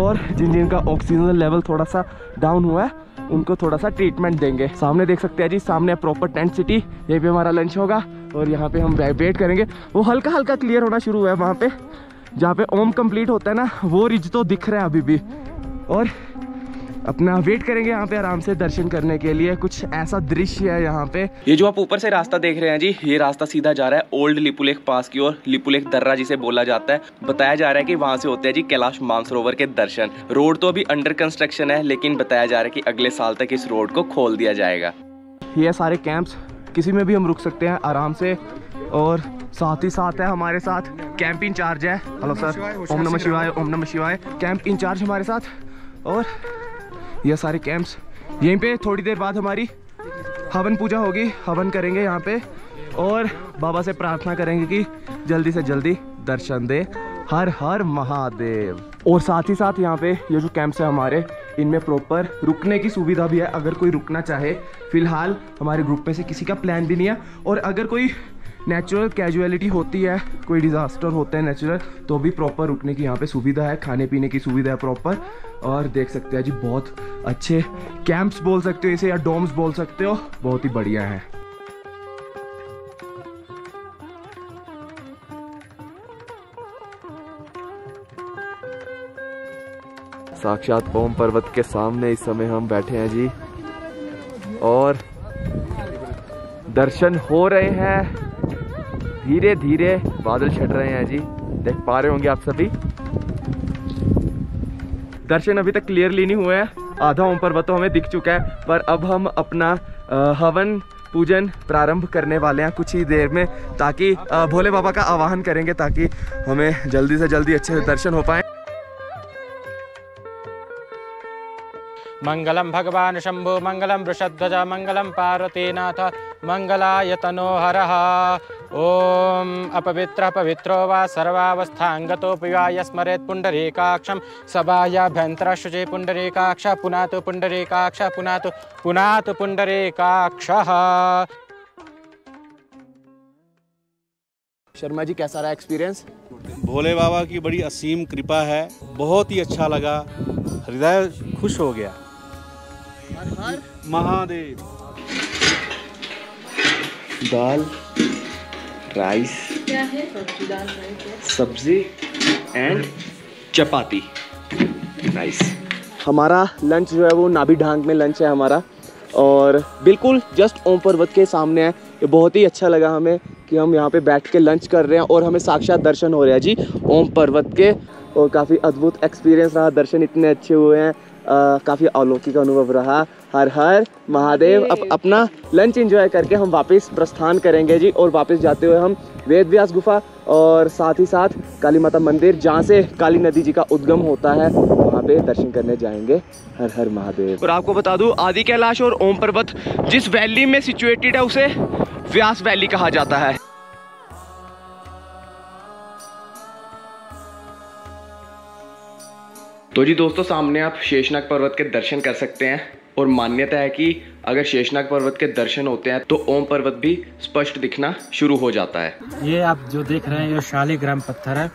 और जिन जिन का ऑक्सीजन लेवल थोड़ा सा डाउन हुआ है उनको थोड़ा सा ट्रीटमेंट देंगे। सामने देख सकते हैं जी, सामने प्रॉपर टेंट सिटी। यहीं पे हमारा लंच होगा और यहाँ पे हम वेट करेंगे। वो हल्का हल्का क्लियर होना शुरू हुआ है वहाँ पे, जहाँ पे ओम कंप्लीट होता है ना, वो रिज तो दिख रहा है अभी भी। और अपना वेट करेंगे यहाँ पे आराम से दर्शन करने के लिए। कुछ ऐसा दृश्य है यहाँ पे। ये जो आप ऊपर से रास्ता देख रहे हैं जी, ये रास्ता सीधा जा रहा है ओल्ड लिपुलेख पास की ओर। लिपुलेख दर्रा जिसे बोला जाता है, बताया जा रहा है कि वहाँ से होते हैं जी कैलाश मानसरोवर के दर्शन। रोड तो अभी अंडर कंस्ट्रक्शन है लेकिन बताया जा रहा है कि अगले साल तक इस रोड को खोल दिया जाएगा। ये सारे कैंप्स, किसी में भी हम रुक सकते हैं आराम से। और साथ ही साथ है हमारे साथ कैंप इंचार्ज है। हेलो सर, ओम नमः शिवाय, ओम नमः शिवाय। कैंप इंचार्ज हमारे साथ और यह सारे कैंप्स। यहीं पे थोड़ी देर बाद हमारी हवन पूजा होगी, हवन करेंगे यहाँ पे और बाबा से प्रार्थना करेंगे कि जल्दी से जल्दी दर्शन दे। हर हर महादेव। और साथ ही साथ यहाँ पे ये जो कैंप्स है हमारे, इनमें प्रॉपर रुकने की सुविधा भी है अगर कोई रुकना चाहे। फिलहाल हमारे ग्रुप में से किसी का प्लान भी नहीं है और अगर कोई नेचुरल कैजुअलिटी होती है, कोई डिज़ास्टर होता है नेचुरल, तो भी प्रॉपर रुकने की यहाँ पे सुविधा है, खाने पीने की सुविधा है प्रॉपर। और देख सकते हैं जी बहुत अच्छे कैंप्स बोल सकते हो इसे या डोम्स बोल सकते हो, बहुत ही बढ़िया है। साक्षात ओम पर्वत के सामने इस समय हम बैठे हैं जी और दर्शन हो रहे हैं, धीरे धीरे बादल छट रहे हैं जी, देख पा रहे होंगे आप सभी। दर्शन अभी तक क्लियरली नहीं हुए हैं, आधा ओम पर्वत तो हमें दिख चुका है, पर अब हम अपना हवन पूजन प्रारंभ करने वाले हैं कुछ ही देर में, ताकि भोले बाबा का आवाहन करेंगे ताकि हमें जल्दी से जल्दी अच्छे से दर्शन हो पाए। मंगलम भगवान शंभो मंगलम वृषध्वज मंगलम पार्वतीनाथ मंगलाय तनोहरः। ओम अपवित्र पवित्रो वा सर्वावस्थांगतोपि वा यस्मरेत् पुंडरीकाक्षं सभायाभ्यंतरं शुचि पुंडरीकाक्ष पुनातु पुंडरीकाक्ष पुनातु पुनातु पुंडरीकाक्षः। शर्मा जी कैसा रहा एक्सपीरियंस? भोले बाबा की बड़ी असीम कृपा है, बहुत ही अच्छा लगा, हृदय खुश हो गया। महादेव। दाल राइस क्या है? सब्जी एंड चपाती राइस। हमारा लंच जो है वो नाभी ढांग में लंच है हमारा, और बिल्कुल जस्ट ओम पर्वत के सामने है। ये बहुत ही अच्छा लगा हमें कि हम यहाँ पे बैठ के लंच कर रहे हैं और हमें साक्षात दर्शन हो रहे हैं जी ओम पर्वत के, और काफ़ी अद्भुत एक्सपीरियंस रहा, दर्शन इतने अच्छे हुए हैं, काफ़ी अलौकिक अनुभव रहा। हर हर महादेव। अब अपना लंच एंजॉय करके हम वापस प्रस्थान करेंगे जी, और वापस जाते हुए हम वेद व्यास गुफा और साथ ही साथ काली माता मंदिर जहाँ से काली नदी जी का उद्गम होता है वहाँ पे दर्शन करने जाएंगे। हर हर महादेव। और आपको बता दूँ आदि कैलाश और ओम पर्वत जिस वैली में सिचुएटेड है उसे व्यास वैली कहा जाता है। तो जी दोस्तों सामने आप शेषनाग पर्वत के दर्शन कर सकते हैं, और मान्यता है कि अगर शेषनाग पर्वत के दर्शन होते हैं तो ओम पर्वत भी स्पष्ट दिखना शुरू हो जाता है। ये आप जो देख रहे हैं ये शालिग्राम पत्थर है,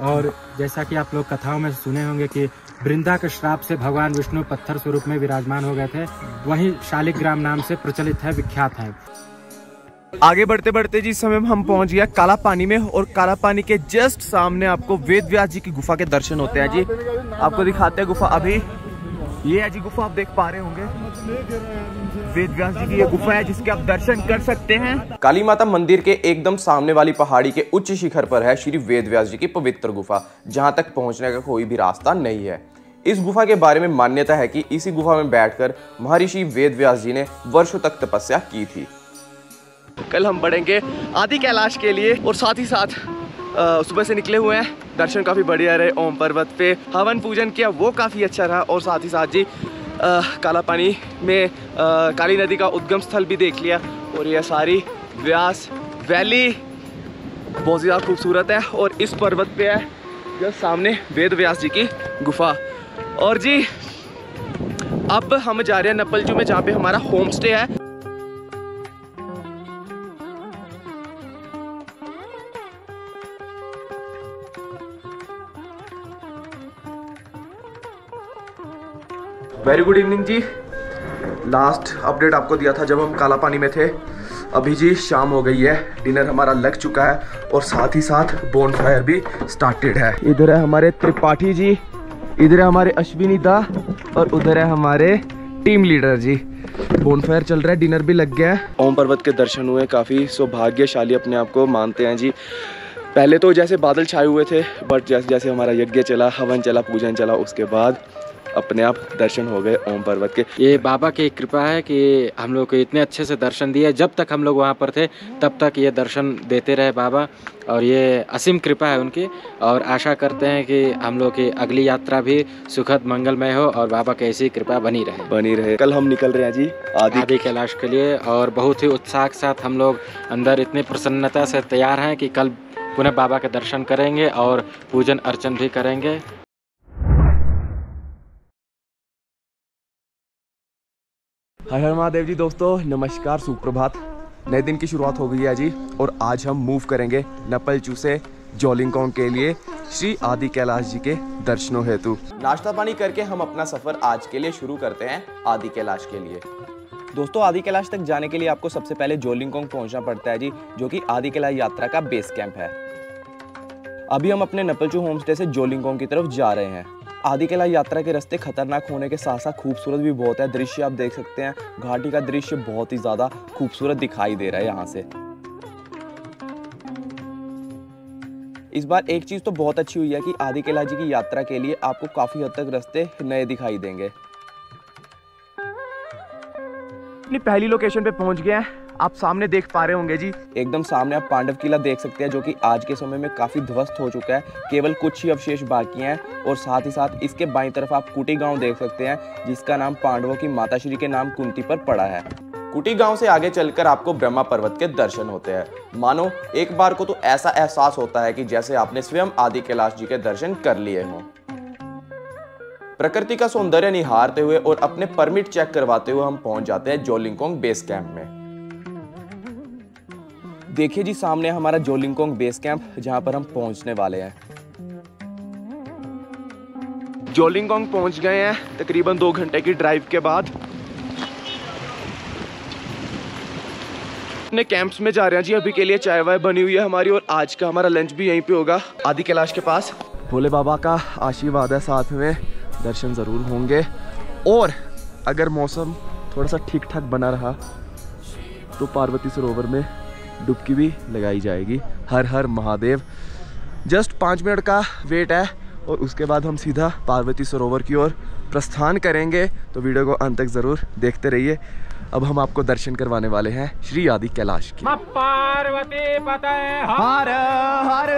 और जैसा कि आप लोग कथाओं में सुने होंगे कि वृंदा के श्राप से भगवान विष्णु पत्थर स्वरूप में विराजमान हो गए थे, वहीं शालिग्राम नाम से प्रचलित है, विख्यात है। आगे बढ़ते बढ़ते जी समय हम पहुंच गया काला पानी में, और काला पानी के जस्ट सामने आपको वेद व्यास जी की गुफा के दर्शन होते हैं जी। आपको दिखाते हैं गुफा, अभी ये है जी गुफा, आप देख पा रहे होंगे वेद व्यास जी की ये गुफा है जिसके आप दर्शन कर सकते हैं। काली माता मंदिर के एकदम सामने वाली पहाड़ी के उच्च शिखर पर है श्री वेद व्यास जी की पवित्र गुफा, जहाँ तक पहुँचने का कोई भी रास्ता नहीं है। इस गुफा के बारे में मान्यता है कि इसी गुफा में बैठकर महर्षि वेद व्यास जी ने वर्षों तक तपस्या की थी। कल हम बढ़ेंगे आदि कैलाश के लिए, और साथ ही साथ सुबह से निकले हुए हैं, दर्शन काफ़ी बढ़िया रहे ओम पर्वत पे, हवन पूजन किया वो काफ़ी अच्छा रहा, और साथ ही साथ जी आ, काला पानी में आ, काली नदी का उद्गम स्थल भी देख लिया, और यह सारी व्यास वैली बहुत ज़्यादा खूबसूरत है। और इस पर्वत पे है जब सामने वेद व्यास जी की गुफा। और जी अब हम जा रहे हैं नपलचू में, जहाँ पे हमारा होम स्टे है। वेरी गुड इवनिंग जी। लास्ट अपडेट आपको दिया था जब हम काला पानी में थे। अभी जी शाम हो गई है, डिनर हमारा लग चुका है, और साथ ही साथ बोन फायर भी स्टार्टेड है। इधर है हमारे त्रिपाठी जी, इधर है हमारे अश्विनी दा, और उधर है हमारे टीम लीडर जी। बोन फायर चल रहा है, डिनर भी लग गया है। ओम पर्वत के दर्शन हुए, काफ़ी सौभाग्यशाली अपने आप को मानते हैं जी। पहले तो जैसे बादल छाए हुए थे, बट जैसे जैसे हमारा यज्ञ चला, हवन चला, पूजन चला, उसके बाद अपने आप दर्शन हो गए ओम पर्वत के। ये बाबा की कृपा है कि हम लोग को इतने अच्छे से दर्शन दिए, जब तक हम लोग वहाँ पर थे तब तक ये दर्शन देते रहे बाबा, और ये असीम कृपा है उनकी। और आशा करते हैं कि हम लोग की अगली यात्रा भी सुखद मंगलमय हो, और बाबा की ऐसी कृपा बनी रहे बनी रहे कल हम निकल रहे हैं जी आदि कैलाश के लिए, और बहुत ही उत्साह के साथ हम लोग अंदर इतनी प्रसन्नता से तैयार हैं कि कल पुनः बाबा के दर्शन करेंगे और पूजन अर्चन भी करेंगे। हर हर महादेव जी। दोस्तों नमस्कार, सुप्रभात। नए दिन की शुरुआत हो गई है जी। और आज हम मूव करेंगे नपलचू से जोलिंगकोंग के लिए श्री आदि कैलाश जी के दर्शनों हेतु। नाश्ता पानी करके हम अपना सफर आज के लिए शुरू करते हैं आदि कैलाश के लिए। दोस्तों, आदि कैलाश तक जाने के लिए आपको सबसे पहले जोलिंगकोंग पहुंचना पड़ता है जी, जो कि आदि कैलाश यात्रा का बेस कैंप है। अभी हम अपने नपलचू होम स्टे से जोलिंगकोंग की तरफ जा रहे हैं। आदि कैलाश यात्रा के रास्ते खतरनाक होने के साथ साथ खूबसूरत भी बहुत है। दृश्य आप देख सकते हैं, घाटी का दृश्य बहुत ही ज्यादा खूबसूरत दिखाई दे रहा है यहाँ से। इस बार एक चीज़ तो बहुत अच्छी हुई है कि आदि कैलाश जी की यात्रा के लिए आपको काफ़ी हद तक रास्ते नए दिखाई देंगे। अपनी पहली लोकेशन पे पहुंच गए हैं, आप सामने देख पा रहे होंगे जी, एकदम सामने आप पांडव किला देख सकते हैं, जो कि आज के समय में काफ़ी ध्वस्त हो चुका है, केवल कुछ ही अवशेष बाकी हैं। और साथ ही साथ इसके बाईं तरफ आप कुटी गाँव देख सकते हैं, जिसका नाम पांडवों की माता श्री के नाम कुंती पर पड़ा है। कुटी गांव से आगे चलकर आपको ब्रह्मा पर्वत के दर्शन होते हैं। मानो एक बार को तो ऐसा एहसास होता है कि जैसे आपने स्वयं आदि कैलाश जी के दर्शन कर लिए हों। प्रकृति का सौंदर्य निहारते हुए और अपने परमिट चेक करवाते हुए हम पहुंच जाते हैं जोलिंगकोंग बेस कैंप में। देखिए जी, सामने हमारा जोलिंगकोंग बेस कैंप, जहां पर हम पहुंचने वाले हैं। जोलिंगकोंग पहुंच गए हैं तकरीबन दो घंटे की ड्राइव के बाद। अपने कैंप्स में जा रहे हैं जी, अभी के लिए चाय वाय बनी हुई है हमारी और आज का हमारा लंच भी यहीं पे होगा आदि कैलाश के पास। भोले बाबा का आशीर्वाद है, साथ में दर्शन ज़रूर होंगे। और अगर मौसम थोड़ा सा ठीक ठाक बना रहा तो पार्वती सरोवर में डुबकी भी लगाई जाएगी। हर हर महादेव। जस्ट पाँच मिनट का वेट है और उसके बाद हम सीधा पार्वती सरोवर की ओर प्रस्थान करेंगे, तो वीडियो को अंत तक ज़रूर देखते रहिए। अब हम आपको दर्शन करवाने वाले हैं श्री आदि कैलाश की। मां पार्वती पतये, हर हर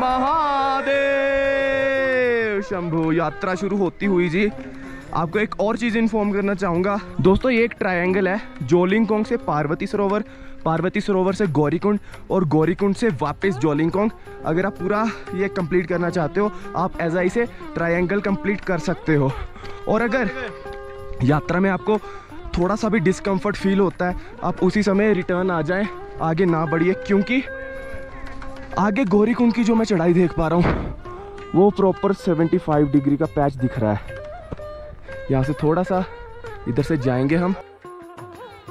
महादेव शंभू। यात्रा शुरू होती हुई जी, आपको एक और चीज़ इन्फॉर्म करना चाहूँगा दोस्तों। ये एक ट्रायंगल है, जोलिंगकोंग से पार्वती सरोवर, पार्वती सरोवर से गौरीकुंड और गौरीकुंड से वापस जोलिंगकोंग। अगर आप पूरा ये कंप्लीट करना चाहते हो, आप ऐसा ही से ट्रायंगल कंप्लीट कर सकते हो। और अगर यात्रा में आपको थोड़ा सा भी डिस्कम्फर्ट फील होता है, आप उसी समय रिटर्न आ जाएं, आगे ना बढ़िए, क्योंकि आगे गौरीकुंड की जो मैं चढ़ाई देख पा रहा हूँ वो प्रॉपर पचहत्तर डिग्री का पैच दिख रहा है। यहाँ से थोड़ा सा इधर से जाएंगे हम।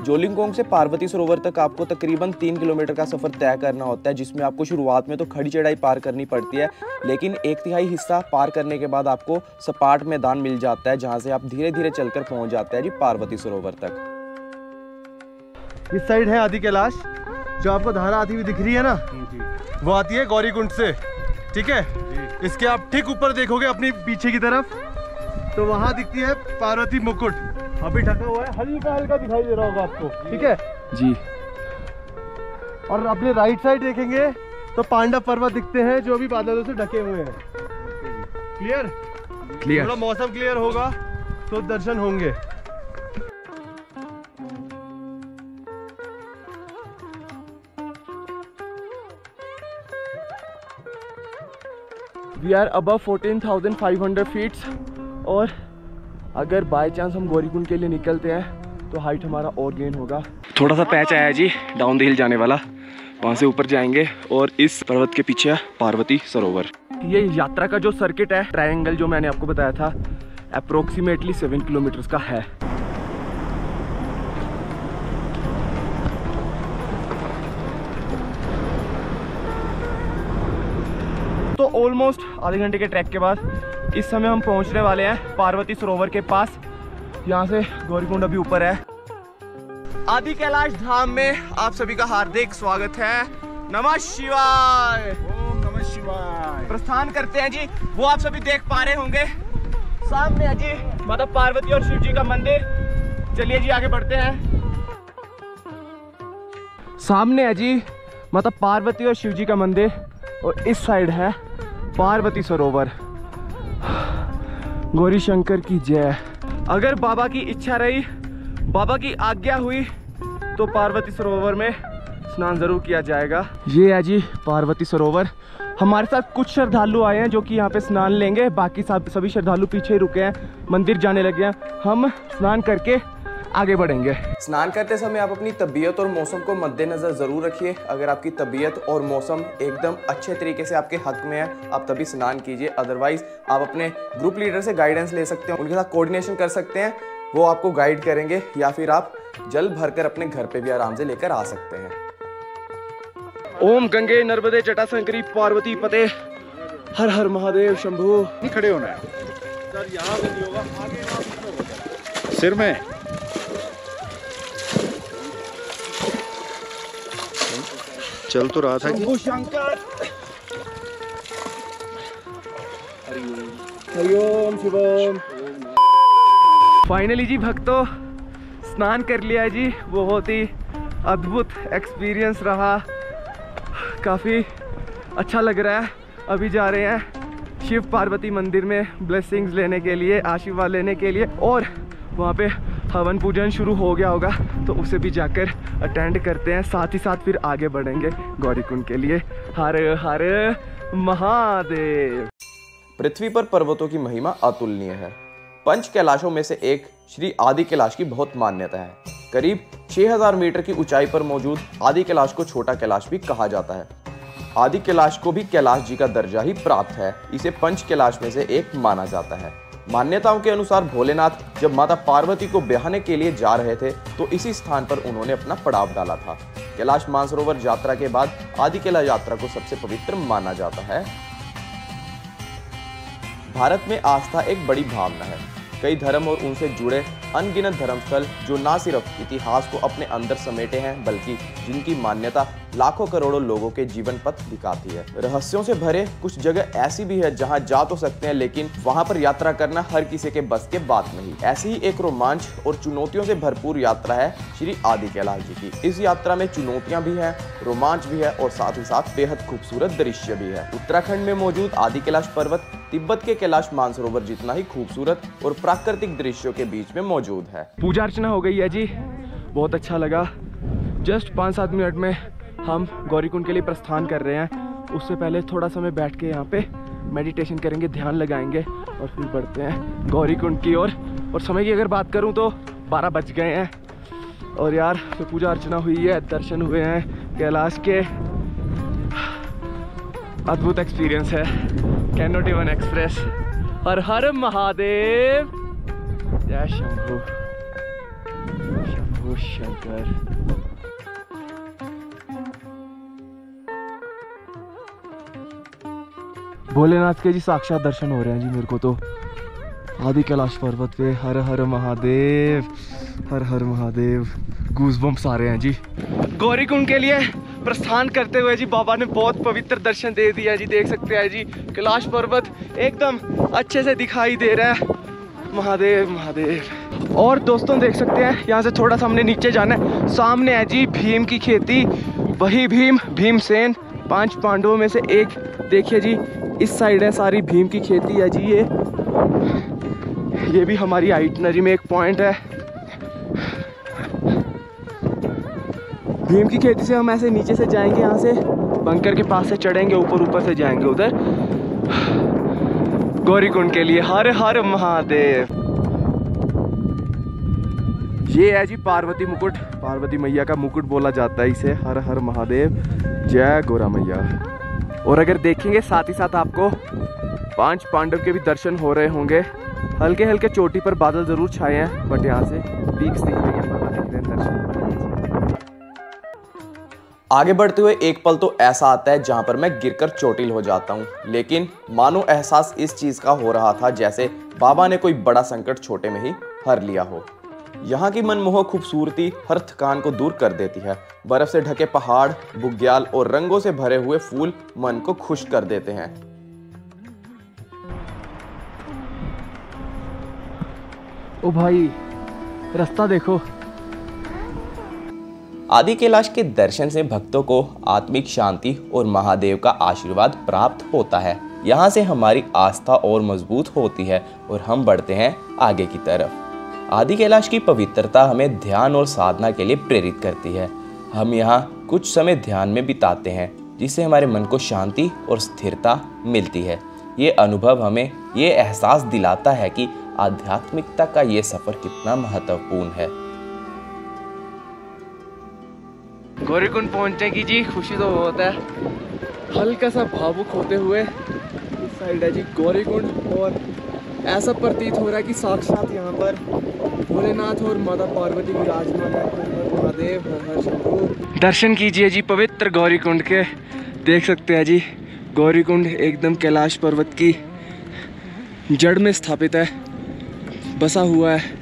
जोलिंगकोंग से पार्वती सरोवर तक आपको तकरीबन तीन किलोमीटर का सफ़र तय करना होता है, जिसमें आपको शुरुआत में तो खड़ी चढ़ाई पार करनी पड़ती है, लेकिन एक तिहाई हिस्सा पार करने के बाद आपको सपाट मैदान मिल जाता है, जहां से आप धीरे धीरे चलकर पहुंच जाते हैं जी पार्वती सरोवर तक। इस साइड है आदि कैलाश, जो आपको धारा आती हुई दिख रही है ना, वो आती है गौरीकुंड से, ठीक है। इसके आप ठीक ऊपर देखोगे अपनी पीछे की तरफ, तो वहाँ दिखती है पार्वती मुकुट। अभी ढका हुआ है, हल्का हल्का दिखाई दे रहा होगा आपको, ठीक है जी। और अपने राइट साइड देखेंगे तो पांडव पर्वत दिखते हैं, जो भी बादलों से ढके हुए हैं। क्लियर क्लियर थोड़ा मौसम क्लियर होगा तो दर्शन होंगे। We are above fourteen thousand five hundred feets. और अगर बाय चांस हम गौरीकुंड के लिए निकलते हैं तो हाइट हमारा और गेन होगा। थोड़ा सा पैच आया जी डाउन द हिल जाने वाला, वहाँ से ऊपर जाएंगे और इस पर्वत के पीछे पार्वती सरोवर। ये यात्रा का जो सर्किट है, ट्रायंगल जो मैंने आपको बताया था, अप्रोक्सीमेटली सेवन किलोमीटर्स का है। तो ऑलमोस्ट आधे घंटे के ट्रैक के बाद इस समय हम पहुंचने वाले हैं पार्वती सरोवर के पास। यहाँ से गौरीकुंड अभी ऊपर है। आदि कैलाश धाम में आप सभी का हार्दिक स्वागत है। नमः शिवाय, ओम नमः शिवाय। प्रस्थान करते हैं जी, वो आप सभी देख पा रहे होंगे सामने है जी माता पार्वती और शिव जी का मंदिर। चलिए जी आगे बढ़ते हैं। सामने है जी माता पार्वती और शिव जी का मंदिर और इस साइड है पार्वती सरोवर। गौरी शंकर की जय। अगर बाबा की इच्छा रही, बाबा की आज्ञा हुई तो पार्वती सरोवर में स्नान ज़रूर किया जाएगा। ये है जी पार्वती सरोवर। हमारे साथ कुछ श्रद्धालु आए हैं जो कि यहाँ पे स्नान लेंगे, बाकी सब सभी श्रद्धालु पीछे रुके हैं, मंदिर जाने लगे हैं। हम स्नान करके आगे बढ़ेंगे। स्नान करते समय आप अपनी तबीयत और मौसम को मद्देनजर जरूर रखिए। अगर आपकी तबीयत और मौसम एकदम अच्छे तरीके से आपके हक में है आप तभी स्नान कीजिए, अदरवाइज आप अपने ग्रुप लीडर से गाइडेंस ले सकते हैं, उनके साथ कोऑर्डिनेशन कर सकते हैं, वो आपको गाइड करेंगे, या फिर आप जल भरकर अपने घर पे भी आराम से लेकर आ सकते हैं। ओम गंगे नर्मदे जटाशंकरी पार्वती पते, हर हर महादेव शंभू। नहीं खड़े होना है सर, यहाँ से नहीं होगा, आगे होगा सिर में। चल तो रहा था कि शंकर हरिओम शिवम। फाइनली जी भक्तों स्नान कर लिया जी, बहुत ही अद्भुत एक्सपीरियंस रहा, काफ़ी अच्छा लग रहा है। अभी जा रहे हैं शिव पार्वती मंदिर में ब्लेसिंग्स लेने के लिए, आशीर्वाद लेने के लिए, और वहाँ पे हवन पूजन शुरू हो गया होगा तो उसे भी जाकर अटेंड करते हैं, साथ ही साथ फिर आगे बढ़ेंगे गौरीकुंड के लिए। हर हर महादेव। पृथ्वी पर पर्वतों की महिमा अतुलनीय है। पंच कैलाशों में से एक श्री आदि कैलाश की बहुत मान्यता है। करीब छह हज़ार मीटर की ऊंचाई पर मौजूद आदि कैलाश को छोटा कैलाश भी कहा जाता है। आदि कैलाश को भी कैलाश जी का दर्जा ही प्राप्त है, इसे पंच कैलाश में से एक माना जाता है। मान्यताओं के अनुसार भोलेनाथ जब माता पार्वती को ब्याहने के लिए जा रहे थे तो इसी स्थान पर उन्होंने अपना पड़ाव डाला था। कैलाश मानसरोवर यात्रा के बाद आदि कैलाश यात्रा को सबसे पवित्र माना जाता है। भारत में आस्था एक बड़ी भावना है। कई धर्म और उनसे जुड़े अनगिनत धर्मस्थल जो ना सिर्फ इतिहास को अपने अंदर समेटे हैं बल्कि जिनकी मान्यता लाखों करोड़ों लोगों के जीवन पथ दिखाती है। रहस्यों से भरे कुछ जगह ऐसी भी है जहां जा तो सकते हैं लेकिन वहां पर यात्रा करना हर किसी के बस के बात नहीं। ऐसी ही एक रोमांच और चुनौतियों से भरपूर यात्रा है श्री आदि कैलाश जी की। इस यात्रा में चुनौतियां भी है, रोमांच भी है, और साथ ही साथ बेहद खूबसूरत दृश्य भी है। उत्तराखंड में मौजूद आदि कैलाश पर्वत तिब्बत के कैलाश मानसरोवर जितना ही खूबसूरत और प्राकृतिक दृश्यों के बीच में मौजूद है। पूजा अर्चना हो गई है जी, बहुत अच्छा लगा। जस्ट पाँच सात मिनट में हम गौरीकुंड के लिए प्रस्थान कर रहे हैं। उससे पहले थोड़ा समय बैठ के यहाँ पे मेडिटेशन करेंगे, ध्यान लगाएंगे और फिर बढ़ते हैं गौरीकुंड की ओर। और, और समय की अगर बात करूँ तो बारह बज गए हैं और यार तो पूजा अर्चना हुई है, दर्शन हुए हैं कैलाश के, अद्भुत एक्सपीरियंस है। Can not even express. हर हर महादेव। जय शंभू शंभू शंकर। भोलेनाथ के जी साक्षात दर्शन हो रहे हैं जी मेरे को तो आदि कैलाश पर्वत पे। हर हर महादेव, हर हर महादेव। गूजबम्प्स आ रहे हैं जी। गौरीकुंड के लिए प्रस्थान करते हुए जी बाबा ने बहुत पवित्र दर्शन दे दिया जी। देख सकते हैं जी कैलाश पर्वत एकदम अच्छे से दिखाई दे रहा है। महादेव महादेव। और दोस्तों देख सकते हैं यहाँ से थोड़ा सा हमने नीचे जाना है, सामने है जी भीम की खेती। वही भीम, भीमसेन पांच पांडवों में से एक। देखिए जी इस साइड है सारी भीम की खेती है जी। ये ये भी हमारी आइटनरी में एक पॉइंट है। भीम की खेती से हम ऐसे नीचे से जाएंगे, यहाँ से बंकर के पास से चढ़ेंगे, ऊपर ऊपर से जाएंगे उधर गौरीकुंड के लिए। हर हर महादेव। ये है जी पार्वती मुकुट, पार्वती मैया का मुकुट बोला जाता है इसे। हर हर महादेव। जय गौरा मैया। और अगर देखेंगे साथ ही साथ आपको पांच पांडव के भी दर्शन हो रहे होंगे। हल्के हल्के चोटी पर बादल जरूर छाए हैं बट यहाँ से पीक्स दिख रही है, बादल दिख रहे हैं, दर्शन। आगे बढ़ते हुए एक पल तो ऐसा आता है जहाँ पर मैं गिरकर चोटिल हो जाता हूँ, लेकिन मानो एहसास इस चीज का हो रहा था जैसे बाबा ने कोई बड़ा संकट छोटे में ही हर लिया हो। यहाँ की मनमोहक खूबसूरती हर थकान को दूर कर देती है। बर्फ से ढके पहाड़, बुग्याल और रंगों से भरे हुए फूल मन को खुश कर देते हैं। ओ भाई रास्ता देखो। आदि कैलाश के दर्शन से भक्तों को आत्मिक शांति और महादेव का आशीर्वाद प्राप्त होता है। यहाँ से हमारी आस्था और मजबूत होती है और हम बढ़ते हैं आगे की तरफ। आदि कैलाश की पवित्रता हमें ध्यान और साधना के लिए प्रेरित करती है। हम यहाँ कुछ समय ध्यान में बिताते हैं जिससे हमारे मन को शांति और स्थिरता मिलती है। ये अनुभव हमें ये एहसास दिलाता है कि आध्यात्मिकता का ये सफ़र कितना महत्वपूर्ण है। गौरीकुंड पहुँचने की जी खुशी तो बहुत है। हल्का सा भावुक होते हुए इस साइड है जी गौरीकुंड, और ऐसा प्रतीत हो रहा है कि साक्षात यहाँ पर भोलेनाथ और माता पार्वती विराजमान है। दर्शन कीजिए जी पवित्र गौरीकुंड के। देख सकते हैं जी गौरीकुंड एकदम कैलाश पर्वत की जड़ में स्थापित है, बसा हुआ है।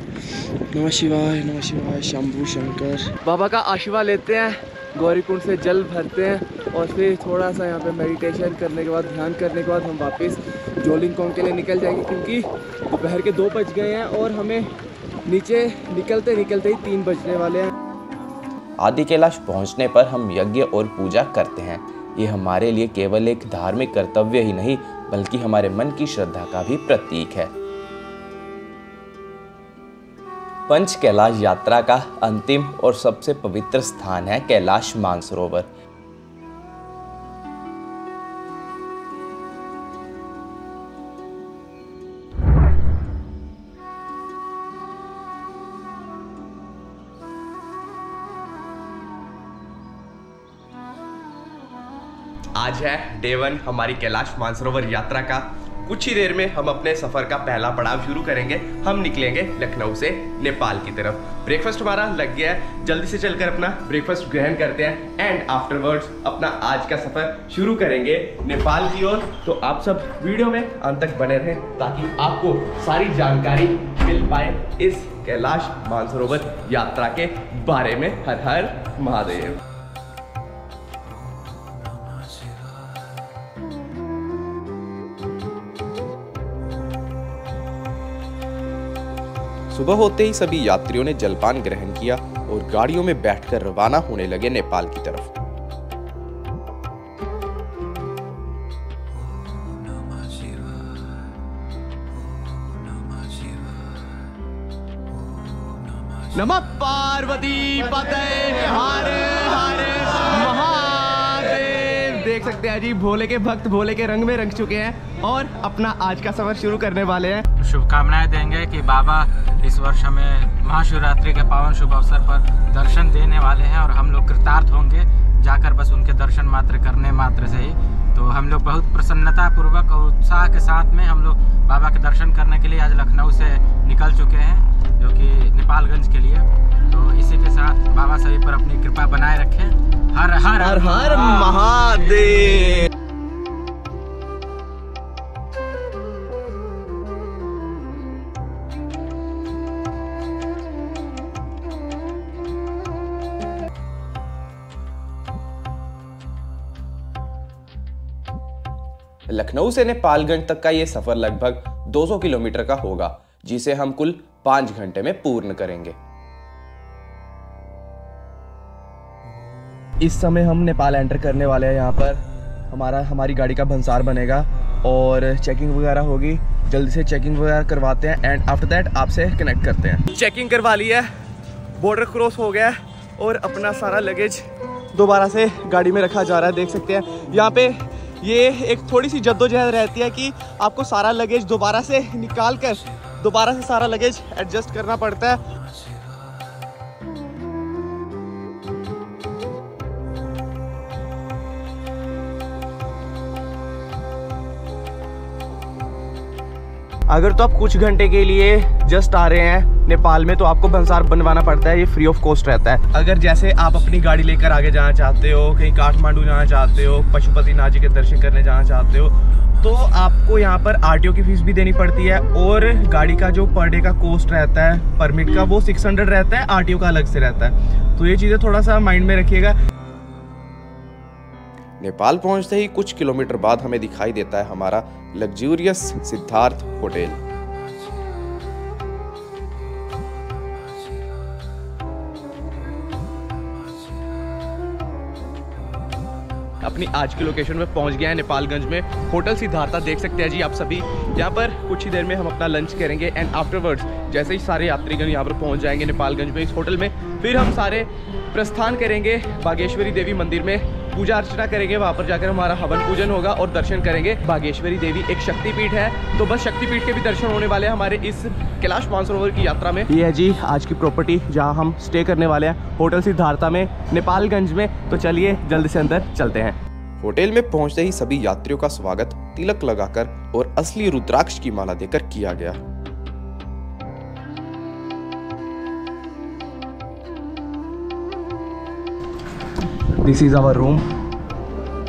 नमः शिवाय, नमः शिवाय, शंभू शंकर। बाबा का आशीर्वाद लेते हैं, गौरीकुंड से जल भरते हैं और फिर थोड़ा सा यहाँ पे मेडिटेशन करने के बाद, ध्यान करने के बाद हम वापस जोलिंगकोंग के लिए निकल जाएंगे, क्योंकि दोपहर के दो बज गए हैं और हमें नीचे निकलते निकलते ही तीन बजने वाले हैं। आदि कैलाश पहुँचने पर हम यज्ञ और पूजा करते हैं। ये हमारे लिए केवल एक धार्मिक कर्तव्य ही नहीं बल्कि हमारे मन की श्रद्धा का भी प्रतीक है। पंच कैलाश यात्रा का अंतिम और सबसे पवित्र स्थान है कैलाश मानसरोवर। आज है डे वन हमारी कैलाश मानसरोवर यात्रा का। कुछ ही देर में हम अपने सफर का पहला पड़ाव शुरू करेंगे। हम निकलेंगे लखनऊ से नेपाल की तरफ। ब्रेकफास्ट हमारा लग गया है, जल्दी से चलकर अपना ब्रेकफास्ट ग्रहण करते हैं एंड आफ्टरवर्ड्स अपना आज का सफर शुरू करेंगे नेपाल की ओर। तो आप सब वीडियो में अंत तक बने रहें ताकि आपको सारी जानकारी मिल पाए इस कैलाश मानसरोवर यात्रा के बारे में। हर हर महादेव। सुबह होते ही सभी यात्रियों ने जलपान ग्रहण किया और गाड़ियों में बैठकर रवाना होने लगे नेपाल की तरफ। नमः पार्वती पते हरे हरे महादेव। देख सकते हैं जी भोले के भक्त भोले के रंग में रंग चुके हैं और अपना आज का सफर शुरू करने वाले हैं। शुभकामनाएं देंगे कि बाबा इस वर्ष हमें महाशिवरात्रि के पावन शुभ अवसर पर दर्शन देने वाले हैं और हम लोग कृतार्थ होंगे जाकर बस उनके दर्शन मात्र करने मात्र से ही। तो हम लोग बहुत प्रसन्नता पूर्वक और उत्साह के साथ में हम लोग बाबा के दर्शन करने के लिए आज लखनऊ से निकल चुके हैं, जो कि नेपालगंज के लिए। तो इसी के साथ बाबा सभी पर अपनी कृपा बनाए रखें। हर हर हर हर महादेव। लखनऊ से नेपालगंज तक का ये सफर लगभग दो सौ किलोमीटर का होगा, जिसे हम कुल पाँच घंटे में पूर्ण करेंगे। इस समय हम नेपाल एंटर करने वाले हैं। यहाँ पर हमारा हमारी गाड़ी का भंसार बनेगा और चेकिंग वगैरह होगी। जल्दी से चेकिंग वगैरह करवाते हैं एंड आफ्टर दैट आपसे कनेक्ट करते हैं। चेकिंग करवा ली है, बॉर्डर क्रॉस हो गया और अपना सारा लगेज दोबारा से गाड़ी में रखा जा रहा है। देख सकते हैं यहाँ पे ये एक थोड़ी सी जद्दोजहद रहती है कि आपको सारा लगेज दोबारा से निकाल कर दोबारा से सारा लगेज एडजस्ट करना पड़ता है। अगर तो आप कुछ घंटे के लिए जस्ट आ रहे हैं नेपाल में तो आपको भंसार बनवाना पड़ता है, ये फ्री ऑफ कॉस्ट रहता है। अगर जैसे आप अपनी गाड़ी लेकर आगे जाना चाहते हो, कहीं काठमांडू जाना चाहते हो, पशुपतिनाथ जी के दर्शन करने जाना चाहते हो, तो आपको यहाँ पर आरटीओ की फीस भी देनी पड़ती है और गाड़ी का जो पर डे का कॉस्ट रहता है परमिट का वो सिक्स हंड्रेड रहता है, आरटीओ का अलग से रहता है। तो ये चीज़ें थोड़ा सा माइंड में रखिएगा। नेपाल पहुंचते ही कुछ किलोमीटर बाद हमें दिखाई देता है हमारा लग्जूरियस सिद्धार्थ होटल। अपनी आज की लोकेशन में पहुंच गया है नेपालगंज में, होटल सिद्धार्था। देख सकते हैं जी आप सभी यहाँ पर। कुछ ही देर में हम अपना लंच करेंगे एंड आफ्टरवर्ड्स जैसे ही सारे यात्रीगण यहाँ पर पहुँच जाएंगे नेपालगंज में इस होटल में, फिर हम सारे प्रस्थान करेंगे बागेश्वरी देवी मंदिर में। पूजा अर्चना करेंगे, वहाँ पर जाकर हमारा हवन पूजन होगा और दर्शन करेंगे। बागेश्वरी देवी एक शक्तिपीठ है, तो बस शक्तिपीठ के भी दर्शन होने वाले हैं हमारे इस कैलाश मानसरोवर की यात्रा में। ये है जी आज की प्रॉपर्टी जहाँ हम स्टे करने वाले हैं, होटल सिद्धार्था में नेपालगंज में। तो चलिए जल्दी से अंदर चलते हैं। होटल में पहुंचते ही सभी यात्रियों का स्वागत तिलक लगाकर और असली रुद्राक्ष की माला देकर किया गया। दिस इज आवर रूम,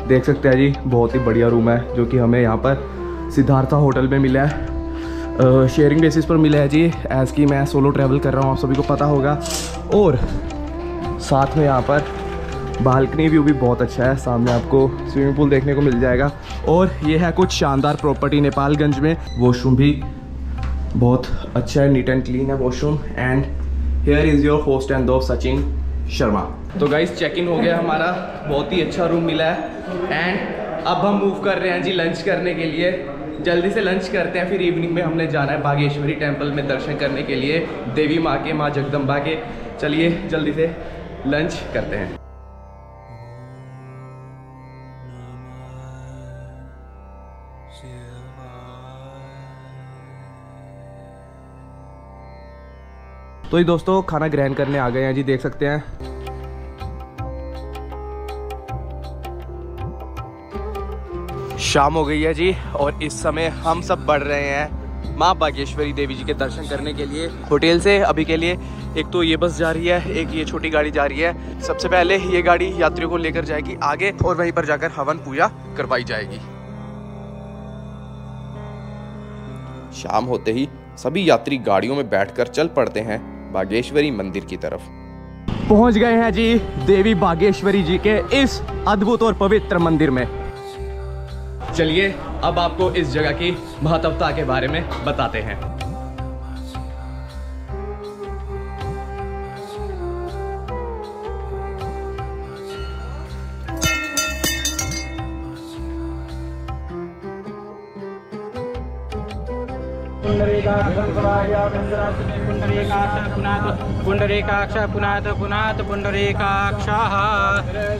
देख सकते हैं जी, बहुत ही बढ़िया रूम है जो कि हमें यहाँ पर सिद्धार्था होटल में मिला है। आ, शेयरिंग बेसिस पर मिला है जी, एज कि मैं सोलो ट्रैवल कर रहा हूँ, आप सभी को पता होगा। और साथ में यहाँ पर बालकनी व्यू भी बहुत अच्छा है, सामने आपको स्विमिंग पूल देखने को मिल जाएगा। और ये है कुछ शानदार प्रॉपर्टी नेपालगंज में। वॉशरूम भी बहुत अच्छा है, नीट एंड क्लीन है washroom. And here is your host and दोस्त सचिन शर्मा। तो गाइस चेक इन हो गया हमारा, बहुत ही अच्छा रूम मिला है। एंड अब हम मूव कर रहे हैं जी लंच करने के लिए, जल्दी से लंच करते हैं, फिर इवनिंग में हमने जाना है बागेश्वरी टेम्पल में दर्शन करने के लिए, देवी माँ के, माँ जगदम्बा के। चलिए जल्दी से लंच करते हैं। तो ये दोस्तों खाना ग्रहण करने आ गए हैं जी, देख सकते हैं। शाम हो गई है जी और इस समय हम सब बढ़ रहे हैं माँ बागेश्वरी देवी जी के दर्शन करने के लिए। होटल से अभी के लिए एक तो ये बस जा रही है, एक ये छोटी गाड़ी जा रही है। सबसे पहले ये गाड़ी यात्रियों को लेकर जाएगी आगे और वहीं पर जाकर हवन पूजा करवाई जाएगी। शाम होते ही सभी यात्री गाड़ियों में बैठकर चल पड़ते हैं बागेश्वरी मंदिर की तरफ। पहुंच गए हैं जी देवी बागेश्वरी जी के इस अद्भुत और पवित्र मंदिर में। चलिए अब आपको इस जगह की महत्वता के बारे में बताते हैं। पुंडरीकाक्ष पुनात पुनात पुंडरीकाक्षः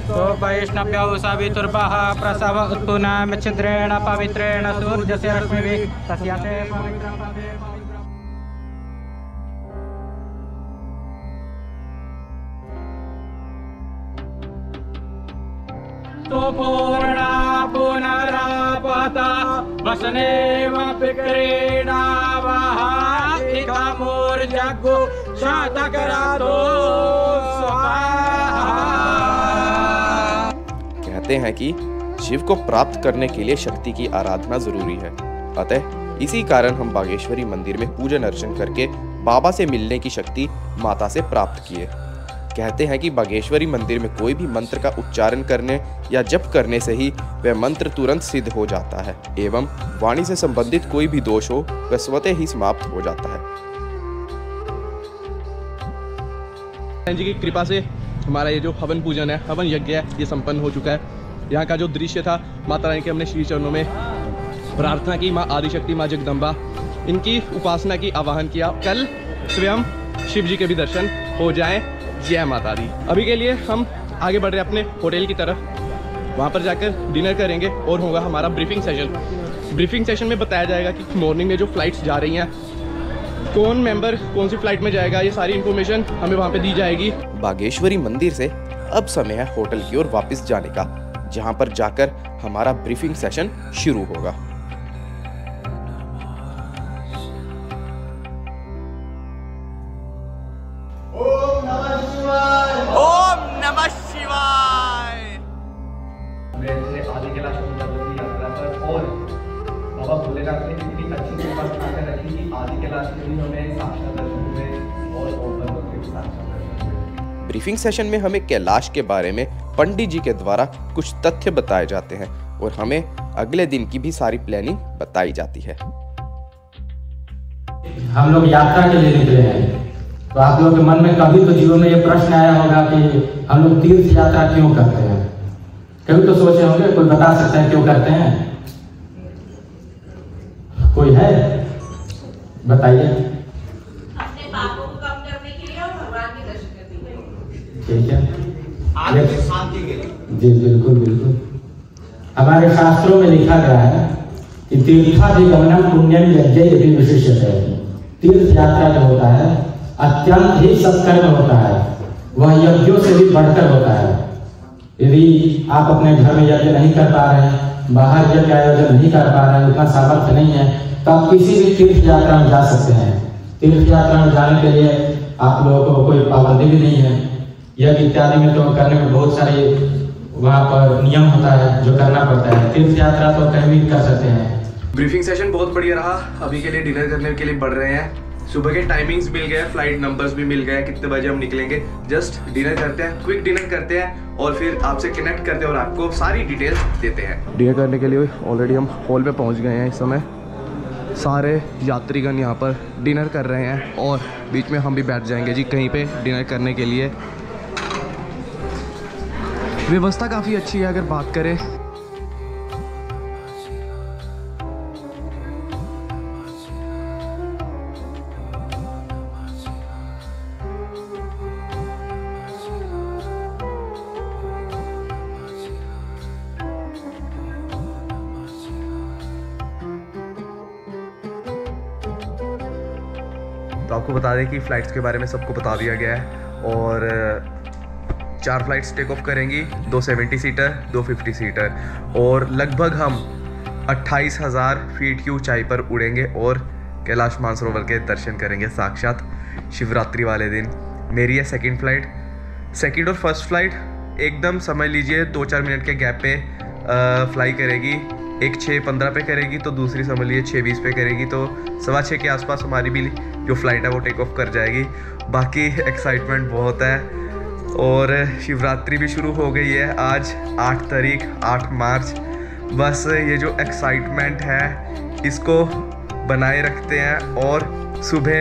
तो वैष्णव्यौ सवितुर्वः प्रसव उत्पुनाम छिद्रेण पवित्रेण सूर्यस्य रश्मिभिः तस्याते पवित्रं पदे। तो पूर्णा पुनरापता वसनेव विक्रीडावहा इकामूर्जगु शतकरातो स्वाहा। कहते हैं कि शिव को प्राप्त करने के लिए शक्ति की आराधना जरूरी है, अतः इसी कारण हम बागेश्वरी मंदिर में पूजन अर्चन करके बाबा से मिलने की शक्ति माता से प्राप्त किए। कहते हैं कि बागेश्वरी मंदिर में कोई भी मंत्र का उच्चारण करने या जप करने से ही वह मंत्र तुरंत सिद्ध हो जाता है एवं वाणी से संबंधित कोई भी दोष हो वह स्वतः ही समाप्त हो जाता है। जी की कृपा से हमारा ये जो हवन पूजन है, हवन यज्ञ है, ये संपन्न हो चुका है। यहाँ का जो दृश्य था, माता रानी के हमने श्री चरणों में प्रार्थना की, माँ आदिशक्ति, माँ जगदम्बा, इनकी उपासना की आवाहन किया। कल स्वयं शिव जी के भी दर्शन हो जाए। जय माता दी। अभी के लिए हम आगे बढ़ रहे हैं अपने होटल की तरफ, वहाँ पर जाकर डिनर करेंगे और होगा हमारा ब्रीफिंग सेशन। ब्रीफिंग सेशन में बताया जाएगा कि मॉर्निंग में जो फ्लाइट्स जा रही हैं, कौन मेंबर कौन सी फ्लाइट में जाएगा, ये सारी इन्फॉर्मेशन हमें वहाँ पे दी जाएगी। बागेश्वरी मंदिर से अब समय है होटल की ओर वापस जाने का, जहाँ पर जाकर हमारा ब्रीफिंग सेशन शुरू होगा। ब्रीफिंग सेशन में हमें कैलाश के बारे में पंडित जी के द्वारा कुछ तथ्य बताए जाते हैं और हमें अगले दिन की भी सारी प्लानिंग बताई जाती है। हम लोग यात्रा के लिए निकले हैं, तो आप लोगों के मन में कभी तो जीवन में ये प्रश्न आया होगा कि हम लोग तीर्थ यात्रा क्यों करते हैं। कभी तो सोचे होंगे, कोई बता सकता है क्यों करते हैं? कोई है? बताइए। ठीक है, आत्मिक शांति के लिए। जी बिल्कुल बिल्कुल, हमारे शास्त्रों में लिखा गया है कि तीर्थाधिगमनम पुण्यम यज्ञ यदि विशिष्ट है। तीर्थ यात्रा जो होता है अत्यंत ही सत्कर्म होता है, वह यज्ञों से भी बढ़कर होता है। यदि आप अपने घर में यज्ञ नहीं कर पा रहे हैं, बाहर यज्ञ आयोजन नहीं कर पा रहे हैं, उतना सामर्थ्य नहीं है, तो आप किसी भी तीर्थ यात्रा में जा सकते हैं। तीर्थ यात्रा में जाने के लिए आप लोगों को कोई पाबंदी भी नहीं है। यज्ञ इत्यादि में तो करने में बहुत सारे वहाँ पर नियम होता है जो करना पड़ता है। तीर्थ यात्रा तो कहीं भी कर सकते हैं। ब्रीफिंग सेशन बहुत बढ़िया रहा। अभी के लिए डिनर करने के लिए बढ़ रहे हैं। सुबह के टाइमिंग्स मिल गए, फ्लाइट नंबर्स भी मिल गए, कितने बजे हम निकलेंगे। जस्ट डिनर करते हैं, क्विक डिनर करते हैं और फिर आपसे कनेक्ट करते हैं और आपको सारी डिटेल्स देते हैं। डिनर करने के लिए ऑलरेडी हम हॉल में पहुंच गए हैं। इस समय सारे यात्रीगण यहाँ पर डिनर कर रहे हैं और बीच में हम भी बैठ जाएंगे जी कहीं पर डिनर करने के लिए। व्यवस्था काफ़ी अच्छी है अगर बात करें। तो आपको बता दें कि फ़्लाइट्स के बारे में सबको बता दिया गया है और चार फ्लाइट्स टेक ऑफ करेंगी, दो सेवेंटी सीटर, दो फिफ्टी सीटर, और लगभग हम अट्ठाईस हज़ार फीट की ऊंचाई पर उड़ेंगे और कैलाश मानसरोवर के दर्शन करेंगे साक्षात शिवरात्रि वाले दिन। मेरी है सेकंड फ्लाइट। सेकंड और फर्स्ट फ्लाइट एकदम समझ लीजिए दो चार मिनट के गैप पे फ्लाई करेगी। एक छः पंद्रह पे करेगी तो दूसरी समझ लीजिए छः बीस पे करेगी, तो सवा छः के आसपास हमारी भी जो फ्लाइट है वो टेक ऑफ कर जाएगी। बाकी एक्साइटमेंट बहुत है और शिवरात्रि भी शुरू हो गई है आज आठ तारीख आठ मार्च। बस ये जो एक्साइटमेंट है इसको बनाए रखते हैं और सुबह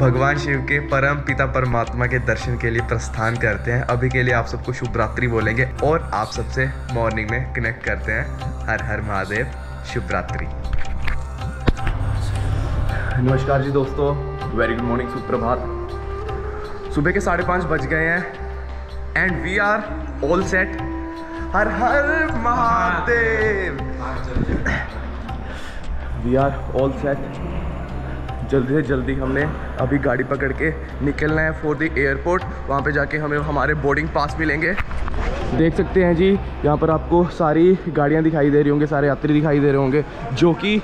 भगवान शिव के परम पिता परमात्मा के दर्शन के लिए प्रस्थान करते हैं। अभी के लिए आप सबको शिवरात्रि बोलेंगे और आप सबसे मॉर्निंग में कनेक्ट करते हैं। हर हर महादेव, शिवरात्रि। नमस्कार जी दोस्तों, वेरी गुड मॉर्निंग, सुप्रभात। सुबह के साढ़े पाँच बज गए हैं and we are all set. हर हर Mahadev, we are all set. जल्दी से जल्दी हमने अभी गाड़ी पकड़ के निकलना है फॉर द एयरपोर्ट। वहाँ पे जाके हमें हमारे बोर्डिंग पास मिलेंगे। देख सकते हैं जी यहाँ पर आपको सारी गाड़ियाँ दिखाई दे रही होंगी, सारे यात्री दिखाई दे रहे होंगे जो कि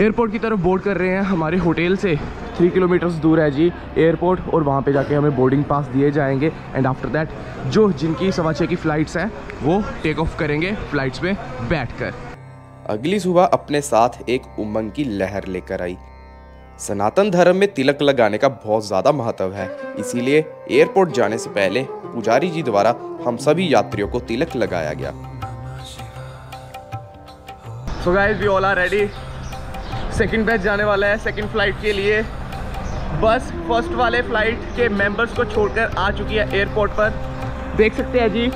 एयरपोर्ट की तरफ बोर्ड कर रहे हैं। हमारे होटल से थ्री किलोमीटर्स दूर है जी एयरपोर्ट और वहाँ पे जाके हमें बोर्डिंग पास दिए जाएंगे एंड आफ्टर दैट जो जिनकी सवा छः की फ़्लाइट्स हैं वो टेक ऑफ करेंगे फ़्लाइट्स में बैठकर। अगली सुबह अपने साथ एक उमंग की लहर लेकर आई। सनातन धर्म में तिलक लगाने का बहुत ज़्यादा महत्व है, इसीलिए एयरपोर्ट जाने से पहले पुजारी जी द्वारा हम सभी यात्रियों को तिलक लगाया गया। So guys we all are ready. Second batch जाने वाला है सेकेंड फ्लाइट के लिए। बस फर्स्ट वाले फ्लाइट के मेंबर्स को छोड़कर आ चुकी है एयरपोर्ट पर। देख सकते हैं जी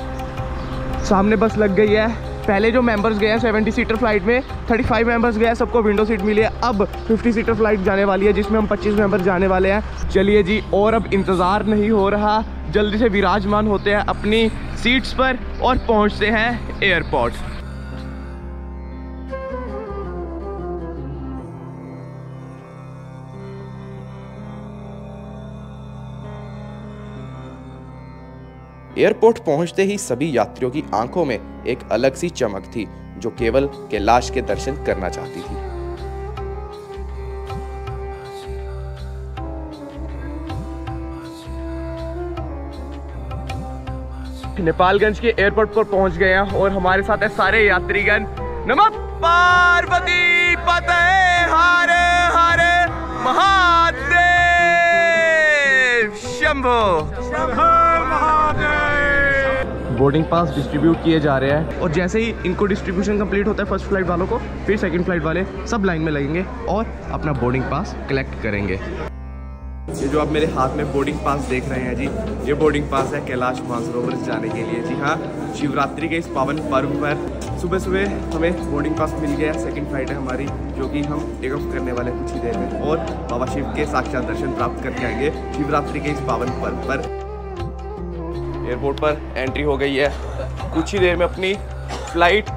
सामने बस लग गई है। पहले जो मेंबर्स गए हैं सेवेंटी सीटर फ्लाइट में पैंतीस मेंबर्स गए हैं, सबको विंडो सीट मिली है। अब फिफ्टी सीटर फ्लाइट जाने वाली है जिसमें हम पच्चीस मेंबर्स जाने वाले हैं। चलिए जी, और अब इंतज़ार नहीं हो रहा, जल्दी से विराजमान होते हैं अपनी सीट्स पर और पहुँचते हैं एयरपोर्ट। एयरपोर्ट पहुंचते ही सभी यात्रियों की आंखों में एक अलग सी चमक थी जो केवल कैलाश के दर्शन करना चाहती थी। नेपालगंज के एयरपोर्ट पर पहुंच गए हैं और हमारे साथ है सारे यात्रीगण। नमः पार्वती पते हरे हरे Mahadev Shambho Shambho. Boarding pass distribute किए जा रहे हैं और जैसे ही इनको डिस्ट्रीब्यूशन कंप्लीट होता है फर्स्ट फ्लाइट वालों को, फिर सेकंड फ्लाइट वाले सब लाइन में लगेंगे और अपना बोर्डिंग पास कलेक्ट करेंगे। ये जो आप मेरे हाथ में बोर्डिंग पास देख रहे हैं जी, ये बोर्डिंग पास है कैलाश मानसरोवर जाने के लिए। जी हाँ, शिवरात्रि के इस पावन पर्व पर सुबह सुबह हमें बोर्डिंग पास मिल गया। सेकंड फ्लाइट है हमारी जो कि हम टेक ऑफ करने वाले कुछ ही देर में और बाबा शिव के साक्षात दर्शन प्राप्त करके आएंगे शिवरात्रि के इस पावन पर्व पर। एयरपोर्ट पर एंट्री हो गई है। कुछ ही देर में अपनी फ़्लाइट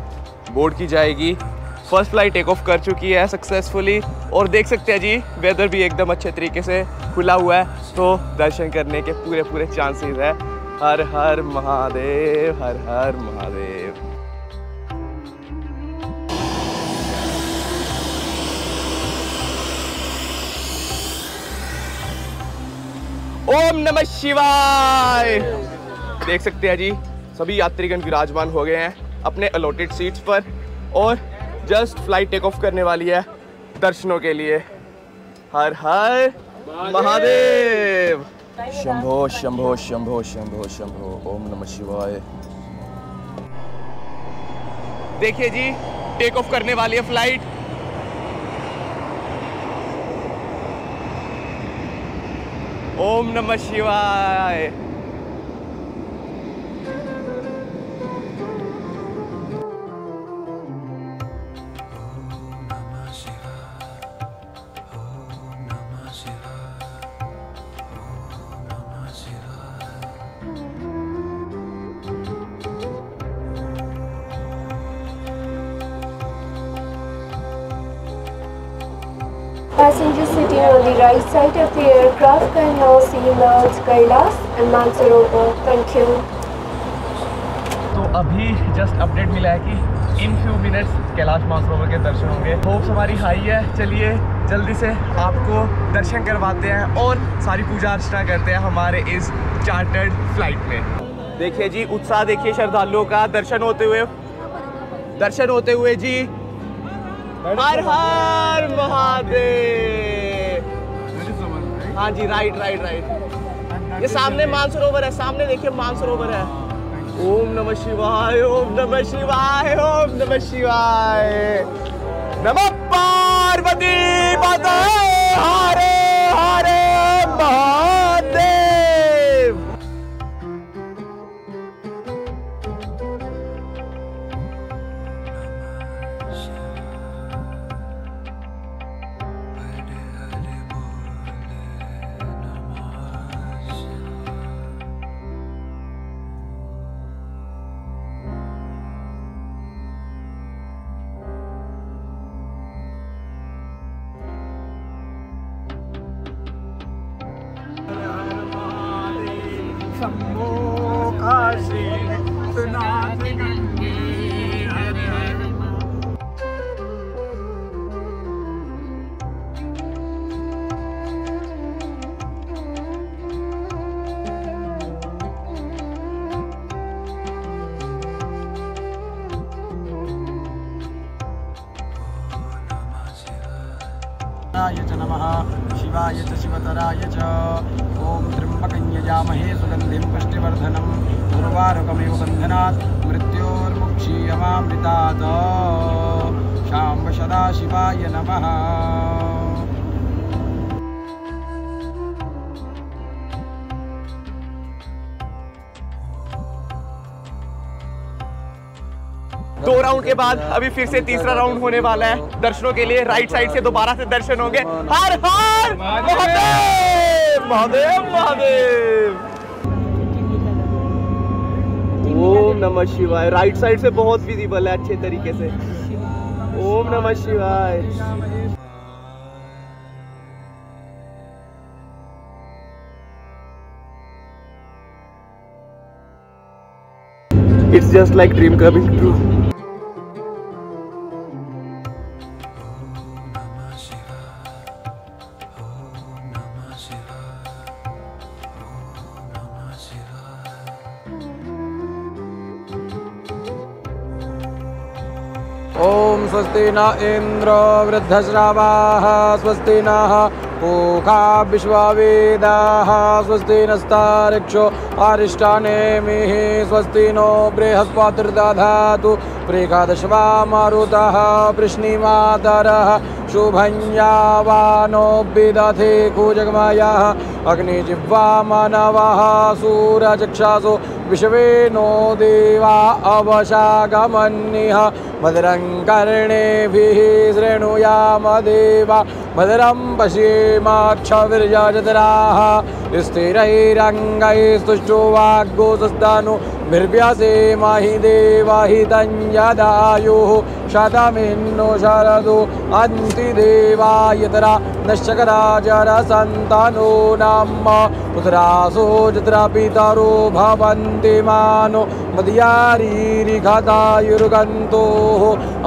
बोर्ड की जाएगी। फर्स्ट फ्लाइट टेक ऑफ कर चुकी है सक्सेसफुली और देख सकते हैं जी वेदर भी एकदम अच्छे तरीके से खुला हुआ है, तो दर्शन करने के पूरे पूरे चांसेस है। हर हर महादेव, हर हर महादेव। ओम नमः शिवाय। देख सकते हैं जी सभी यात्रीगण विराजमान हो गए हैं अपने अलॉटेड सीट्स पर और जस्ट फ्लाइट टेक ऑफ करने वाली है दर्शनों के लिए। हर हर महादेव। शंभो शंभो शंभो शंभो शंभो। ओम नमः शिवाय। देखिए जी टेक ऑफ करने वाली है फ्लाइट। ओम नमः शिवाय। Passengers sitting on the right side of the aircraft can now see Mount Kailash and Mansarovar. Thank you. तो अभी जस्ट अपडेट मिला है कि in few minutes Kailash Mansarovar के दर्शन होंगे। होप्स हमारी हाई है। चलिए जल्दी से आपको दर्शन करवाते हैं और सारी पूजा अर्चना करते हैं हमारे इस चार्टर्ड फ्लाइट में। देखिए जी उत्साह, देखिए श्रद्धालुओं का दर्शन होते हुए दर्शन होते हुए जी। हर हर महादेव। हाँ जी राइट राइट राइट। ये सामने मानसरोवर है, सामने देखिए मानसरोवर है। ओम नमः शिवाय, ओम नमः शिवाय, ओम नमः शिवाय। नमः पार्वती पते हरे हरे महादेव। च नमः शिवाय च शिवतराय च। ओम त्र्यंबकन्यजामहे सुगंधिं पुष्टिवर्धनं उर्वारुकमेव बन्धनात् मृत्योर्मुक्षीयमामृतात्। शाम्भ सदा शिवाय नमः। दो राउंड के बाद अभी फिर से तीसरा राउंड होने वाला है दर्शनों के लिए। राइट साइड से दोबारा से दर्शन होंगे। हर हर महादेव, महादेव महादेव। ओम नमः शिवाय। राइट साइड से बहुत विजिबल है अच्छे तरीके से। ओम नमः शिवाय। It's just like dream coming true. Om Swasti Na Indra Vriddhashravaah Swasti Naah पूखा विश्ववेदाः स्वस्ति नस्तारिक्षो अरिष्टानेमिः स्वस्ति नो बृहस्पतिर्दधातु प्रेखादश्वा मारुतः पृश्निमातरः शुभं या वानो विदधे कुजगमायाः अग्निजिह्वा मनवः सूरचक्षासो विश्वे नो देवा अवशागमनिः मधुरं कर्णेभिः शृणुयाम देवा मधुरं पश्येमाक्षवीर्यजतराः स्थिरैरङ्गैस्तुष्टो वाग्गोस्तनुभिर्व्यासेमहि देवहितं यदायुः शतमिन्नो शरदो अन्ति देवायतरा नश्चकराजरसन्तनो नाम पुत्रासो जत्रा पितरो भवन्ति मानो मदयारीरिघतायुर्गन्तो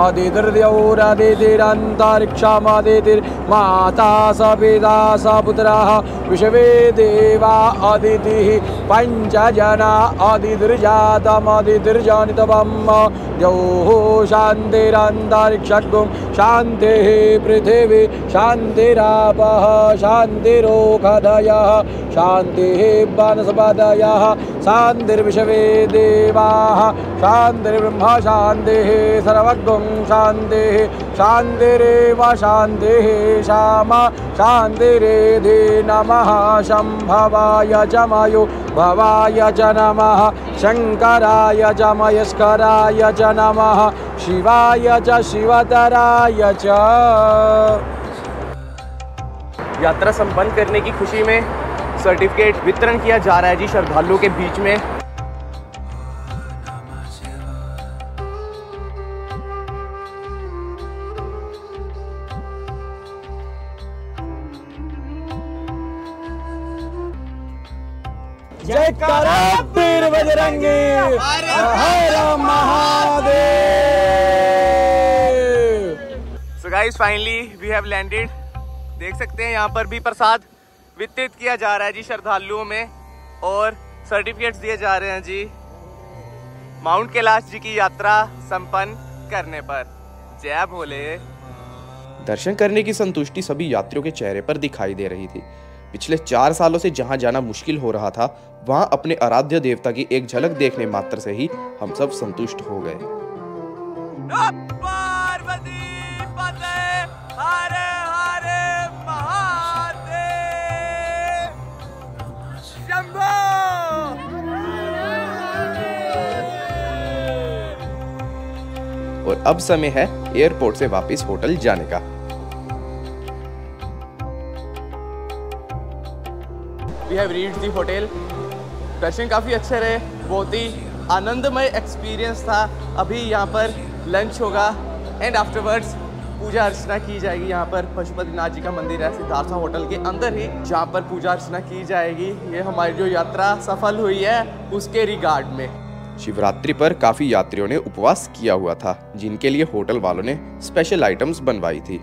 आदिर्द्यौरदितिरन्तरिक्षमदितिर्माता स पिता स पुत्रः विश्वे देवा अदितिः पञ्चजना अदितिर्जातमदितिर्जनितवं द्यौः शान्तिरन्तरिक्षगुं शान्तिः पृथिवी शान्तिरापः शान्तिरोषधयः शान्तिः वनस्पतयः शान्तिर्विश्वे देवाः शान्तिर्ब्रह्मा शान्तिः सर्वगुं शान्तिः शान्तिरेव शान्तिः श्यामा शान्तिरेधि नमः शम्भवाय जमयो भवाय च नमः शङ्कराय च मयस्कराय च नमः शिवाय च शिवतराय च। यात्रा संपन्न करने की खुशी में सर्टिफिकेट वितरण किया जा रहा है जी श्रद्धालुओं के बीच में। जयकारा वीर बजरंगी हर Mahadev. So guys finally we have landed. देख सकते हैं यहाँ पर भी प्रसाद वितरित किया जा रहा है जी श्रद्धालुओं में और सर्टिफिकेट्स दिए जा रहे हैं जी माउंट कैलाश जी की यात्रा संपन्न करने पर। जय भोले। दर्शन करने की संतुष्टि सभी यात्रियों के चेहरे पर दिखाई दे रही थी। पिछले चार सालों से जहां जाना मुश्किल हो रहा था वहां अपने आराध्य देवता की एक झलक देखने मात्र से ही हम सब संतुष्ट हो गए। और अब समय है एयरपोर्ट से वापस होटल जाने का। We have reached the hotel. दर्शन काफ़ी अच्छे रहे, बहुत ही आनंदमय एक्सपीरियंस था। अभी यहाँ पर लंच होगा एंड आफ्टरवर्ड्स पूजा अर्चना की जाएगी। यहाँ पर पशुपतिनाथ जी का मंदिर है सिद्धार्थ होटल के अंदर ही, जहाँ पर पूजा अर्चना की जाएगी। ये हमारी जो यात्रा सफल हुई है उसके रिगार्ड में। शिवरात्रि पर काफ़ी यात्रियों ने उपवास किया हुआ था, जिनके लिए होटल वालों ने स्पेशल आइटम्स बनवाई थी।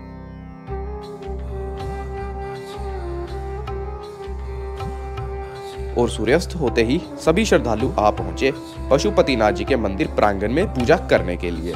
और सूर्यास्त होते ही सभी श्रद्धालु आ पहुंचे पशुपतिनाथ जी के मंदिर प्रांगण में पूजा करने के लिए।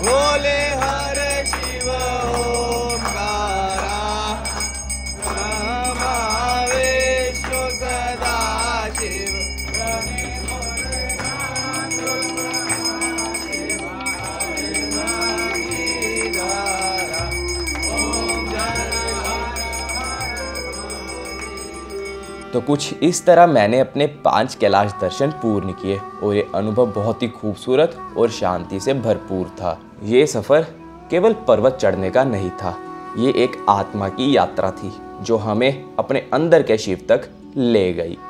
बोले हरे शिव ओंकारा महावेश सदा शिव। तो कुछ इस तरह मैंने अपने पांच कैलाश दर्शन पूर्ण किए और ये अनुभव बहुत ही खूबसूरत और शांति से भरपूर था। ये सफ़र केवल पर्वत चढ़ने का नहीं था, ये एक आत्मा की यात्रा थी जो हमें अपने अंदर के शिव तक ले गई।